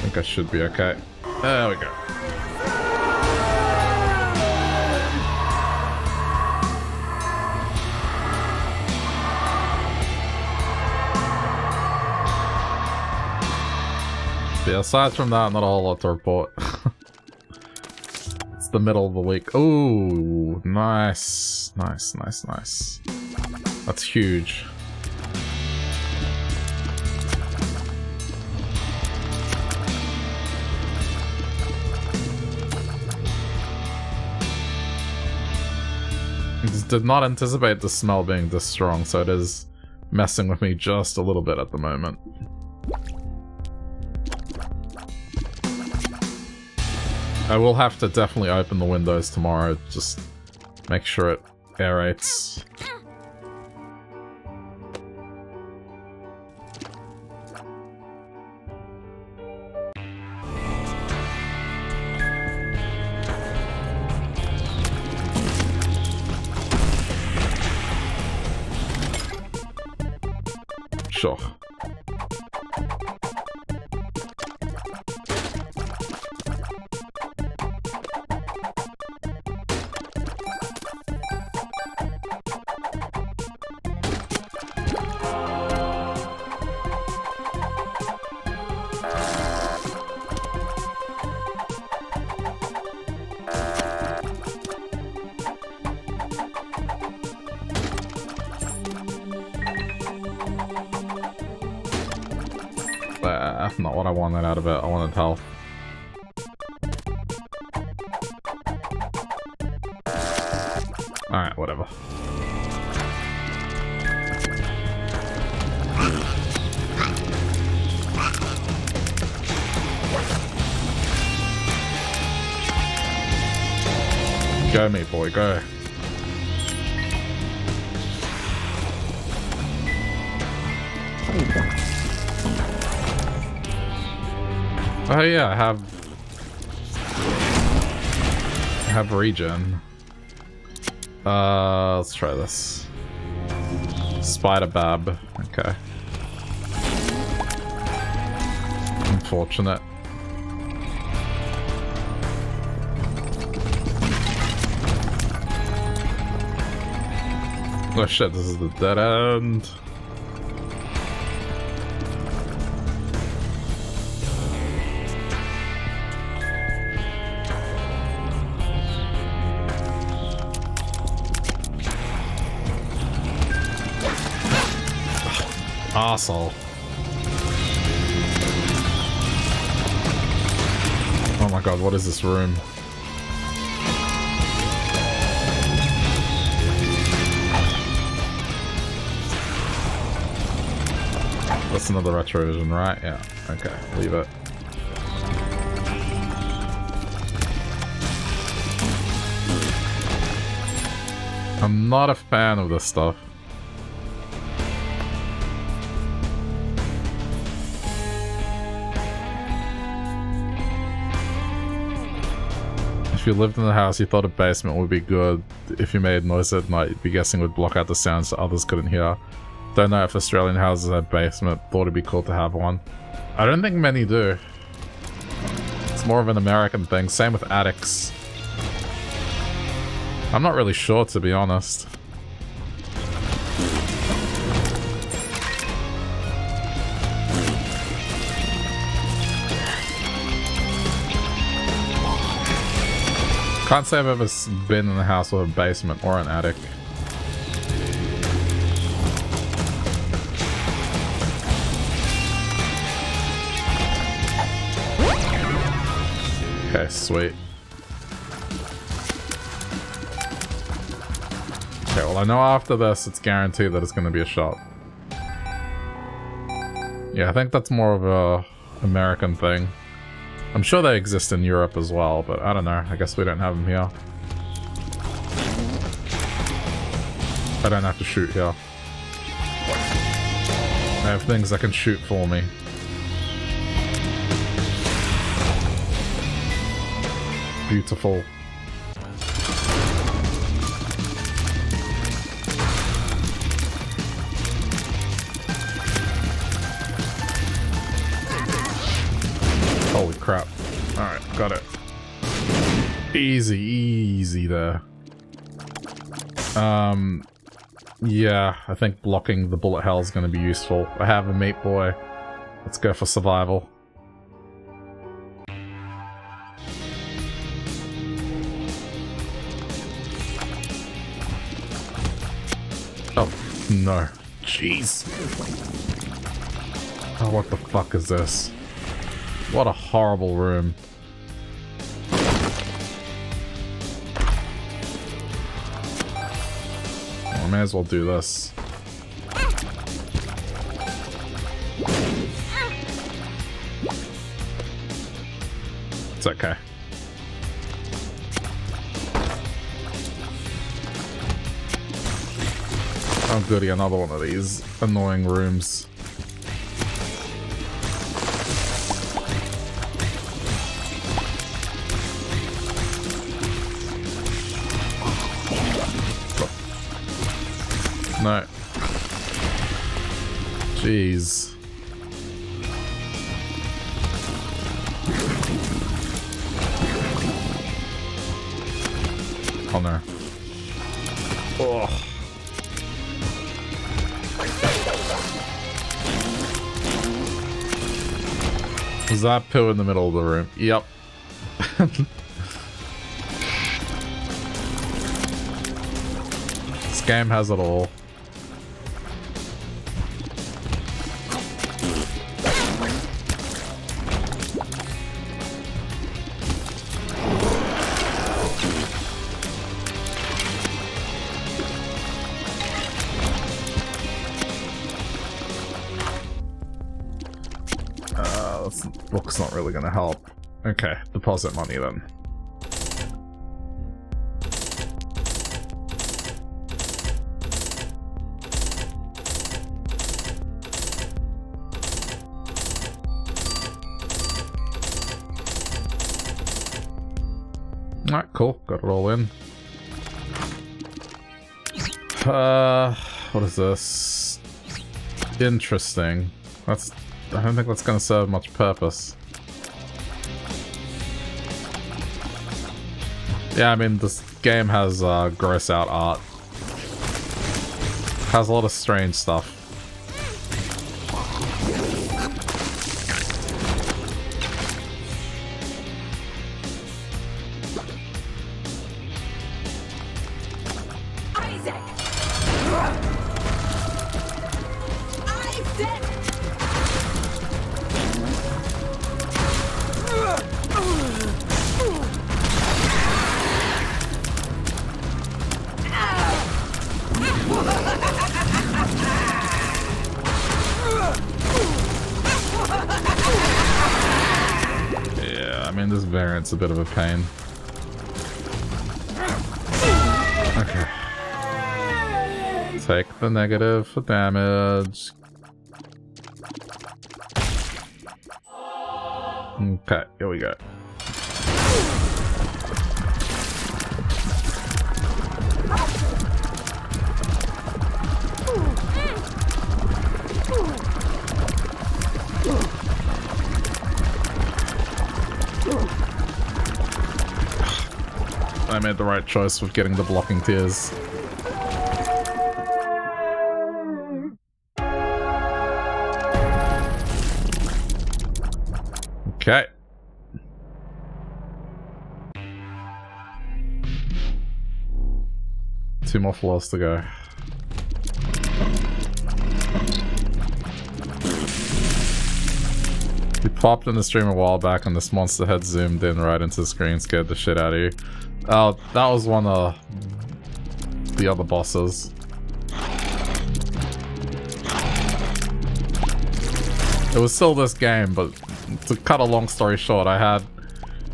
think I should be okay. There we go. Yeah, aside from that, not a whole lot to report. It's the middle of the week. Ooh, nice. Nice, nice, nice. That's huge. Did not anticipate the smell being this strong, so it is messing with me just a little bit at the moment. I will have to definitely open the windows tomorrow, just make sure it aerates. Sure. Out of it, I wanted health. Alright, whatever. Go, Meat Boy, go. Oh yeah, I have I have regen. Uh, let's try this. Spider Bab. Okay. Unfortunate. Oh shit, this is the dead end. Arsehole. Oh my god, what is this room? That's another retro vision, right? Yeah. Okay, leave it. I'm not a fan of this stuff. If you lived in the house, you thought a basement would be good. If you made noise at night, you'd be guessing would block out the sounds so others couldn't hear. Don't know if Australian houses have basement. Thought it'd be cool to have one. I don't think many do. It's more of an American thing. Same with attics. I'm not really sure, to be honest. Can't say I've ever been in a house with a basement or an attic. Okay, sweet. Okay, well I know after this it's guaranteed that it's going to be a shop. Yeah, I think that's more of a American thing. I'm sure they exist in Europe as well, but I don't know. I guess we don't have them here. I don't have to shoot here. I have things that can shoot for me. Beautiful. Holy crap. Alright, got it. Easy, easy there. Um, yeah, I think blocking the bullet hell is going to be useful. I have a Meat Boy. Let's go for survival. Oh, no. Jeez. Oh, what the fuck is this? What a horrible room. I may as well do this. It's okay. Oh goody, another one of these annoying rooms. No. Jeez. Oh no. Oh. Was that poo in the middle of the room? Yep. This game has it all. Book's not really gonna help. Okay, deposit money then. Alright, cool. Got it all in. Uh, what is this? Interesting. That's... I don't think that's going to serve much purpose. Yeah, I mean, this game has uh, gross out art. It has a lot of strange stuff. A bit of a pain. Okay. Take the negative for damage. Okay, here we go. I made the right choice with getting the blocking tears. Okay. Two more floors to go. We popped in the stream a while back and this monster head zoomed in right into the screen, scared the shit out of you. Oh, that was one of the other bosses. It was still this game, but to cut a long story short, I had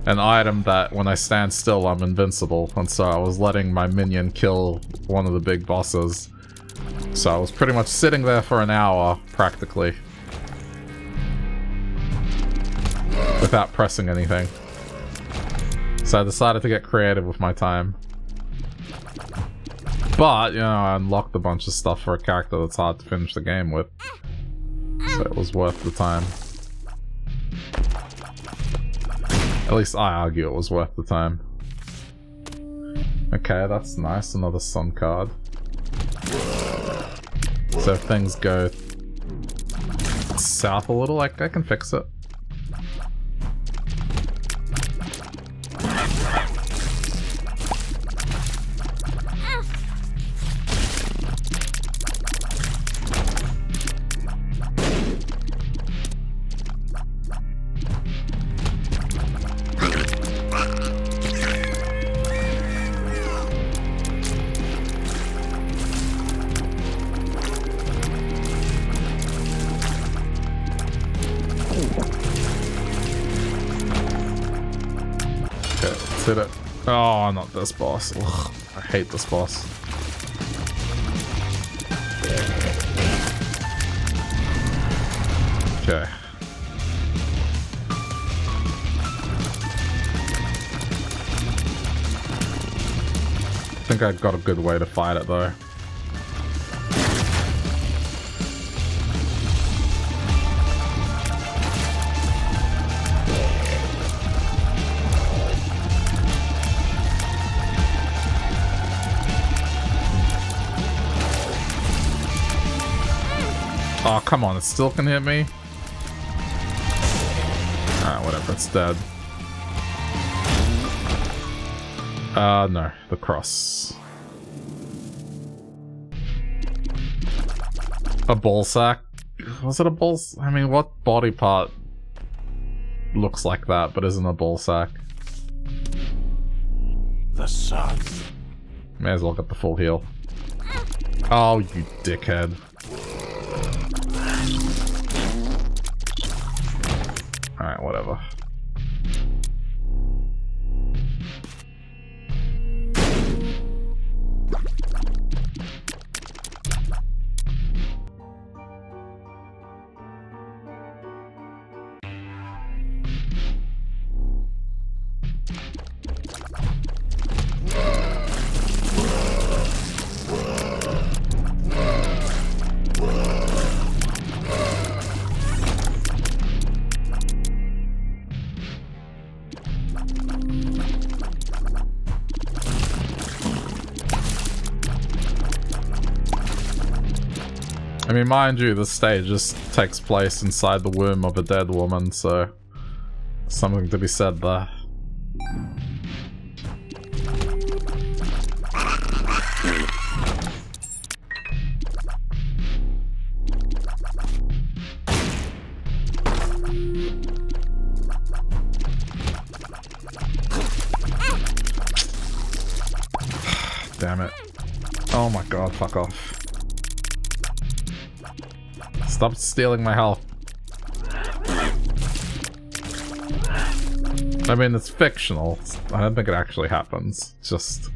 an item that when I stand still, I'm invincible. And so I was letting my minion kill one of the big bosses. So I was pretty much sitting there for an hour, practically. Without pressing anything. So I decided to get creative with my time. But, you know, I unlocked a bunch of stuff for a character that's hard to finish the game with. So it was worth the time. At least I argue it was worth the time. Okay, that's nice. Another sun card. So if things go south a little, like, I can fix it. Oh, not this boss. Ugh, I hate this boss. Okay. I think I got a good way to fight it though. Oh, come on, it still can hit me? Alright, whatever, it's dead. Uh, no, the cross. A ball sack? Was it a ball sack? I mean, what body part looks like that but isn't a ball sack? The sun. May as well get the full heal. Oh, you dickhead. Alright, whatever. I mean, mind you, this stage just takes place inside the womb of a dead woman, so something to be said there. Damn it. Oh my god, fuck off. Stop stealing my health. I mean, it's fictional. I don't think it actually happens. It's just...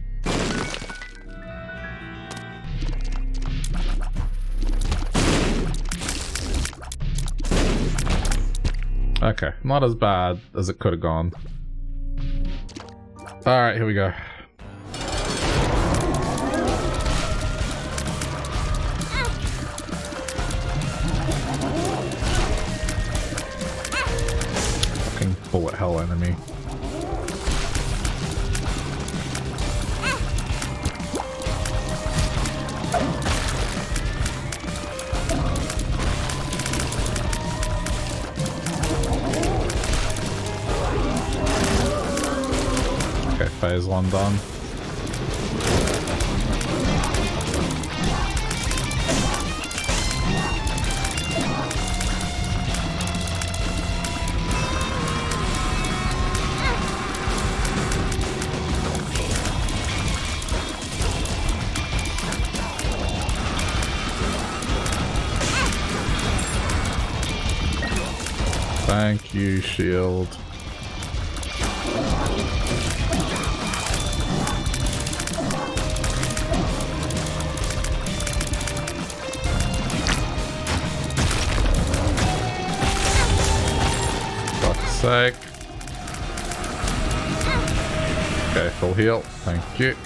okay, not as bad as it could have gone. Alright, here we go. Bullet hell enemy. Okay, phase one done. Thank you, shield. Fuck's sake. Okay, full heal. Thank you.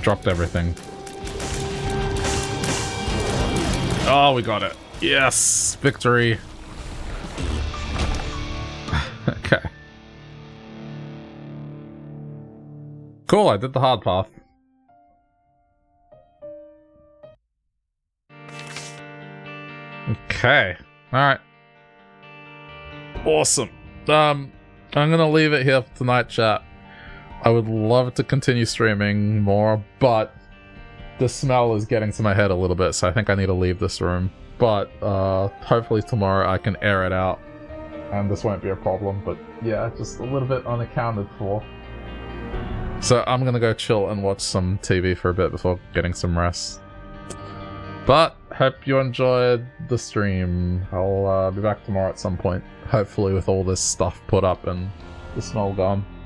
Dropped everything. Oh, we got it. Yes! Victory! Okay. Cool, I did the hard path. Okay. Alright. Awesome. Um, I'm gonna leave it here for tonight, chat. I would love to continue streaming more, but the smell is getting to my head a little bit, so I think I need to leave this room. But uh, hopefully tomorrow I can air it out, and this won't be a problem. But yeah, just a little bit unaccounted for. So I'm gonna go chill and watch some T V for a bit before getting some rest. But hope you enjoyed the stream. I'll uh, be back tomorrow at some point, hopefully with all this stuff put up and the smell gone.